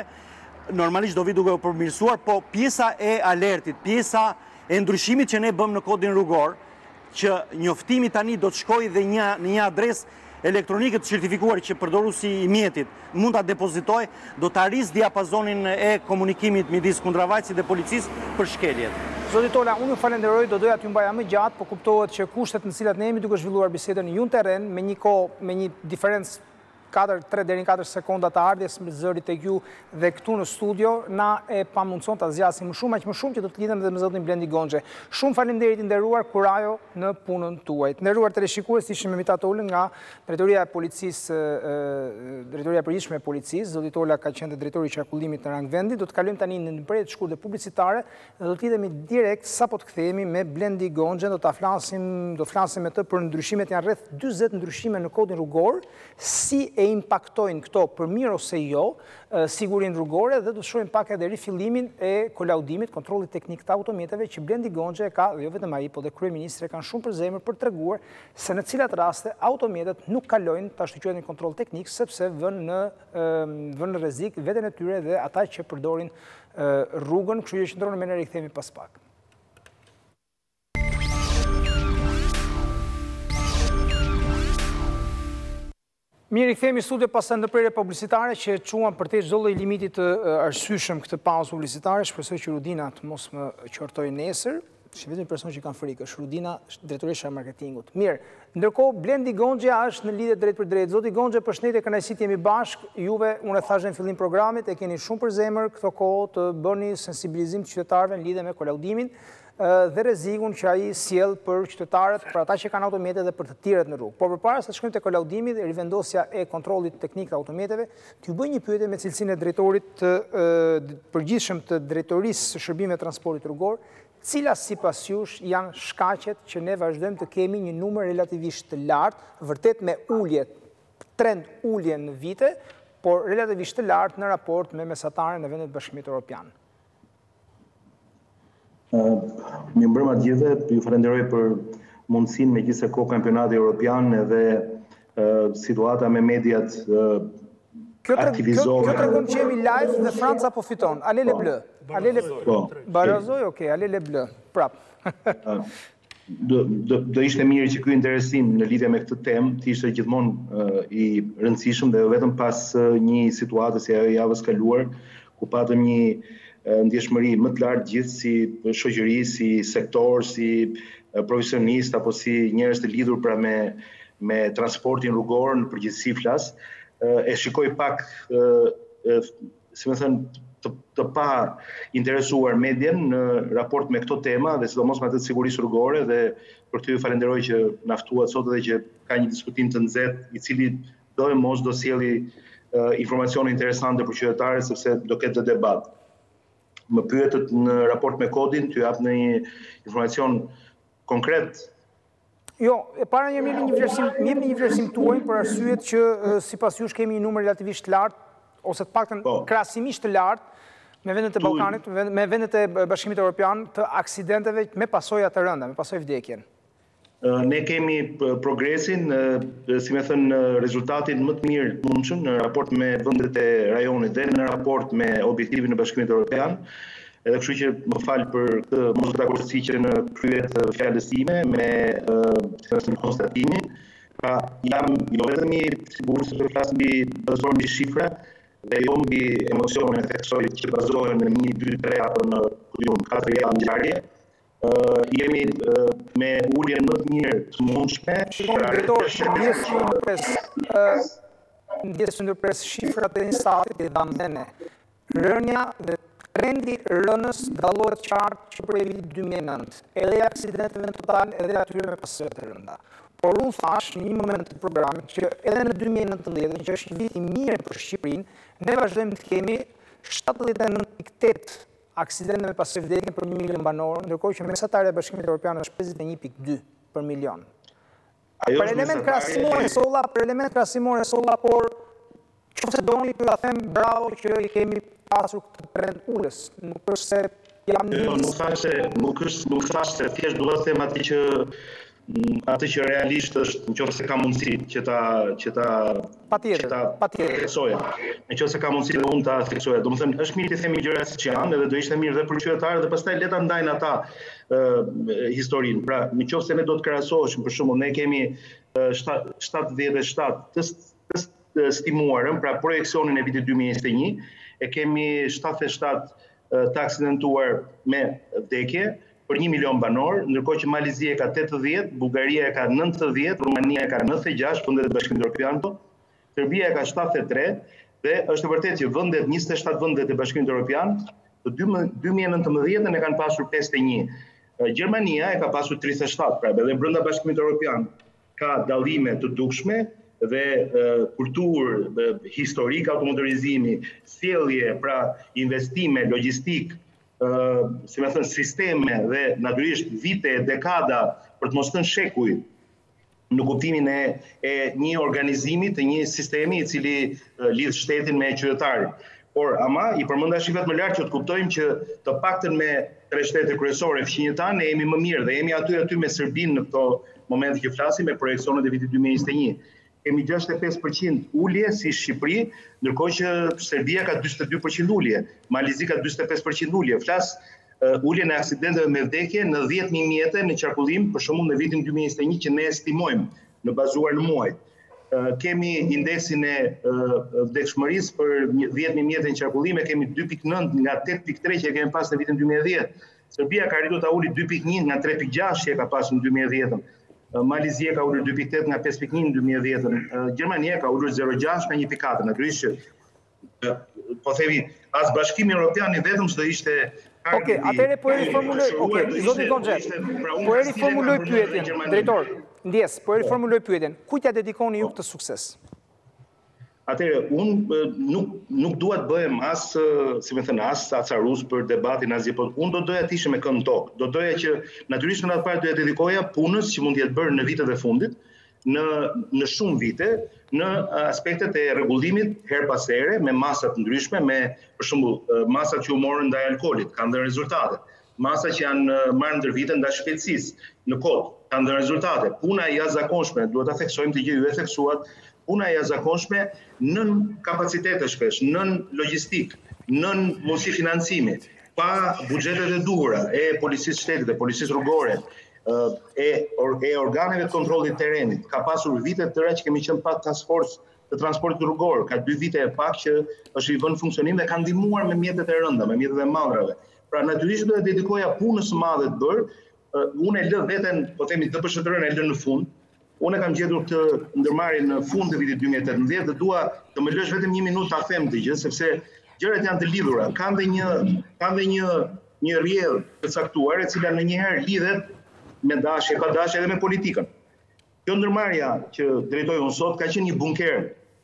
normalisht do vi duke u përmirësuar, po pjesa e alertit, pjesa e ndryshimit që ne bëm në kodin rrugor, që njoftimi tani do të shkoj dhe një adres elektronike të certifikuar që përdoruesi i mjetit mund ta depozitoj, do të arris diapazonin e komunikimit midis kundravajtësit dhe policisë për shkeljet. Zoti Tola, unë ju falenderoj, do doja t'ju mbaja më gjatë, po kuptohet që kushtet në cilat ne jemi duke zhvilluar bisedën ju në terren me një kohë, me një diferencë 3 deri në 4 sekonda të ardhjes me zërit tek ju dhe këtu në studio na e pamundson ta zgjasim më shumë që do të lidhem edhe me zotin Blendi Gonxhe. Shumë faleminderit i nderuar, kurajo në punën tuaj. Të nderuar teleshikues, ishim me Mitat Tola nga Drejtoria e Përgjithshme e Policisë. Zoti Tola ka qenë drejtori i qarkullimit në rang vendi. Do të kalojmë tani në një break të shkurtër publicitare dhe do të lidhemi direkt sapo të kthehemi me Blendi Gonxhen, do të flasim me të për ndryshimet, janë rreth 40 ndryshime në kodin rrugor, si e impaktojnë këto për mirë ose jo, sigurinë rrugore dhe do të shohim pak edhe rifillimin e kolaudimit, kontrollit teknik të automjeteve që Blendi Gonxhe e ka, dhe jo vetëm ai, po dhe kryeministri kanë shumë për zemër për treguar se në cilat raste automjetet nuk kalojnë ta shqyqyhen në kontroll teknik sepse vënë në rrezik veten e tyre dhe ata që përdorin rrugën, kështu që qëndroni me ne, rikthehemi pas pak. Mirë, i kthehemi në studio pas ndërprerjes publicitare që çuan për te çdo lloj limiti të arsyeshëm këtë pauzë publicitare. Shpresoj që Rudina të mos më qortojë nesër. Është vetëm person që kanë frikë, është Rudina, drejtoresha e marketingut. Mirë, ndërkohë Blendi Gonxhe është në lidhje drejt për drejt. Zoti Gonxhe, përshëndetje, kënaqësi jemi bashkë. Juve, unë e thashë në fillim programit, e keni shumë për zemër këto kohë të bëni sensibilizim të qytetarëve në lidhje me kolaudimin dhe rrezikun që ai sjell për qytetarët, për ata që kanë automjete dhe për të tjerët në rrugë. Por përpara se të shkojmë te kolaudimi dhe rivendosja e kontrollit teknik të automjeteve, t'ju bëj një pyetje me cilësinë e drejtorit të përgjithshëm të Drejtorisë së Shërbimeve të Transportit Rrugor, cila sipas jush janë shkaqet që ne vazhdojmë të kemi një numër relativisht të lartë, vërtet me ulje, trend ulje në vite, por relativisht të lartë në raport me mesatarën e vendeve të Bashkimit Evropian. Më mbrëma të gjithëve, ju falenderoj për mundësinë megjithëse ko kampionati evropian edhe situata me mediat aktivizohen. Kjo tregon që jemi live dhe Franca po fiton. Ale le bleu. Barazoi, okay, ale le bleu. Prap. do ishte mirë që ky interesim në lidhje me këtë temë të ishte gjithmonë I rëndësishëm dhe vetëm pas një situate si ajo javës kaluar ku patëm një ndjeshmëri më të lartë gjithë si shoqëri, si sektor, si profesionist apo si njerëz të lidhur pra me transportin rrugor në përgjithësi flas, e shikoj pak si më thënë të pa interesuar medien në raport me këto tema dhe sidomos me atë të sigurisë rrugore dhe për këtë ju falenderoj që na ftuat sot dhe që ka një diskutim të nxehtë I cili do e mos do sjellë informacione interesante për qytetarët sepse do ketë debat. Më pyetët në raport me kodin, t'ju jap në një informacion konkret. Jo, para një mirë një vlerësim tuaj për arsye që sipas jush kemi një numër relativisht lart ose të paktën krahasimisht të lartë me vendet e Ballkanit, me vendet e Bashkimit Evropian të aksidenteve me pasoja të rënda, me pasojë vdekjen. Ne kemi progresin, si më thënë, rezultatin më të mirë të mundshëm në raport me vendet e rajonit dhe në raport me objektivin e Bashkimit Evropian. Edhe kështu që më fal për këtë mos dakordsi që në krye të fjalës time me konstatimin, pra jam jo vetëm I sigurt se do të flas mbi bazon mbi shifra, dhe jo mbi emocione theksoj që bazohen në 1, 2, 3 apo në 4 javë ngjarje. Jemi me uljen më të mirë të mundshme. Ndjesë ndërpres shifrat e Instatit I dhamë dhe ne. Rënja dhe trendi rënës dallohet qartë që për vitin 2009. Edhe aksidenteve në total edhe atyre me pasojë të rënda. Por unë thash në një moment të programit që edhe në 2019, që është një vit I mirë për Shqipërinë, ne vazhdojmë të kemi 79.8 aksidente me pasojë vdekje për 1 milion banorë, ndërkohë që mesatarja e Bashkimit Evropian është 51.2 për milion. Për element krahasimor solla, por nëse doni t'ju them bravo që I kemi pasur këtë trend ulës, nuk është se jam në nuk është se thjesht dua të them atë që atë që realisht është nëse ka mundësi që ta theksoja. Nëse ka mundësi unë ta theksoja. Domethënë është mirë të themi gjërat siç janë, edhe do ishte mirë edhe për qytetarët dhe pastaj le ta ndajnë ata historinë. Pra, nëse ne do të krahasoheshim, për shembull, ne kemi 77 të stimuarën, pra projeksionin e vitit 2021, e kemi 77 të aksidentuar me vdekje. Për 1 milion banor, ndërkohë që Mali I Zi e ka 80, Bullgaria e ka 90, Rumania e ka 96, vendet e Bashkimit Evropian, Serbia e ka 73 dhe është vërtet që vendet 27 vendet e Bashkimit Evropian të 2019-ën e kanë pasur 51. Gjermania e ka pasur 37, pra edhe brenda Bashkimit Evropian ka dallime të dukshme dhe kulturë, historik, automotorizimi, sjellje, pra investime, logjistik, si me thënë sisteme dhe natyrisht vite, dekada për të mos thënë shekuj në kuptimin e një organizimi të një sistemi I cili lidh shtetin me qytetarin. Por ama I përmenda shifrat më lart që të kuptojmë që të paktën me tre shtete kryesore fqinjetan ne jemi më mirë dhe jemi aty me Serbinë në këto momente që flasim me projeksionet e vitit 2021. Kemi 65% ulje si Shqipëri, ndërkohë që Serbia ka 42% ulje, Mali I Zi ka 45% ulje. Flas uljen e aksidenteve me vdekje në 10.000 mjete në qarkullim, për shembull në vitin 2021 që ne estimojmë në bazuar në muaj. Kemi indeksin e vdekshmërisë për 10.000 mjete në qarkullim, e kemi 2.9 nga 8.3 që e kemi pas në vitin 2010. Serbia ka arritur ta ulë 2.1 nga 3.6 që e ka pasur në 2010. Mali I Zi ka ulur 2.8 nga 5.1 në 2010, Gjermania ka ulur 0.6 nga 1.4, natyrisht që po themi as Bashkimi Evropian I vetëm s'do ishte kargë. Atëherë po e riformuloj. Zoti Gocaj. Po e riformuloj pyetjen, drejtor. Ndjes, po e riformuloj pyetjen. Kujt ja dedikoni ju këtë sukses? Atëherë unë nuk dua të bëhem as, si më thënë, as acarus për debatin asgjë, por unë do doja të ishim me këmbë në tokë. Do doja që natyrisht në atë parë do ja dedikoja punës që mund të jetë bërë në vitet e fundit, në shumë vite, në aspektet e rregullimit her pas here me masa të ndryshme, me për shembull masat që u morën ndaj alkoolit, kanë dhënë rezultate. Masa që janë marrë ndër vite ndaj shpejtësisë në kod, kanë dhënë rezultate. Puna e jashtëzakonshme, duhet ta theksojmë të gjithë ju e theksuat. Puna e jashtëzakonshme nën kapacitete shpesh, nën logjistik, nën mundësi financimi, pa buxhetet e duhura e policisë shtetit dhe policisë rrugore, e organeve të kontrollit të terrenit. Ka pasur vite të tëra që kemi qenë pak task force të transportit rrugor, ka 2 vite e pak që është i vënë funksionim dhe ka ndihmuar me mjetet e rënda, me mjetet e madrave. Pra natyrisht do të dedikoja punës së madhe të bër, unë e lë veten, po themi DPSHTR-n e lë në fund. Unë kam gjetur këtë ndërmarrje në fund të vitit 2018 dhe dua të më lësh vetëm 1 minutë ta them këtë gjë, sepse gjërat janë të lidhura. Kanë dhe një rrjedhë të caktuar e cila ndonjëherë lidhet me dashje, pa dashje edhe me politikën. Kjo ndërmarrja që drejtoj unë sot ka qenë një bunker.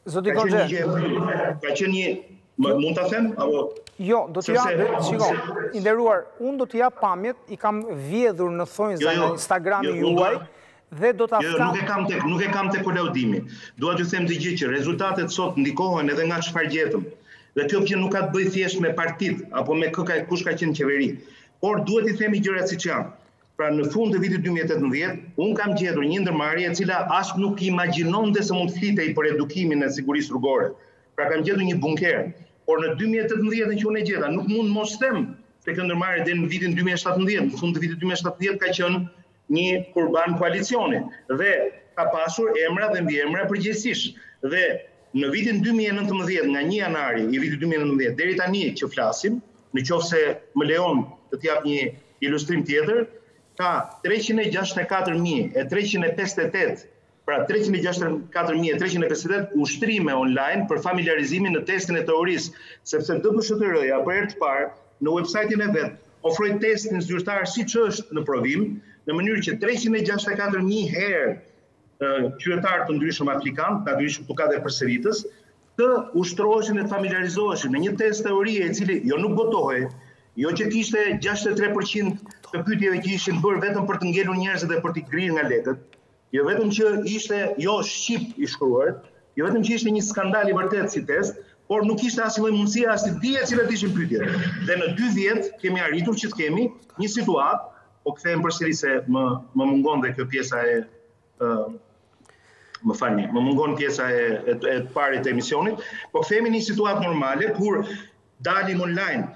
Zoti Gocaj, ka qenë një mund ta them apo jo, do t'ja, shikoj, i nderuar, unë do t'ja pamjet, i kam vjedhur në thonjza në Instagrami juaj dhe do ta flas. Jo, nuk e kam tek kolaudimi. Dua t'ju them të gjithë që rezultatet sot ndikohen edhe nga çfarë gjetëm. Dhe kjo që nuk ka të bëjë thjesht me partitë apo me kush ka qenë qeveri, por duhet i themi gjërat siç janë. Pra në fund të vitit 2018, unë kam gjetur një ndërmarrje e cila as nuk imagjinonte se mund të flitej për edukimin e sigurisë rrugore. Pra kam gjetur një bunker. Por në 2018 që unë e gjeta, nuk mund mos them se kjo ndërmarrje deri në vitin 2017, në fund të vitit 2017 ka qenë një kurban koalicioni dhe ka pasur emra dhe mbiemra përgjithsisht. Dhe në vitin 2019 nga 1 janari i vitit 2019 deri tani që flasim, nëse më lejon të jap një ilustrim tjetër, ka 364.358 pra 364.358 ushtrime online për familiarizimin në testin e teorisë, sepse DBSHTR-ja për herë të parë në websajtin e vet ofroi testin zyrtar siç është në provim, në mënyrë që 364.000 herë qytetarë të ndryshëm aplikantë, natyrisht këtu ka dhe përsëritës, të ushtroheshin e familiarizoheshin në një test teorie e cili jo nuk botohej, jo që kishte 63% të pyetjeve që ishin bërë vetëm për të ngelur njerëzit dhe për t'i ngrirë nga letët. Jo vetëm që ishte jo shqip i shkruar, jo vetëm që ishte një skandal i vërtet si test, por nuk ishte as lloj mundësie as dije cilat ishin pyetjet. Dhe në 2 vjet kemi arritur që të kemi një situatë, po kthehem përsëri se më mungon dhe kjo pjesa e më mungon pjesa e të parë të emisionit, po kthehemi në një situatë normale kur dalim online,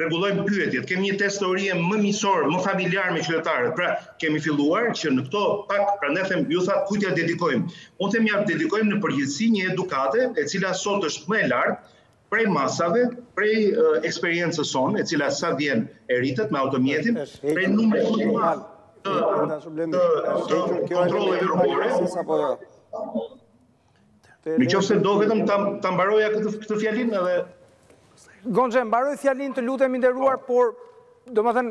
rregullojmë pyetjet, kemi një test teorie më miqësor, më familjar me qytetarët. Pra, kemi filluar që në këto pak, prandaj them, ju tha kujt ja dedikojmë. Unë them ja dedikojmë në përgjithësi një edukate, e cila sot është më e lartë prej masave, prej eksperiencës sonë, e cila sa vjen e rritet me automjetin, prej numrit më të madh të kontrolleve rrugore. Nëse do vetëm ta mbaroja këtë fjalinë edhe Gonxhe, mbaroj fjalin të lutem i nderuar, por domethënë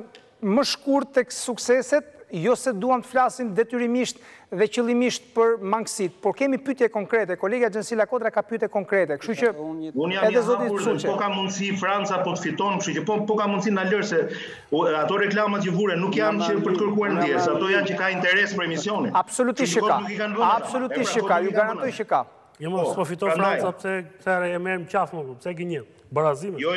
më shkurt tek sukseset, jo se duam të flasim detyrimisht dhe qëllimisht për mangësitë, por kemi pyetje konkrete. Kolega Xhensila Kodra ka pyetje konkrete, kështu që edhe zoti Sulçi po ka mundësi Franca po të fiton, kështu që po ka mundësi na lër se ato reklamat që vure nuk janë që për të kërkuar ndjes, ato janë që ka interes për emisionin. Absolutisht që ka. Absolutisht që ka, ju garantoj që ka. Jo mos po fiton Franca pse këtëre e merrim qafë më, pse gënjen. Jo,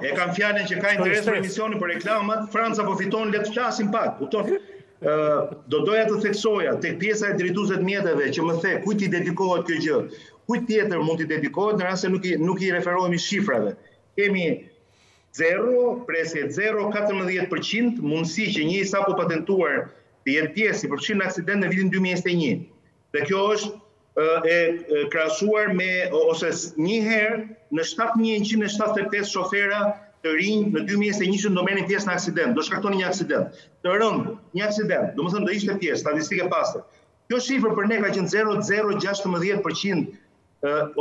e kam fjalën që ka interes për emisionin, për reklamat, Franca po fiton, le të flasim pak, kupton? Do doja të theksoja tek pjesa e drejtuesve të mjeteve që më the kujt i dedikohet kjo gjë. Kujt tjetër mund t'i dedikohet në rast se nuk i referohemi shifrave. Kemi 0,014% mundësi që një sapo patentuar të jetë pjesë i përfshin në aksident në vitin 2021. Dhe kjo është e krahasuar me ose një herë në 7.175 shofera të rinj në 2021 që ndomenin pjesë në aksident, do shkaktonin një aksident, të rëndë, një aksident, domethënë do ishte pjesë, statistike pastër. Kjo shifër për ne ka qenë 0,016%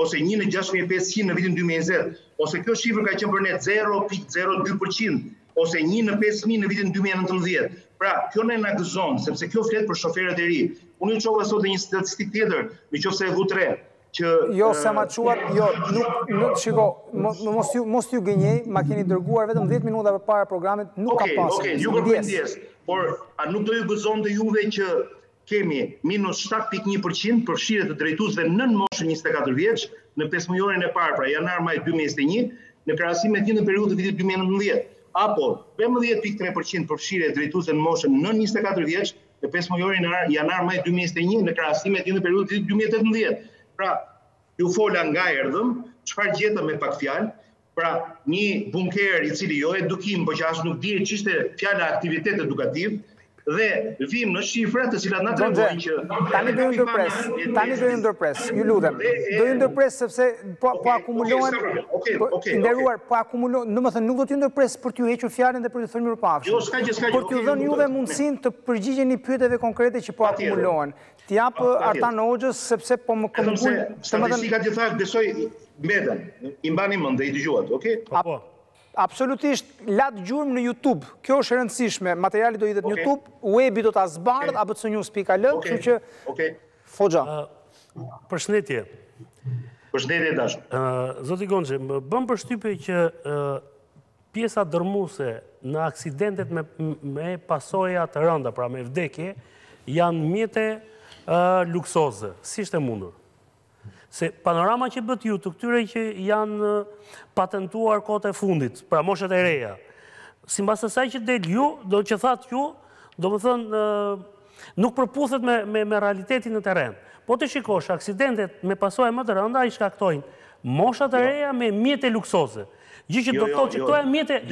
ose 1/6500 në vitin 2020, ose kjo shifër ka qenë për ne 0,02% ose 1/5000 në vitin 2019. Pra, kjo ne na gëzon, sepse kjo flet për shoferët e ri. Unë ju çova sot një statistikë tjetër, nëse e vutre që jo sa ma çuat, jo, nuk shiko, mos ju gënjej, ma keni dërguar vetëm 10 minuta përpara programit, nuk ka pasur. Okej, ju kërkoj ndjes, por a nuk do ju gëzonte juve që kemi -7.1% përfshirje të drejtuesve nën moshën 24 vjeç në 15-mujorin e parë, pra janar-maj 2021, në krahasim me atë në periudhën e vitit 2019. Apo 12.3% përfshirje e drejtuesve në moshën nën 24 vjeç në 15-mujorin e janar-maj 2021 në krahasim me atë në periudhën e 2018. Pra, ju fola nga erdhëm, çfarë gjetëm me pak fjalë, pra një bunker i cili jo edukim, por që as nuk dihet ç'ishte fjala aktivitet edukativ, dhe vim në shifra të cilat na tregojnë që tani do ju ndërpres. Tani do ju ndërpres. Ju lutem. Do ju ndërpres sepse po akumulohen. Okej. Nderuar, po akumulohen, domethënë nuk do t'ju ndërpres për t'ju hequr fjalën dhe për t'ju thënë mirupafshim. Jo, s'ka. Por t'ju dhënë juve mundësinë të përgjigjeni pyetjeve konkrete që po akumulohen. T'i jap Artan Hoxhës sepse po më këmbul. Statistikat i thash, besoj mbeten. I mbani mend dhe i dëgjuat, okay? Po. Absolutisht, latë gjurmë në YouTube. Kjo është rëndësishme. Materiali do jetë në YouTube, webi do ta zbardh, abcnews.al, kështu që Hoxha. Përshëndetje. Përshëndetje dash. Zoti Gonxhe, më bën përshtypje që pjesa dërmuese në aksidentet me pasoja të rënda, pra me vdekje, janë mjete luksoze. Si është e mundur? Se panorama që bët ju të këtyre që janë patentuar kote fundit, pra moshet e reja. Si mbas asaj që del ju, do që thatë ju, do më thënë, nuk përputhet me realitetin në teren. Po të shikosh, aksidentet me pasojë më të rënda i shkaktojnë moshet e reja me mjete luksoze. Gjë që do të thotë që këto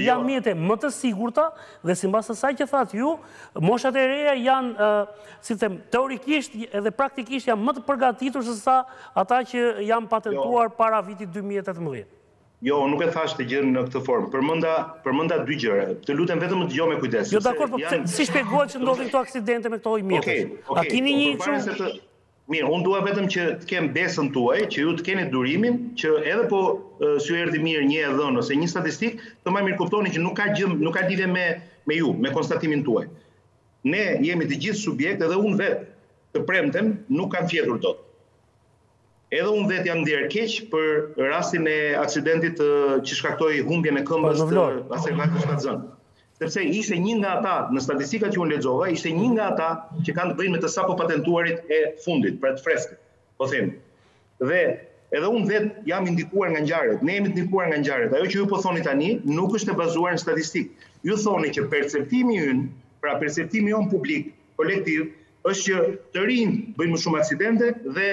janë mjete më të sigurta dhe si mbas asaj që thatë ju, moshat e reja janë si them teorikisht edhe praktikisht janë më të përgatitur sesa ata që janë patentuar para vitit 2018. Jo, nuk e thash të gjën në këtë formë. Përmenda dy gjëra. Të lutem vetëm të dëgjoj me kujdes. Jo, dakor, po si shpjegohet që ndodhin këto aksidente me këto mjete? A keni një mirë, unë dua vetëm që të kem besën tuaj, që ju të keni durimin, që edhe po s'ju erdhi mirë një dhënë ose një statistik, të më mirë kuptoni që nuk ka lidhje me ju, me konstatimin tuaj. Ne jemi të gjithë subjekt, edhe unë vetë, të premtem, nuk kam fjetur dot. Edhe unë vetë jam ndier keq për rastin e aksidentit që shkaktoi humbjen e këmbës të Feracaku Shtatzën. Sepse ishte një nga ata, në statistikat që unë lexova, ishte një nga ata që kanë të bëjnë me të sapo patentuarit e fundit, pra të freskët, po them. Dhe edhe unë vetë jam indikuar nga ngjarjet, ne jemi indikuar nga ngjarjet. Ajo që ju po thoni tani nuk është e bazuar në statistikë. Ju thoni që perceptimi ynë, pra perceptimi jon publik, kolektiv, është që të rinjtë bëjnë më shumë aksidente dhe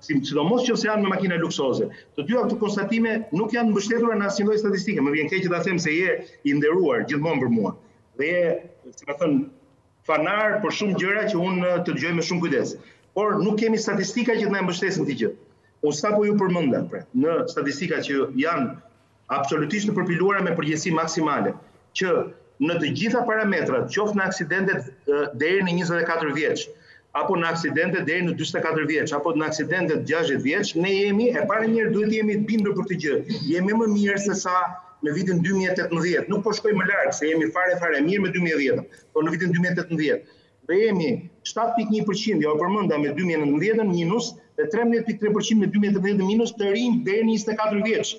sidomos që janë me makina luksoze. Të dyja këto konstatime nuk janë mbështetura në asnjë lloj statistike. Më vjen keq që ta them se je i nderuar gjithmonë për mua. Dhe je, si më thën, fanar për shumë gjëra që unë të dëgjoj me shumë kujdes. Por nuk kemi statistika që të na mbështesin këtë gjë. Unë sapo ju përmenda në statistika që janë absolutisht të përpiluara me përgjegjësi maksimale, që në të gjitha parametrat, qoftë në aksidentet deri në 24 vjeç, apo në aksidentet deri në 24 vjeç, apo në aksidentet 60 vjeç, ne jemi, e para njërë duhet jemi të bindur për këtë gjë. Jemi më mirë se sa në vitin 2018. Nuk po shkojmë më larg, se jemi fare mirë me 2010-ën, por në vitin 2018. Dhe jemi 7.1%, ja u përmenda me 2019-ën minus, dhe 13.3% me 2018-ën minus të rinj deri në 24 vjeç.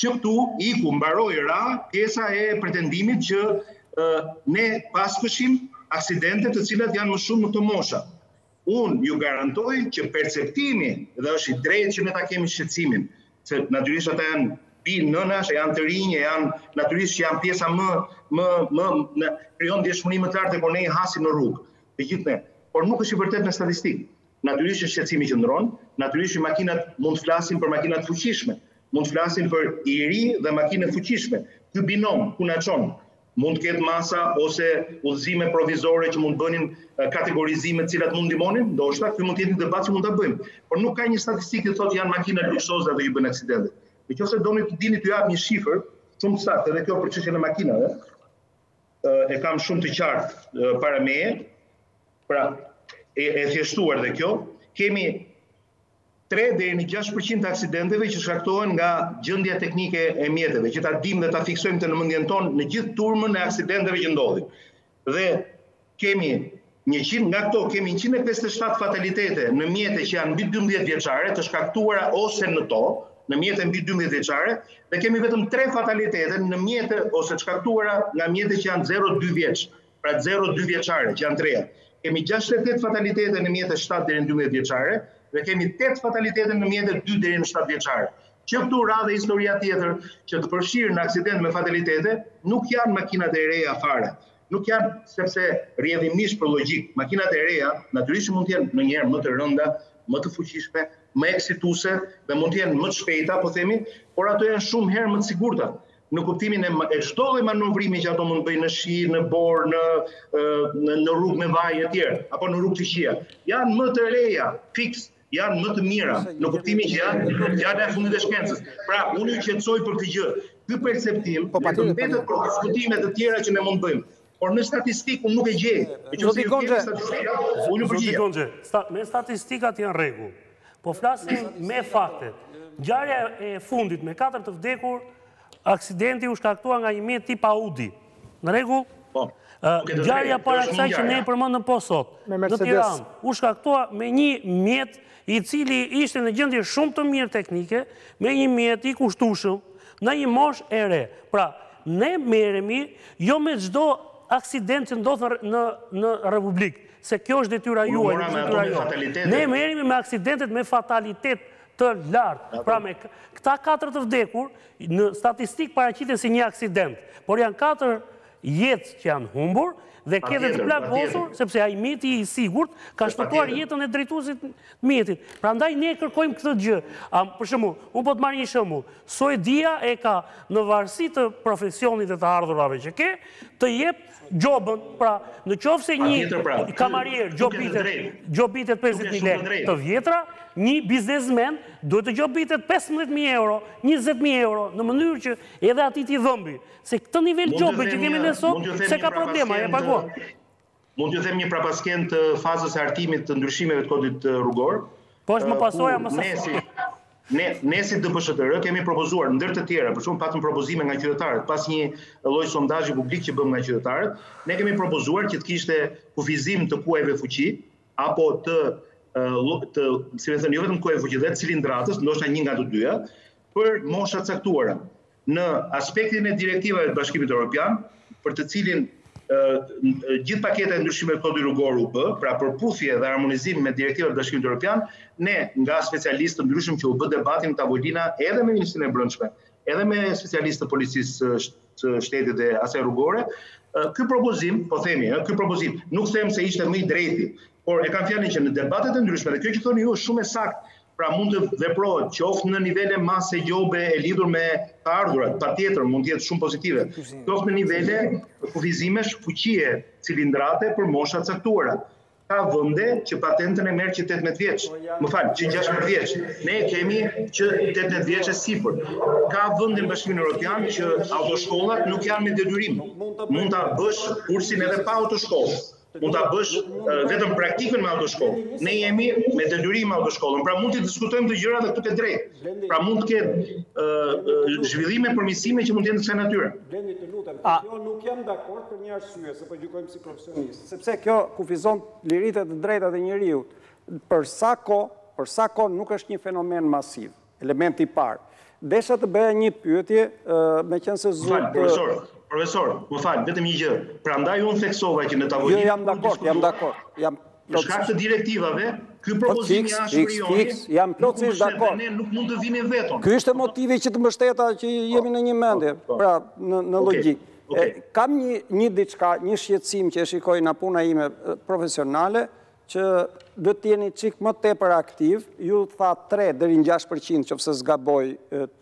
Që këtu iku mbaroi ra pjesa e pretendimit që ne paskëshim aksidente të cilat janë më shumë në këto mosha. Unë ju garantoj që perceptimi dhe është i drejtë që ne ta kemi shqetësimin, se natyrisht ata janë nënash, janë të rinj, janë natyrisht që janë pjesa më krijon dëshmëri më të lartë kur ne i hasim në rrugë, të gjithë ne. Por nuk është i vërtetë në statistikë. Natyrisht që shqetësimi qëndron, natyrisht që makinat mund të flasin për makinat fuqishme, mund të flasin për i ri dhe makinat fuqishme. Ky binom ku na çon? Mund të ketë masa ose udhëzime provizore që mund bënin kategorizime të cilat mund ndihmonin, ndoshta ky mund të jetë një debat që mund ta bëjmë. Por nuk ka një statistikë që thotë janë makina luksoze dhe i bën aksidente. Nëse doni të dini t'ju jap një shifër shumë të saktë, edhe kjo për çështjen e makinave, e kam shumë të qartë para meje, pra e thjeshtuar dhe kjo, kemi 3 deri në 6% të aksidenteve që shkaktohen nga gjendja teknike e mjeteve, që ta dimë dhe ta fiksojmë të vëmendjen tonë në gjithë turmën e aksidenteve që ndodhin. Dhe kemi nga këto kemi 157 fatalitete në mjete që janë mbi 12 vjeçare të shkaktuara ose në to, në mjete mbi 12 vjeçare, dhe kemi vetëm 3 fatalitete në mjete ose të shkaktuara nga mjete që janë 0-2 vjeç, pra 0-2 vjeçare që janë treja. Kemi 68 fatalitete në mjete 7 deri në 12 vjeçare. Dhe kemi 8 fatalitete në mjete 2 deri në 7 vjeçare. Që këtu radhe historia tjetër që të përfshirë në aksident me fatalitete, nuk janë makinat e reja fare. Nuk janë, sepse rrjedhimisht për logjik, makinat e reja natyrisht mund të jenë ndonjëherë më të rënda, më të fuqishme, më eksituese dhe mund të jenë më të shpejta, po themi, por ato janë shumë herë më të sigurta. në kuptimin e çdo lloj manovrimi që ato mund të bëjnë në shi, në borë, në rrugë me vaj e tjerë, apo në rrugë të qija. Janë më të reja, fiks, janë më të mira, në kuptimin që janë e fundit e shkencës. Pra, unë ju qetësoj për këtë gjë. Ky perceptim, në të mbetet për diskutime të tjera që ne mund të bëjmë. Por në statistikë unë nuk e gjej. Zoti Gocaj, me statistikat janë rregull. Po flasim me faktet. Ngjarja e fundit me 4 të vdekur, aksidenti u shkaktua nga një mjet tip Audi. Në rregull? Po. Ngjarja para kësaj që ne përmendëm po sot, në Tiranë, u shkaktua me një mjet i cili ishte në gjendje shumë të mirë teknike, me një mjet i kushtueshëm, në një moshë e re. Pra, ne merremi jo me çdo aksident që ndodh në Republikë, se kjo është detyra juaj, detyra jonë. Ne merremi me aksidentet me fatalitet të lartë. Pra me këta 4 të vdekur, në statistikë paraqiten si një aksident, por janë 4 jetës që janë humbur dhe kete të plagosur, sepse ai mjeti i sigurt ka shpëtuar jetën e drejtuesit të mjetit. Prandaj ne kërkojmë këtë gjë. Për shembull, unë po të marr një shembull. Suedia e ka në varësi të profesionit dhe të ardhurave që ke, të jep gjobën, pra nëse një kamarier gjobitet 50.000 lekë të vjetra, një biznesmen duhet të gjobitet 15.000 euro, 20.000 euro, në mënyrë që edhe atit i dhëmbi. Se këtë nivel gjobë që kemi ne sot, se ka problema, e paguon. Mund t'ju them një prapaskend të fazës e hartimit të ndryshimeve të kodit rrugor. Po është më pasoja, më sa. Ne si DPSHTR kemi propozuar ndër të tjera, për shumë patëm propozime nga qytetarët, pas një lloj sondazhi publik që bëm nga qytetarët, ne kemi propozuar që të kishte kufizim të kuajve fuqi, apo të si me thënë, jo vetëm kuajve fuqi, dhe të cilindratës, ndoshta një nga të dyja, për moshat caktuara. Në aspektin e direktivave të Bashkimit Europian, për të cilin gjithë paketa e ndryshimeve të kodit rrugor u bë, pra përputhje dhe harmonizim me direktivat e Bashkimit Evropian, ne nga specialistë të ndryshëm që u bë debatin tavolina edhe me Ministrinë e Brendshme, edhe me specialistë të policisë të shtetit dhe asaj rrugore, ky propozim, po themi, ky propozim, nuk them se ishte më i drejti, por e kam fjalën që në debatet e ndryshme, dhe kjo që thoni ju është shumë e saktë, pra mund të veprohet qoftë në nivele mase gjobe e lidhur me të ardhurat, patjetër mund të jetë shumë pozitive, qoftë në nivele kufizimesh fuqie cilindrate për mosha të caktuara. Ka vende që patentën e merr që 18 vjeç, më fal, që 16 vjeç. Ne kemi që 18 vjeç e sipër. Ka vende në Bashkimin Evropian që autoshkollat nuk janë me detyrim. Mund ta bësh kursin edhe pa autoshkollë. Mund ta bësh vetëm praktikën me autoshkollë. Ne jemi me detyrim me autoshkollën, pra mund të diskutojmë të gjëra dhe këtu të drejtë. Pra mund të ketë zhvillime, përmirësime që mund të jenë të kësaj natyre. Blendi, të lutem, kjo nuk jam dakord për një arsye, se po gjykojmë si profesionistë, sepse kjo kufizon liritë të drejtat e njeriu. Për sa kohë nuk është një fenomen masiv. Elementi i parë. Desha të bëja një pyetje, meqense zot Profesor, më falë, vetëm një gjë, pra ndaj unë theksova që në tavolinit... Jo, jam dakord. Në shkak të direktivave, kjo propozim një ashtë prioni, jam plotësisht dakord. Ne nuk mund të vini veton. Kjo ishte motivi që të mbështeta që jemi në një mendje, pra në logjik. Kam një diçka, një shqetësim që e shikoj në puna ime profesionale, që do t'jeni qik më tepër aktiv, ju tha 3-6% që pëse zgaboj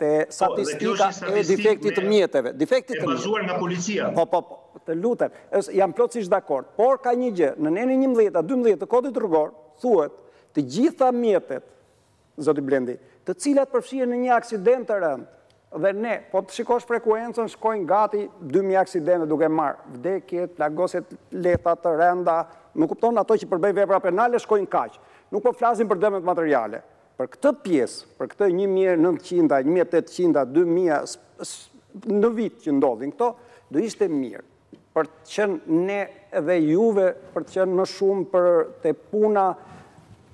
të statistika e defektit të mjetëve. E bazuar nga policia. Po, të lutem, jam plotësisht dakord. Por ka një gjë, në neni 11-12 të kodit rrugor, thuhet të gjitha mjetët, zoti Blendi, të cilat përfshihen në një aksident të rëndë, dhe ne, po të shikosh frekuencën, shkojnë gati 2000 aksidente duke marrë, vdekjet, plagoset, leta të rënda, nuk kupton ato që përbëjnë vepra penale, shkojnë kaq. Nuk po flasim për dëmet materiale. Për këtë pjesë, për këtë 1900, 1800, 2000, në vit që ndodhin këto, do ishte mirë. Për të qenë ne dhe juve, për të qenë më shumë për të puna,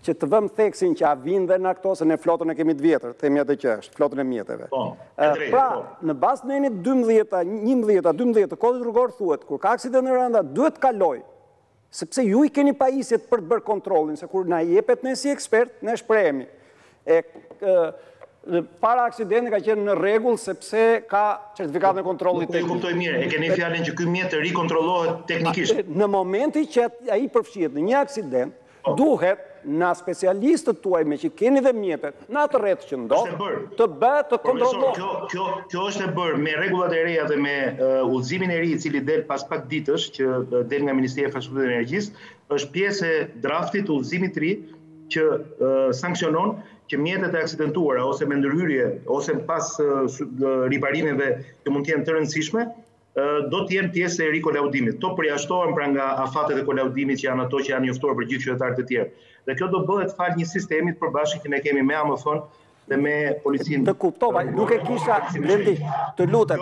që të vëmë theksin që a vinë dhe në këto, se ne flotën e kemi të vjetër, të mjetë që është, flotën e mjetëve. Pra, në basë në enit 11-12, të kodit rrugor thuet, kur ka aksident në rënda, duhet kaloj, sepse ju i keni pajisjet për të bërë kontrolin, se kur na jepet ne si ekspert, ne shprehemi. Para aksidenti ka qenë në regull, sepse ka certifikat në kontrolit teknik. Nuk e kuptoj mirë, e keni fjallin që këj mjetë rikontrolohet teknikisht. Në momenti që a i përfshihet në një aksident, duhet na specialistët tuaj me që keni dhe mjetet, në atë rreth që ndonë, të bëhet të kontrollohet. Kjo është e bërë me rregullat e reja dhe me udhëzimin e ri i cili del pas pak ditësh që del nga Ministria e Infrastrukturës dhe Energjisë, është pjesë e draftit të udhëzimit të ri që sanksionon që mjetet e aksidentuara ose me ndërhyrje ose pas riparimeve që mund të jenë të rëndësishme do të jenë pjesë e rikolaudimit. To përjashtohen pra nga afatet e kolaudimit që janë ato që janë njoftuar për gjithë qytetarët e tjerë. Dhe kjo do bëhet fal një sistemi të përbashkët që ne kemi me AMF-n dhe me policinë. Të kuptova, nuk e kisha, Blendi, të lutem.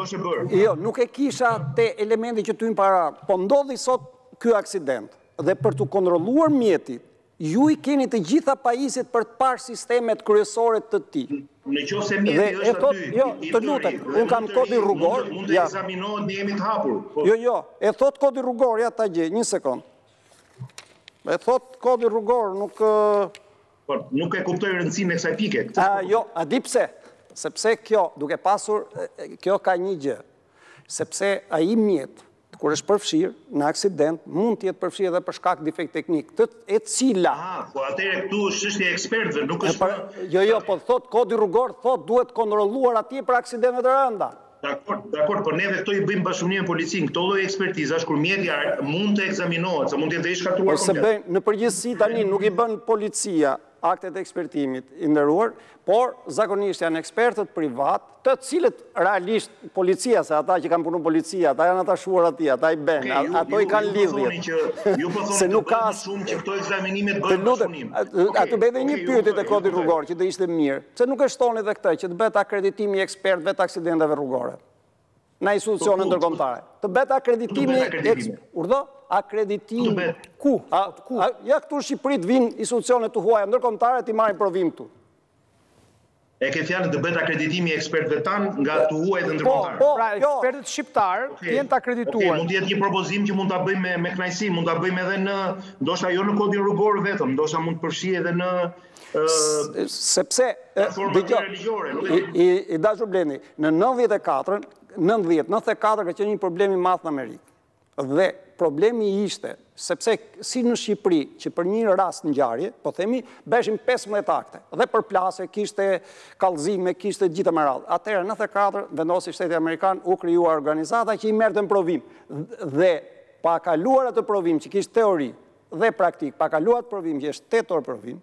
Jo, nuk e kisha te elementi që ty më para, po ndodhi sot ky aksident dhe për të kontrolluar mjetin, ju i keni të gjitha pajisjet për të parë sistemet kryesore të ti. Në qoftë se mjeti është aty, jo, të lutem, unë kam kodin rrugor, mund të ekzaminohet, ne jemi të hapur. Jo, jo, e thot kodin rrugor, ja ta gjej, një sekond. E thot kodin rrugor, nuk... Nuk e kuptoj rëndësinë e kësaj pike. Jo, a di pse? Sepse kjo, duke pasur, kjo ka një gjë. Sepse ai mjet kur është përfshirë, në aksident, mund t'jetë përfshirë edhe për shkak defekt teknik, të e cila... Po atëre këtu është ekspertëve, nuk është... Jo, jo, po thot, kodi rrugor, thot, duhet kontrolluar atje për aksidentet e rënda. Dakor, për neve këto i bëjmë bashkëpunime policinë, këto lloj ekspertiza, kur mjetja mund të ekzaminohet, se mund të jetë i shkatruar komplet. Në përgjithësi tani nuk i bën policia aktet e ekspertimit i nderuar, por zakonisht janë ekspertët privat, të cilët realisht policia, se ata që kanë punu policia, ata janë atashuar ati, ata i ben, ato i kanë lidhjet. Ju po thoni që nuk ka shumë që këto ekzaminimet bëjnë bashkëpunim. Aty bëhet një pyetje te kodi rrugor që do ishte mirë, se nuk e shtoni edhe këtë që të bëhet akreditimi i ekspertëve të aksidenteve rrugore në institucione ndërkombëtare. Të bëhet akreditimi, urdhë? Akreditimi. Ku? Ja këtu Shqipërit vinë institucionet të huaja, ndërkombëtare t'i marrin provim këtu. E ke fjalën të bëhet akreditimi ekspertëve tanë nga të huaj dhe ndërkombëtarë. Po, pra ekspertët shqiptarë janë të akredituar. Mund të jetë një propozim që mund ta bëjmë me kënaqësi, mund ta bëjmë edhe në, ndoshta jo në kodin rrugor vetëm, ndoshta mund të përfshihet edhe në sepse i dashur Blendi, në 94 ka qenë një problem i madh në Amerikë. Dhe problemi ishte, sepse si në Shqipëri, që për një rast ngjarje, po themi, bëshim 15 akte, dhe për plase, kishte kallëzime, kishte gjithë me radhë. Atëherë, në 94, vendosi Shteti Amerikan, u krijuar organizata që i merrte në provim. Dhe pa kaluar atë provim që kishte teori dhe praktik, pa kaluar atë provim që është 8 orë provim,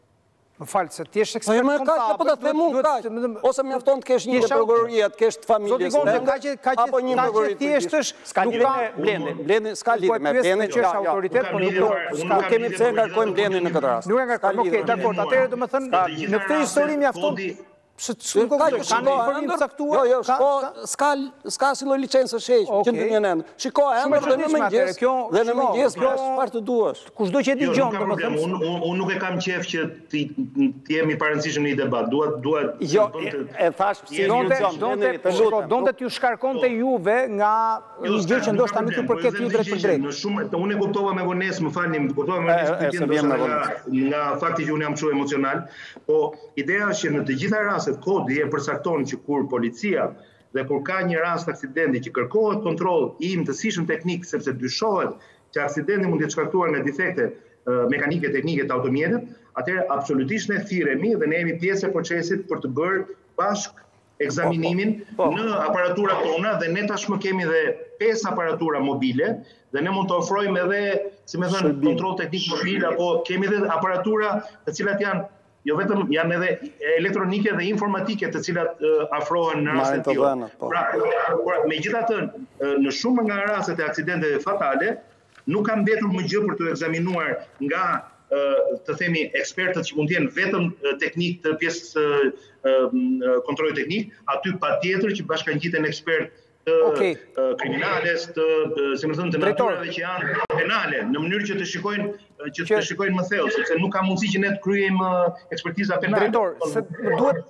Më falë, se t'jesh ekspert kontabër... Ose me afton t'kesh një prokuroria, t'kesh t'familje... Apo një prokuroria t'kesh... Ska lidhje me Blendi, ska lidhje me Blendi... Nuk kemi pse ngarkojmë Blendi në këtë rast... Ok, dakord, atëherë do me thënë... Në këtë histori me afton... Ska si loj licencë sheqë që në një nëndë. Shiko e emër dhe në mëngjes, dhe në mëngjes kjo është farë të duesh. Kushdo që e di gjonë, dhe më thëmë... Unë nuk e kam qef që t'jemi parëndësishëm një debat. Duat... Jo, e thash pësionë... Donde t'ju shkarkon të juve nga një gjë që ndoshtë tani t'ju përket ju drejt për drejt. Unë e kuptova me vonesë, më falim, kuptova me vonesë kodi e përcakton që kur policia dhe kur ka një rast aksidenti që kërkohet kontroll i mëtësishëm teknik sepse dyshohet që aksidenti mund të shkaktuar nga defekte mekanike, teknike të automjetit, atëherë absolutisht ne thirremi dhe ne jemi pjesë e procesit për të bërë bashk ekzaminimin në aparatura tona dhe ne tashmë kemi dhe 5 aparatura mobile dhe ne mund të ofrojmë edhe, si më thënë, kontroll teknik mobil apo kemi edhe aparatura të cilat janë jo vetëm janë edhe elektronike dhe informatike të cilat afrohen në rastet tjilë. Pra, me gjitha të, në shumë nga rastet e aksidente fatale, nuk kam detur më gjë për të examinuar nga, të themi, ekspertët që mund t'jenë vetëm teknik të pjesë kontrolë teknik, aty pa tjetër që bashkan gjitën ekspert të kriminales, të naturave që janë penale, në mënyrë që të shikojnë që të shikojnë më thellë, sepse nuk ka mundësi që ne të kryejmë ekspertiza penale. Drejtor, se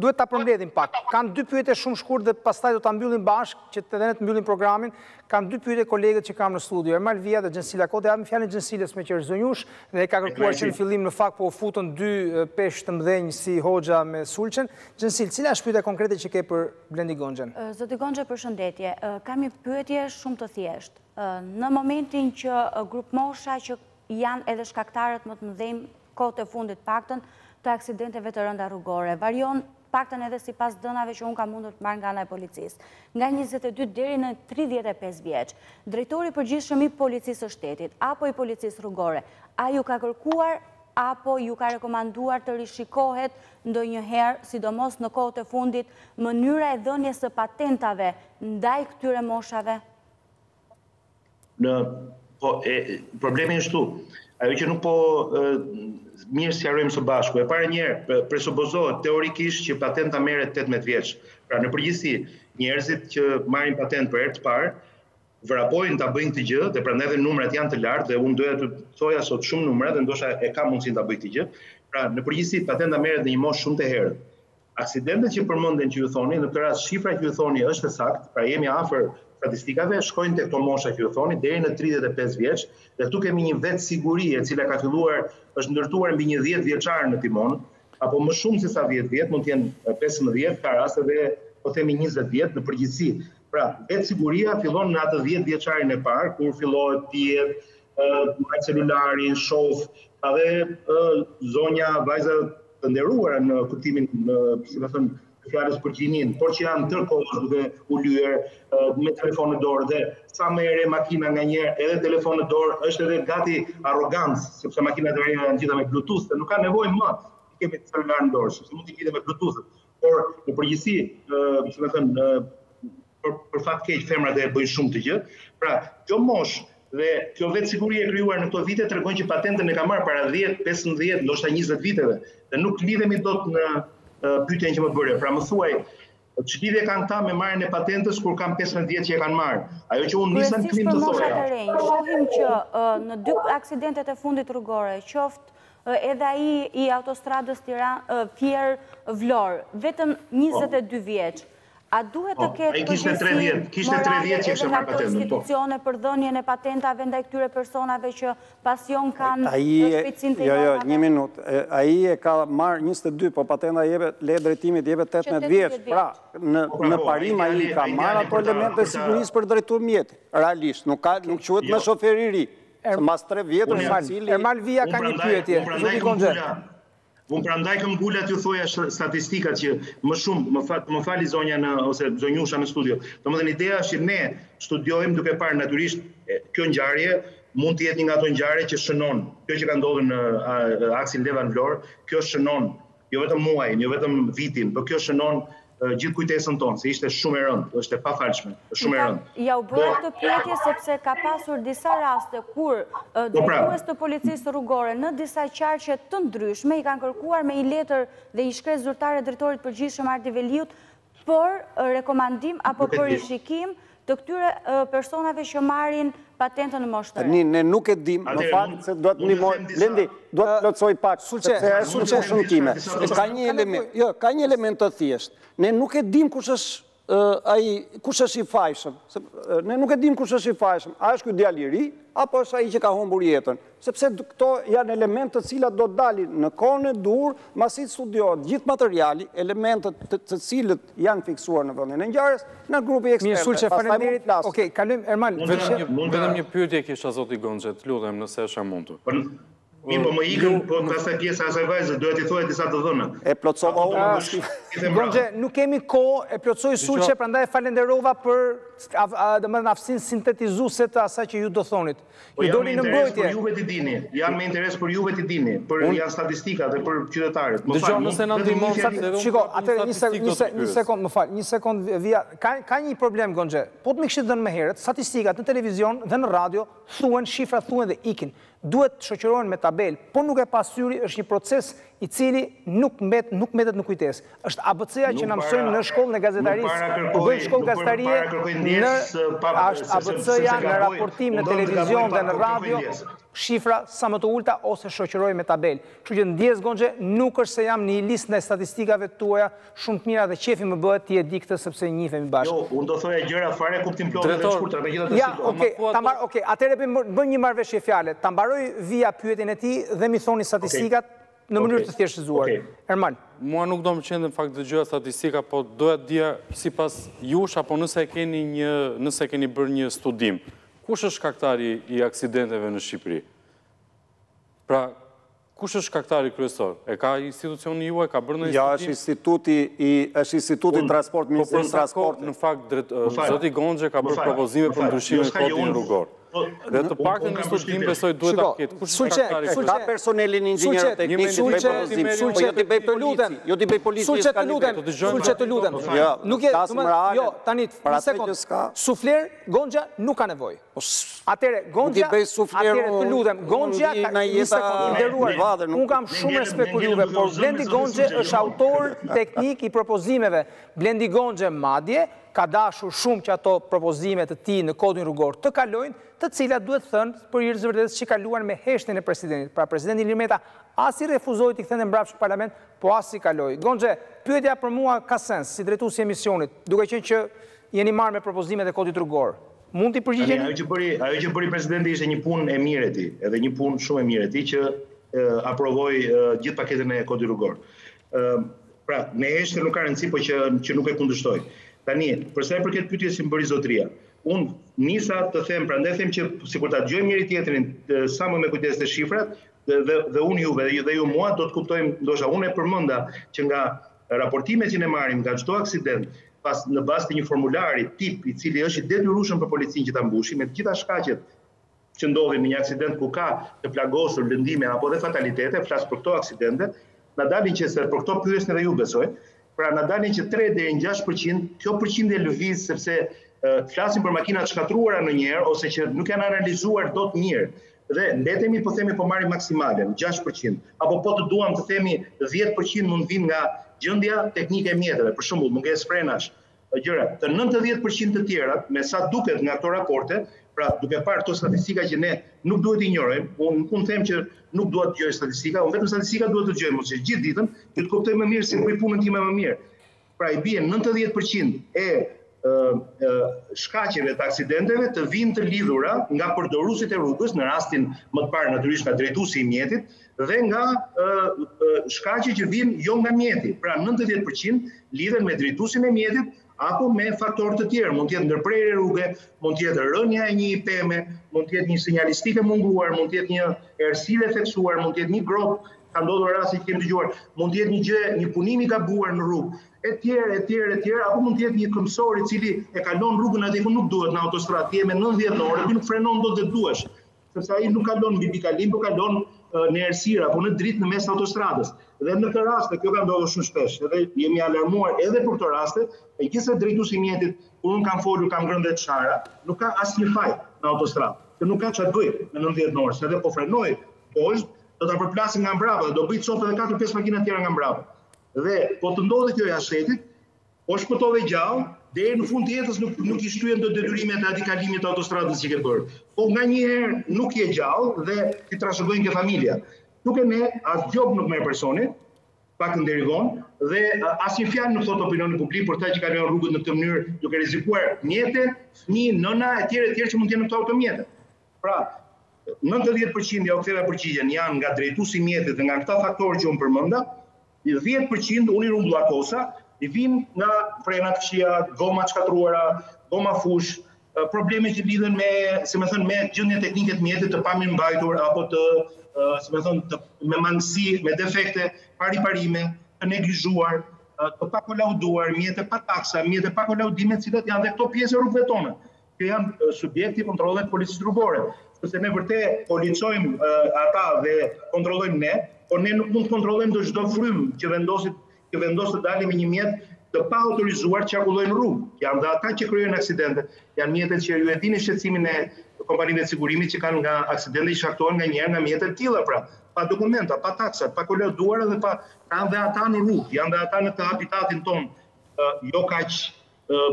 duhet ta përmbledhim pak. Kan dy pyetje shumë shkurtë dhe pastaj do ta mbyllim bashkë që të mbyllim programin. Kan dy pyetje kolegët që kam në studio, Ermal Via dhe Xhensila Kodra. Jam fjalën Xhensilës me qerzonjush dhe ka kërkuar që në fillim në fakt po u futën dy peshë të mëdhenj si Hoxha me Sulçin. Xhensil, cila është pyetja konkrete që ke për Blendi Gonxhen? Zoti Gonxhe, përshëndetje. Kam një pyetje shumë të thjeshtë. Në momentin që grup mosha që janë edhe shkaktarët më të mëdhenj kohët e fundit paktën të aksidenteve të rënda rrugore, varion paktën edhe sipas dënave që unë kam mundur të marr nga ana e policisë, nga 22 deri në 35 vjeç. Drejtori i përgjithshëm i policisë së shtetit apo i policisë rrugore, ai ju ka kërkuar apo ju ka rekomanduar të rishikohet ndonjëherë, sidomos në kohët e fundit, mënyra e dhënies së patentave ndaj këtyre moshave? Problemi është tu, ajo që nuk po mirë sqarojmë së bashku. E para njerë, presupozohet teorikisht që patenta merret 18 vjeç. Pra në përgjithësi, njerëzit që marrin patent për herë të parë, vrapojnë ta bëjnë këtë gjë dhe prandaj edhe numrat janë të lartë dhe unë doja të thoja sot shumë numra dhe ndoshta e ka mundësinë ta bëj këtë gjë. Pra në përgjithësi patenta merret në një moshë shumë të herët. Aksidentet që përmenden që ju thoni, në këtë rast shifra që ju thoni është e saktë, pra jemi afër statistikave, shkojnë tek ato mosha që ju thoni deri në 35 vjeç, dhe këtu kemi një vetësiguri e cila ka filluar, është ndërtuar mbi një 10 vjeçar në timon, apo më shumë se sa 10 vjet, mund të jenë 15, ka raste dhe po themi 20 vjet në përgjithësi. Pra, vetësiguria fillon në atë 10 vjeçarin e parë, kur fillohet pijet, marr celularin, shoh, edhe zonja vajza të nderuara në kuptimin, si ta them, fjalës për gjinin, por që janë tërkohës duke u lyer me telefon në dorë dhe sa më herë makina nga njerë edhe telefon në dorë është edhe gati arrogancë, sepse makinat e vajnë janë gjitha me Bluetooth dhe nuk ka nevojë më të kemi celular në dorë, sepse mund të lidhet me Bluetooth. Por në përgjithësi, si më thënë, për fat keq femrat e bëjnë shumë të gjë. Pra, kjo moshë dhe kjo vetësiguria e krijuar në këto vite tregon që patentën e ka marrë para 10, 15, ndoshta 20 viteve dhe nuk lidhemi dot në pyetjen që më bëre. Pra më thuaj, ç'lidhje kanë ta me marrjen e patentës kur kanë 15 vjet që e kanë marrë? Ajo që unë nisa në klim të thoja. Shohim që në dy aksidentet e fundit rrugore, qoftë edhe ai i autostradës Tiranë Fier-Vlorë, vetëm 22 vjeç. A duhet të ketë përgjegjësi? Kishte 3 vjet që kishte marrë patentën. Institucione për dhënien e patentave ndaj këtyre personave që pasion kanë shpejtësinë të java. Jo, një minutë. Ai e ka marrë 22, po patenta jepet le drejtimit jepet 18 vjeç. Pra, në parim ai ka marrë ato elemente e sigurisë për drejtuar mjet. Realisht, nuk quhet më shofer i ri. Mbas 3 vjetësh facili. Ermal Via ka një pyetje. Zoti Gonxhe. Unë prandaj këm gullat ju thoja statistikat që më shumë, më fali zonja ose zonjusha në studio. Domethënë ideja është që ne studiojmë duke parë natyrisht kjo ngjarje mund të jetë një nga ato ngjarje që shënon. Kjo që ka ndodhur në aksin Levan-Vlorë, kjo shënon jo vetëm muajin, jo vetëm vitin, por kjo shënon gjithë kujtesën tonë, se ishte shumë e rëndë, është e pafalshme, shumë e rëndë. Ja u bëra këtë pyetje sepse ka pasur disa raste kur drejtues të policisë rrugore në disa qarqe të ndryshme i kanë kërkuar me një letër dhe një shkresë zyrtare drejtorit përgjithshëm Arti Veliut për rekomandim apo për rishikim të këtyre personave që marrin patentën në moshë të re. Ne nuk e dim, në fakt se duhet ndihmoj. Blendi, duhet të plotësoj pak, sepse është një shënime. Ka një element, të thjeshtë. Ne nuk e dim kush është ai, kush është i fajshëm. Ne nuk e dim kush është i fajshëm. A është ky djalë i ri apo është ai që ka humbur jetën? Sepse këto janë elemente të cilat do dalin në kohën e dur, mbasi studiohet gjithë materiali, elementet të cilët janë fiksuar në vendin e ngjarjes, në grupi ekspertë. Mirë, Sulçi, faleminderit. Okej, kalojmë Ermal. Vetëm një pyetje kisha zoti Gonxhe, lutem nëse është e mundur. Mirë, po më ikën, po pastaj pjesa e asaj vajze, duhet i thoja disa të dhëna. E plotsova unë. Gonxhe, nuk kemi kohë, e plotsoi Sulçi, prandaj falenderova për domethënë aftësinë sintetizuese të asaj që ju do thonit. Ju doli në mbrojtje. Për juve ti dini, janë me interes për juve ti dini, për janë statistikat dhe për qytetarët. Dëgjoj, nëse na ndihmon sakt. Shiko, atëherë një sekond, më fal, një sekond Via. Ka një problem Gonxhe. Po të më kishit dhënë më herët, statistikat në televizion dhe në radio thuhen, shifrat thuhen dhe ikin. Duhet të shoqërohen me tabelë, por nuk e pasyri është një proces I cili nuk mbetet në kujtesë. Është ABC-a që na mësojnë në shkollën e gazetarisë. U bën shkollë gazetarie në ABC-ja në raportim në televizion dhe në radio, shifra sa më të ulta ose shoqëroj me tabelë. Kështu që ndjes Gonxhe, nuk është se jam në listën e statistikave tuaja, shumë të mira dhe qefi më bëhet ti e di këtë sepse njihemi bashkë. Jo, unë do thoja gjëra fare kuptim plot dhe të shkurtra, megjithatë. Ja, okay, atëherë bëjmë një marrëveshje fjalë. Ta mbaroj vija pyetjen e tij dhe më thoni statistikat. Në mënyrë të thjeshtëzuar. Ermal. Mua nuk do më qenë në fakt dëgjoja statistika, po doja të dija sipas jush apo nëse keni bërë një studim. Kush është shkaktari i aksidenteve në Shqipëri? Pra, kush është shkaktari kryesor? E ka institucioni juaj, ka bërë ndonjë studim? Ja, është Instituti i Transportit, Ministri i Transportit. Në fakt zoti Gonxhe ka bërë propozime për ndryshimin e kodit rrugor. Dhe të paktën në studim besoj duhet ta ketë. Kush është shkaktari? Ka personelin inxhinier teknik, jo ti bëj policisë kanë. Sulçi, të lutem. Nuk e, jo, tani një sekond. Sufler Gonxha nuk ka nevojë. Atëre Gonxha, të lutem, Gonxha ka një sekond nderuar. Unë kam shumë respekt për juve, por Blendi Gonxhe është autor teknik i propozimeve. Blendi Gonxhe madje ka dashur shumë që ato propozimet të tij në kodin rrugor të kalojnë, të cilat duhet thënë për hir të vërtetës që kaluan me heshtjen e presidentit. Pra presidenti Limeta as i refuzoi të kthente mbrapsht në parlament, po as i kaloi. Gonxhe, pyetja për mua ka sens si drejtuesi i emisionit, duke qenë që jeni marrë me propozimet e kodit rrugor. Mund t'i përgjigjeni? Ajo që bëri presidenti ishte një punë e mirë e tij, edhe një punë shumë e mirë e tij që aprovoi gjithë paketën e kodit rrugor. Pra, ne heshtje nuk ka rëndësi, po që nuk e kundërshtoi. Tani, përsa i përket pyetjes që më bëri zotëria, unë nisa të them, prandaj them që sikur ta dëgjojmë njëri tjetrin sa më me kujdes të shifrat, dhe unë juve dhe ju mua do të kuptojmë, ndoshta unë e përmenda që nga raportimet që ne marrim nga çdo aksident, në bazë të një formulari tip i cili është i detyrueshëm për policinë që ta mbushë me të gjitha shkaqet që ndodhin në një aksident ku ka të plagosur lëndime apo dhe fatalitete, flas për këto aksidente, na dalin që se për këto pyetjen edhe ju besoj. Pra na dalin që 3-6%, kjo përqindje lëviz sepse flasim për makinat shkatruara ndonjëherë ose që nuk janë analizuar dot mirë. Dhe ndetemi po themi po marrim maksimalen 6%, apo po të duam të themi 10% mund vijnë nga gjendja teknike e mjeteve, për shembull mungesë frenash, gjëra. Të 90% të tjera, me sa duket nga këto raporte, pra duke parë këto statistika që ne nuk duhet i injorojmë, unë them që nuk duhet të gjoj statistika, unë vetëm statistika duhet të gjoj, mos e gjithë ditën, që të kuptoj më mirë si bëj punën time më mirë. Pra i bie 90% e shkaqeve të aksidenteve të vinë të lidhura nga përdoruesit e rrugës, në rastin më të parë natyrisht nga drejtuesi i mjetit dhe nga shkaqe që vinë jo nga mjeti. Pra 90% lidhen me drejtuesin e mjetit apo me faktorë të tjerë, mund të jetë ndërprerje rruge, mund të jetë rënja e një IPM, mund të jetë një sinjalistikë munguar, mund të jetë një errësirë theksuar, mund të jetë një grop, ka ndodhur raste që kemi dëgjuar, mund të jetë një gjë, një punim i gabuar në rrugë, etj, apo mund të jetë një këmsor i cili e kalon rrugën aty ku nuk duhet në autostradë, je me 90 orë, ti nuk frenon dot të duash, sepse ai nuk kalon mbi kalim, por kalon në errësirë apo në dritë në mes të autostradës. Dhe në këtë rast, kjo ka ndodhur shumë shpesh, edhe jemi alarmuar edhe për këto raste, megjithëse drejtuesi i mjetit, kur unë kam folur, kam ngrënë vetë çara, nuk ka asnjë faj në autostradë, që nuk ka çfarë bëj në 90 orë, edhe po frenoj poshtë, do ta përplasin nga mbrapa, do bëj çop edhe 4-5 makina të tjera nga mbrapa. Dhe po të ndodhi kjo jashtetit, po shpëtove gjallë, deri në fund të jetës nuk i shtyhen dot detyrimet e atij kalimit të autostradës që ke bërë. Po nganjëherë nuk je gjallë dhe ti trashëgojnë ke familja. Duke ne, as gjobë nuk merë personit, pak në derivon, dhe asnjë fjalë nuk thot opinioni publik për ta që kalojnë rrugët në këtë mënyrë, duke rizikuar mjete, fëmijë, nëna, etj që mund t'jenë në këto automjete. Pra, 90% o këtheve përgjigjen janë nga drejtuesi i mjetit dhe nga këta faktorë që unë përmenda, 10% unë i rumbulla kosa, i vinë nga frenat fshia, goma shkatruara, goma fush, probleme që lidhen me, si me thënë, me gjendjen teknike të mjetit të pamirëmbajtur apo të me mangësi, me defekte, pariparime, të neglizhuar, të pakolauduar, mjete pa taksa, mjete pa kolaudime, cilat janë dhe këto pjesë e rrugëve tona, që janë subjekti kontrollit të policisë rrugore. Sepse ne vërtet policojmë ata dhe kontrollojmë ne, por ne nuk mund të kontrollojmë do çdo frym që vendos të dalë me një mjet të pa autorizuar çarkullojnë rrugë. Janë dhe ata që krijojnë aksidente, janë mjetet që ju e dini shqetësimin e kompanive të sigurimit që kanë nga aksidente që shkaktohen nga njerëz nga mjete të tilla, pra, pa dokumenta, pa taksa, pa koloduara dhe pa kanë dhe ata në rrugë, janë dhe ata në të habitatin ton, jo kaq,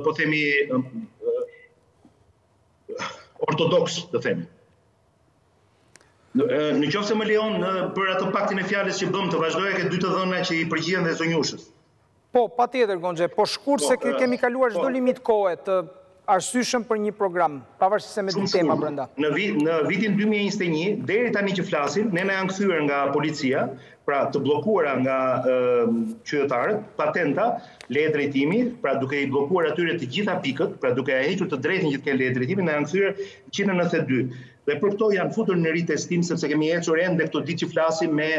po themi ortodoks, do themi. Në qoftë se më lejon për atë paktin e fjalës që bëm të vazhdoj e dy të dhëna që i përgjigjen dhe zonjushës. Po, patjetër Gonxhe, po shkurt se kemi kaluar çdo limit kohe të arsyeshëm për një program, pavarësisht se me dy tema brenda. Në vitin 2021 deri tani që flasim, ne na janë kthyer nga policia, pra të bllokuara nga qytetarët, patenta, leje drejtimi, pra duke i bllokuar atyre të gjitha pikët, pra duke hequr të drejtën që të kenë leje drejtimi, na janë kthyer 192. Dhe për këto janë futur në ritestim sepse kemi ecur ende këto ditë që flasim me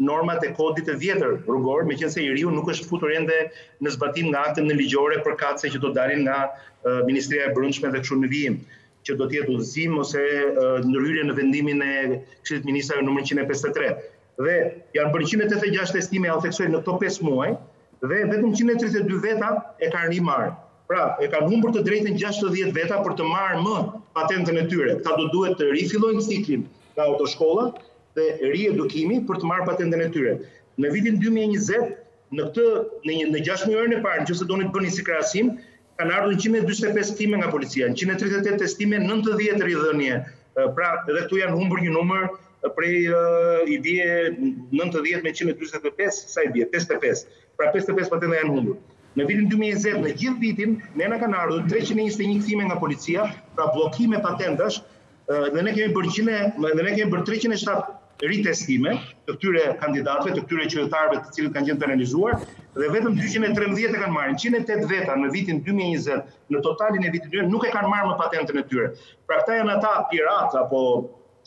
normat e kodit të vjetër rrugor, meqense i riu nuk është futur ende në zbatim nga aktet në ligjore për katse që do dalin nga Ministria e Brendshme dhe kështu në vijim, që do të jetë udhëzim ose ndërhyrje në vendimin e Këshillit të Ministrave nr. 153. Dhe janë bërë 186 testime au theksoj në këto 5 muaj dhe vetëm 132 veta e kanë rimarë. Pra, e kanë humbur të drejtën 60 veta për të marrë më patentën e tyre. Këta do duhet të rifillojnë ciklin nga autoshkolla dhe riedukimi për të marrë patentën e tyre. Në vitin 2020, në 6 muajin e parë, nëse doni të bëni si krahasim, kanë ardhur 145 testime nga policia, 138 testime, 90 ridhënie. Pra, edhe këtu janë humbur një numër prej i bie 90 me 145, sa i bie 55. Pra 55 patenta janë humbur. Në vitin 2020, në gjithë vitin, ne na kanë ardhur 321 kthime nga policia, pra bllokime patentash, dhe ne kemi bërë 307 ritestime të këtyre kandidatëve, të këtyre qytetarëve të cilët kanë qenë penalizuar, dhe vetëm 213 e kanë marrë, 108 veta në vitin 2020, në totalin e vitit 2020 nuk e kanë marrë më patentën e tyre. Pra këta janë ata piratë apo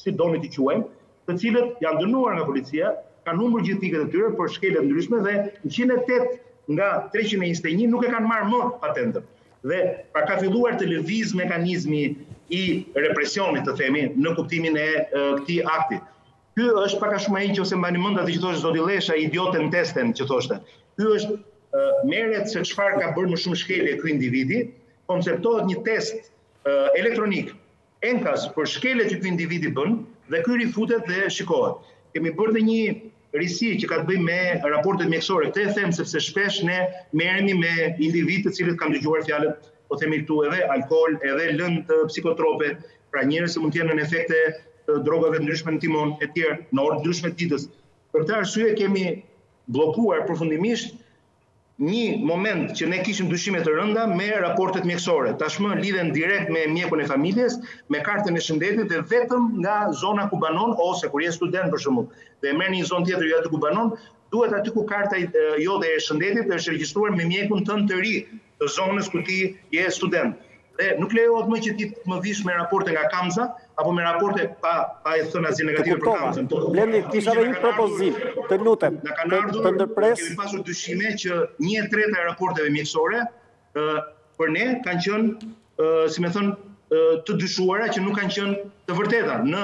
si doni t'i quajmë, të cilët janë dënuar nga policia, kanë humbur gjithë pikët e tyre për shkele ndryshme dhe 108 nga 321 nuk e kanë marrë më patentën. Dhe pra ka filluar të lëviz mekanizmi i represionit, të themi, në kuptimin e këtij akti. Ky është pak a shumë ai që ose mbani mend atë që thoshte zoti Lesha, idiotën testen që thoshte. Ky është merret se çfarë ka bërë më shumë shkelje ky individi, konceptohet një test elektronik, enkas për shkelje që ky individi bën dhe ky rifutet dhe shikohet. Kemi bërë dhe një risi që ka të bëjë me raportet mjekësore. Këtë e them sepse shpesh ne merremi me individë të cilët kanë dëgjuar fjalët, po themi këtu edhe alkool, edhe lëndë psikotrope, pra njerëz që mund të jenë në efekte të drogave të ndryshme në timon e tjerë, në orë të ndryshme të ditës. Për këtë arsye kemi bllokuar përfundimisht një moment që ne kishim dyshime të rënda me raportet mjekësore. Tashmë lidhen direkt me mjekun e familjes, me kartën e shëndetit dhe vetëm nga zona ku banon ose kur je student për shembull. Dhe e merë një zonë tjetër jo aty ku banon, duhet aty ku karta jo dhe e shëndetit dhe është regjistruar me mjekun tënd të ri të zonës ku ti je student. Dhe nuk lejohet më që ti të më vish me raporte nga KAMSA, apo me raporte pa e thënë asgjë negative për KAMSA. Blendi, kisha dhe një propozim, të lutem, të ndërpres. Kemi pasur dyshime që 1/3 e raporteve mjekësore për ne kanë qenë, si më thon, të dyshuara që nuk kanë qenë të vërteta në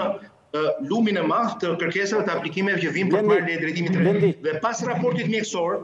lumin e madh të kërkesave të aplikimeve që vijnë për të marrë leje drejtimi të drejtë. Dhe pas raportit mjekësor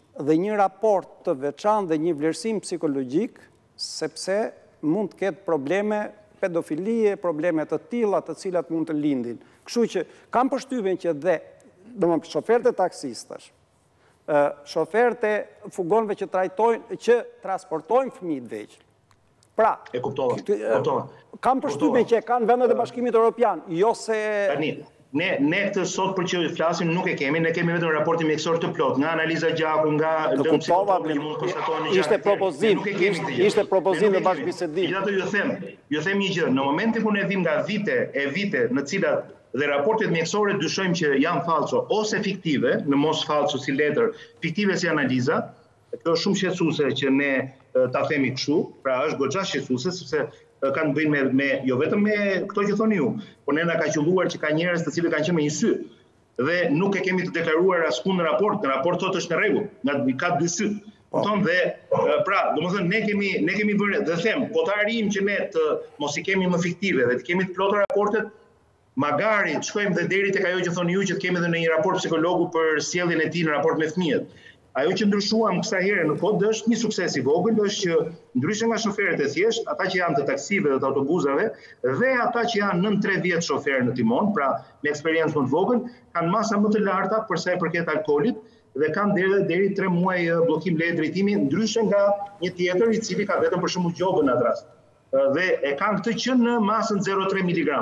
dhe një raport të veçantë dhe një vlerësim psikologjik, sepse mund të ketë probleme pedofilie, probleme të tilla të cilat mund të lindin. Kështu që kam përshtypjen që dhe shoferët e taksistash, shoferët e fugonve që transportojnë fëmijë të vegjël. Pra, kam përshtypjen që kanë vendet e Bashkimit Europian, jo se... Ne këtë sot për që flasim nuk e kemi, ne kemi vetëm raportin mjekësor të plot, nga analiza gjaku, nga lëndë psikotrope që mund të konstatohen në gjakë të tjerë, nuk e kemi këtë gjë. Ishte propozim dhe bashkëbisedim. Gjithashtu ju them një gjë, në momentin kur ne vim nga vite në cilat dhe raportet mjekësore dyshojmë që janë falso ose fiktive, në mos falso si letër, fiktive si analiza, kjo është shumë shqetësuese që ne ta themi kështu, pra është goxha shqetësuese sepse kanë bëjnë me jo vetëm me këto që thoni ju, por ne na ka qelluar që ka njerëz të cilët kanë qenë me një sy dhe nuk e kemi të deklaruar askund në raport thotë është në rregull, ka dy sy. Kupton dhe pra, domethënë ne kemi bërë dhe them, kota arim që ne të mos i kemi më fiktive dhe të kemi të plotë raportet, magari të shkojmë dhe deri tek ajo që thoni ju që të kemi edhe në një raport psikologu për sjelljen e tij në raport me fëmijët. Ajo që ndryshuam kësaj herë në kod është një sukses i vogël, është që ndryshe nga shoferët e thjesht, ata që janë të taksive dhe të autobusave dhe ata që janë nën 3 vjet shoferë në timon, pra me eksperiencë më të vogël, kanë masa më të larta për sa i përket alkoolit dhe kanë deri 3 muaj bllokim leje drejtimi, ndryshe nga një tjetër i cili ka vetëm për shkakun gjobën atë rast. Dhe e kanë këtë që në masën 0,3 mg.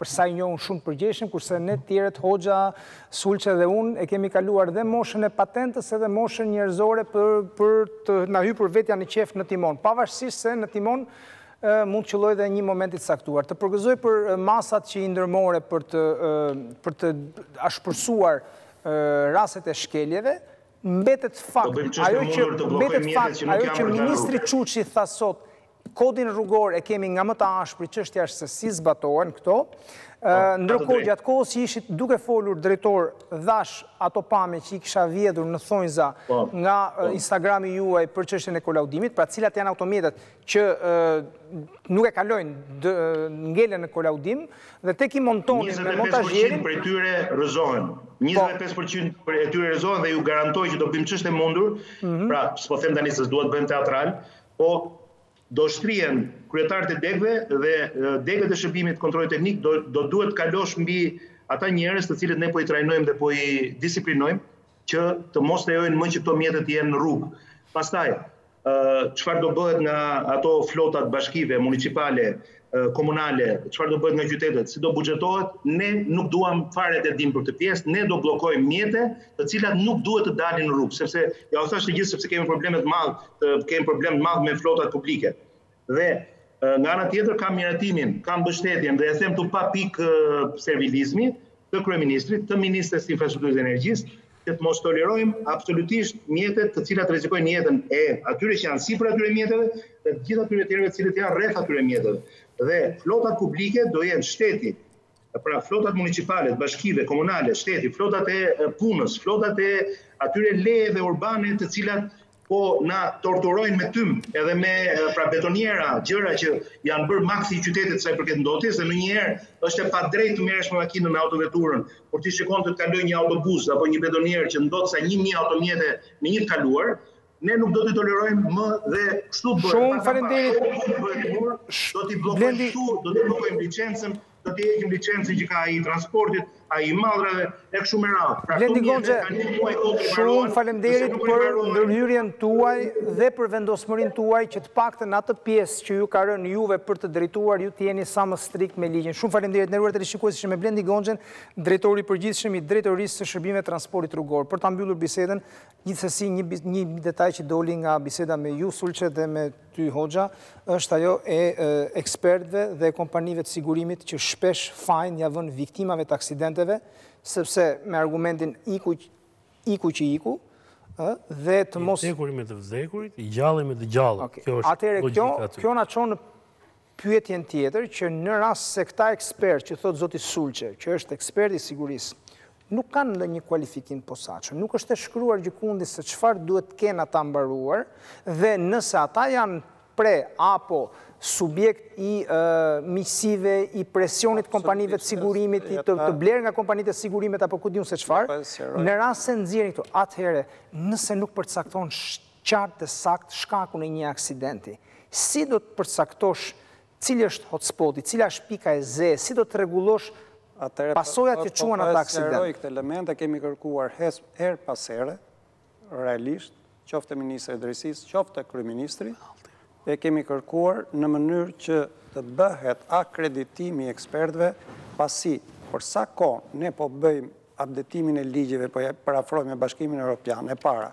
për sa i njohun shumë përgjeshëm, kurse ne tjerët, Hoxha, Sulçi dhe unë, e kemi kaluar dhe moshën e patentës edhe moshën njerëzore për të na hypur vetja në qef në timon. Pavarësisht se në timon mund të qelloj dhe një moment i caktuar. Të përgëzoj për masat që i ndërmore për të ashpërsuar rastet e shkeljeve, mbetet fakt, ajo që ministri Çuçi tha sot, kodin rrugor e kemi nga më të ashpër, çështja është se si zbatohen këto, ndërkohë gjatë kohës që ishit duke folur drejtor dhash ato pame që i kisha vjedhur në thonjza nga Instagrami juaj për çështjen e kolaudimit, pra cilat janë ato mjetet që nuk e kalojnë ngelen në kolaudim, dhe tek i montonin me montazhjerin 25% për tyre rëzohen. 25% për tyre rëzohen dhe ju garantoj që do bëjmë çështje mundur, pra s'po them tani se s'duhet bëjmë teatral, po do shtrihen kryetarët e degëve dhe degët e shërbimit kontrollit teknik do duhet kalosh mbi ata njerëz të cilët ne po i trajnojmë dhe po i disiplinojmë që të mos lejojnë më që këto mjetet jenë në rrugë. Pastaj, çfarë do bëhet nga ato flotat bashkive, municipale, komunale, çfarë do bëhet nga qytetet, si do buxhetohet, ne nuk duam fare të dim për këtë pjesë, ne do bllokojmë mjete të cilat nuk duhet të dalin në rrugë, sepse ja u thash të gjithë sepse kemi problem të madh me flotat publike. Dhe nga ana tjetër kam miratimin, kam mbështetjen dhe e them tu pa pikë servilizmi të kryeministrit, të ministres të infrastrukturës dhe energjisë, që të mos tolerojmë absolutisht mjetet të cilat rrezikojnë jetën e atyre që janë sipër atyre mjeteve dhe të gjitha atyre tjerëve të cilët janë rreth atyre mjeteve. Dhe flotat publike do jenë shteti, pra flotat municipale, bashkive, komunale, shteti, flotat e punës, flotat e atyre lejeve urbane të cilat po na torturojnë me tym, edhe me pra betoniera, gjëra që janë bërë maksi i qytetit sa i përket ndotjes, dhe ndonjëherë është e padrejtë të merresh me makinën me autoveturën, por ti shikon të kaloj një autobus apo një betonierë që ndot sa 1000 automjete me një të kaluar, ne nuk do t'i tolerojmë më dhe kështu bëhet. Shumë faleminderit. Do t'i bllokojmë këtu, do t'i bllokojmë licencën, do t'i heqim licencën që ka ai i transportit, ai i maldrave e kështu me radhë. Blendi Gonxhe, shumë faleminderit për ndërhyrjen tuaj dhe për vendosmërinë tuaj që të paktën atë pjesë që ju ka rënë juve për të drejtuar, ju t'jeni sa më strikt me ligjin. Shumë faleminderit, nderuar teleshikues, ishim me Blendi Gonxhen, drejtori i përgjithshëm i Drejtorisë së Shërbimeve Transportit Rrugor. Për ta mbyllur bisedën, gjithsesi një detaj që doli nga biseda me ju Sulçi dhe me ty Hoxha, është ajo e ekspertëve dhe kompanive të sigurimit që shpesh fajin ja vënë viktimave të aksidenteve, sepse me argumentin iku që iku dhe të mos... I vdekurit me të vdekurit, i gjalli me të gjalli. Atëherë, kjo na çon në pyetjen tjetër që në rast se këta ekspert që thot zoti Sulçi, që është ekspert i sigurisë, nuk kanë ndonjë kualifikim posaçëm, nuk është e shkruar gjikundi se çfarë duhet të kenë ata mbaruar dhe nëse ata janë pre apo subjekt i misive, i presionit kompanive të sigurimit, të blerë nga kompanit e sigurimet, apo këtë diun se qfarë, në rast se nëzirin këtu, atëhere, nëse nuk përcakton qartë dhe sakt shkakun e një aksidenti, si do të përcaktosh cili është hotspoti, cila është pika e ze, si do të regulosh pasojat që quan atë aksident? Atëherë, këtë element e kemi kërkuar her pasere, realisht, qoftë e Ministri e Drejtësisë, qoftë e Kryeministri, e kemi kërkuar në mënyrë që të bëhet akreditimi ekspertëve pasi, përsa kohë ne po bëjmë updatimin e ligjeve, po e parafrojmë Bashkimin Europian, e para.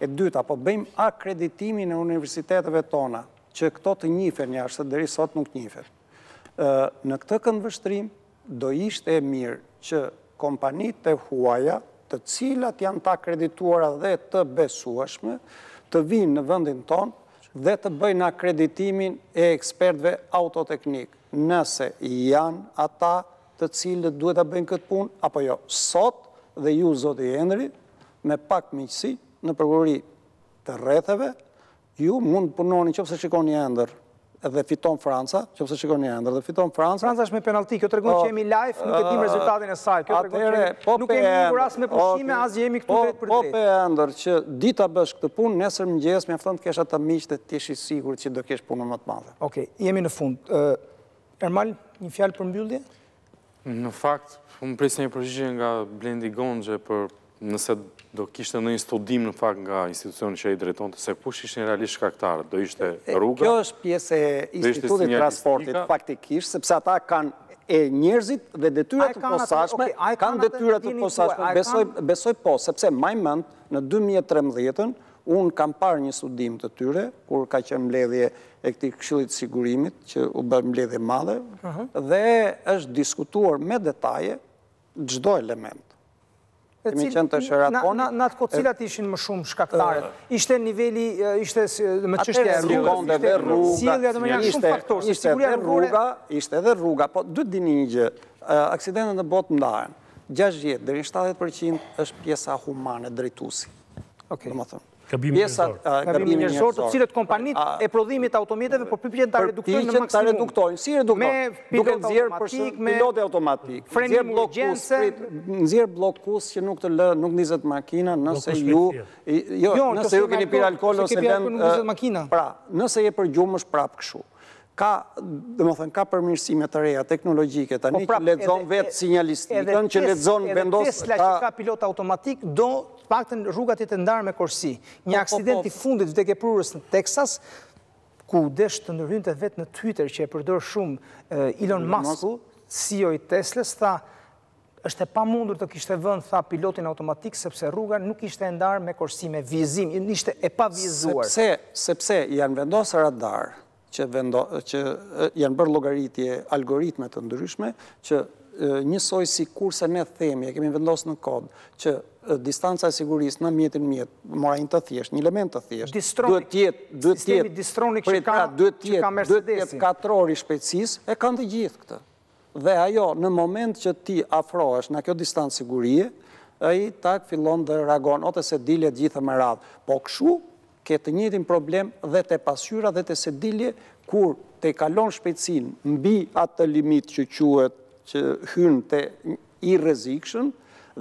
E dyta, po bëjmë akreditimin e universiteteve tona, që këto të njifen jashtë, se deri sot nuk njifen. Në këtë këndvështrim, do ishte e mirë që kompanitë e huaja, të cilat janë të akredituara dhe të besueshme, të vinë në vendin tonë dhe të bëjnë akreditimin e ekspertëve autoteknik, nëse janë ata të cilët duhet të bëjnë këtë punë, apo jo. Sot dhe ju, Zoti Endri, me pak miqësi në Prokurori të Rretheve, ju mund të punoni nëse shikoni Endër dhe fiton Franca, nëse shikoni Endër dhe fiton Franca. Franca është me penalti, kjo tregon që jemi live, nuk e dim rezultatin e saj. Kjo tregon që nuk jemi ngur as me pushime, as jemi këtu vetë për drejtë. Po pe Endër që dita bësh këtë punë, nesër mëngjes mjafton të kesh atë miq dhe të jesh i sigurt që do kesh punën më të madhe. Okej, jemi në fund. Ermal, një fjalë për mbyllje? Në fakt, unë pres një përgjigje nga Blendi Gonxhe për nëse do kishte ndonjë studim në fakt nga institucioni që ai drejtonte, se kush ishin realisht shkaktarët, do ishte rruga. Kjo është pjesë e Institutit të Transportit faktikisht, sepse ata kanë e njerëzit dhe detyrat të posaçme, besoj po, sepse majmend në 2013-ën unë kam parë një studim të tyre, kur ka qenë mbledhje e këtij Këshillit të Sigurimit, që u bë mbledhje madhe, dhe është diskutuar me detaje çdo element. Kemi qenë të shëratoni. Në atë kohë cilat ishin më shumë shkaktarët? Ishte niveli, ishte më çështja e rrugës, ishte edhe rruga, po duhet dini një gjë, aksidentet në botë ndahen. 60 deri 70% është pjesa humane, drejtuesi. Domethënë gabimi njerëzor, të cilët kompanitë e prodhimit të automjeteve po përpiqen ta reduktojnë në maksimum. Si reduktojnë? Duke nxjerrë pilotë automatik, nxjerr blokus që nuk të lë, nuk nizet makina nëse ju keni pirë alkool ose lënë. Pra, nëse je përgjumësh prap kështu. Ka përmirësime të reja, teknologjike, tani që lexon vetë sinjalistikën, që lexon vendosë... Edhe Tesla që ka pilot automatik, do paktën rrugat e të ndarë me korsi. Një aksident i fundit vdekjeprurës në Texas, ku desh të ndërhynte vetë në Twitter, që e përdor shumë Elon Musk, CEO i Teslas, tha, është e pa mundur të kishte vënd, tha, pilotin automatik, sepse rruga nuk ishte e ndarë me korsi, me vizim, ishte e pa vizuar. Sepse janë vendosë radar, që janë bërë logaritje algoritme të ndryshme, që njësoj si kurse ne themi, e kemi vendosë në kod, që distanca e sigurisë në mjetin mjet, morajnë të thjesht, një element të thjesht, sistemi distronik që ka Mercedesin. 4 orë i shpejtësisë, e kanë të gjithë këtë. Dhe ajo, në moment që ti afrohesh në kjo distancë sigurie, ai tak fillon dhe reagon, ose se dilet gjithë më radhë. Po këshu, ke të njëjtin problem dhe të pasyra dhe të sedilje, kur të i kalon shpejtësin mbi atë limit që quhet që hynë të irrezikshëm,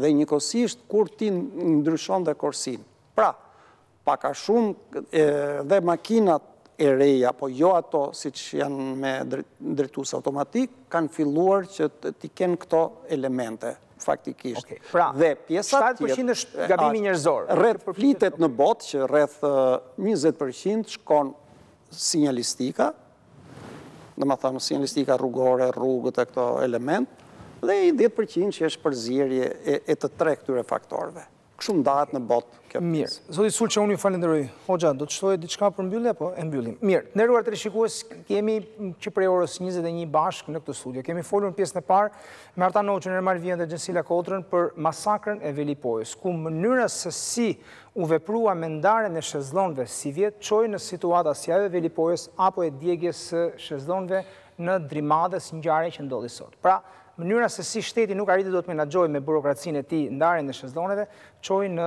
dhe njëkohësisht kur ti ndryshon dhe korsin. Pra, paka shumë dhe makinat e reja, po jo ato si që janë me drejtues automatik, kanë filluar që ti kenë këto elemente, faktikisht. Dhe pjesat tjetë... 7% është gabimi njerëzor. Rreth flitet në botë që rreth 20% shkon sinjalistika, dhe ma thamë sinjalistika rrugore, rrugët e këto element, dhe i 10% që është përzirje e të tre këtyre faktorve. Këshu ndahet në botë kjo pjesë. Mirë, Zoti Sulçi, unë ju falenderoj. Hoxha, do të shtojë diçka për mbyllje, po e mbyllim. Mirë, të nderuar teleshikues, kemi që prej orës 21 bashkë në këtë studio. Kemi folur në pjesën e parë me Artan Hoxhën, Ermal Via dhe Xhensila Kodrën për masakrën e Velipojës, ku mënyra se si u veprua me ndarjen e shezllonëve si vjet çoi në situata si ajo e Velipojës apo e djegjes së shezllonëve në Drimades, ngjarje që ndodhi sot. Pra, mënyra se si shteti nuk arriti do të menaxhojë me burokracinë e tij ndarjen e shezllonëve, çoi në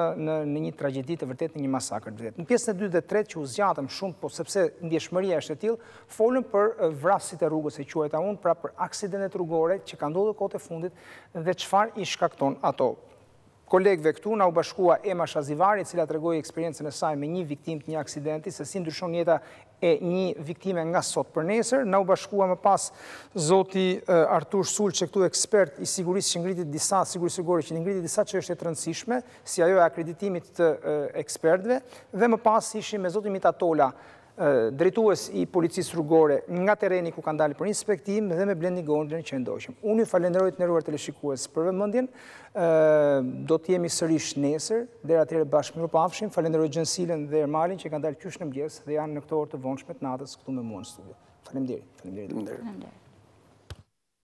një tragjedi të vërtetë, në një masakër të vërtetë. Në pjesën e dytë dhe tretë që u zgjatëm shumë, po sepse ndjeshmëria është e tillë, folëm për vrasjet e rrugës, e quajta unë, pra për aksidentet rrugore që kanë ndodhur kohët e fundit dhe çfarë i shkakton ato. Kolegëve këtu na u bashkua Ema Shazivari, e cila tregoi eksperiencën e saj me një viktimë të një aksidenti, se si ndryshon jeta e një viktime nga sot për nesër. Na u bashkua më pas zoti Artur Sulçi, këtu ekspert i sigurisë që ngritit disa, sigurisë rrugore që ngritit disa që është e rëndësishme, si ajo e akreditimit të ekspertëve, dhe më pas ishim me zoti Mitat Tola, drejtues I policisë rrugore nga terreni ku kanë dalë për inspektim dhe me Blendi Gonxhen që ndoqëm. Unë ju falenderoj të nderuar teleshikues për vëmendjen. Do të jemi sërish nesër, deri atëherë bashkë mirë pafshim. Falenderoj Xhensilën dhe Ermalin që kanë dalë qysh në mëngjes dhe janë në këto orë të vonshme të natës këtu me mua në studio. Faleminderit. Faleminderit.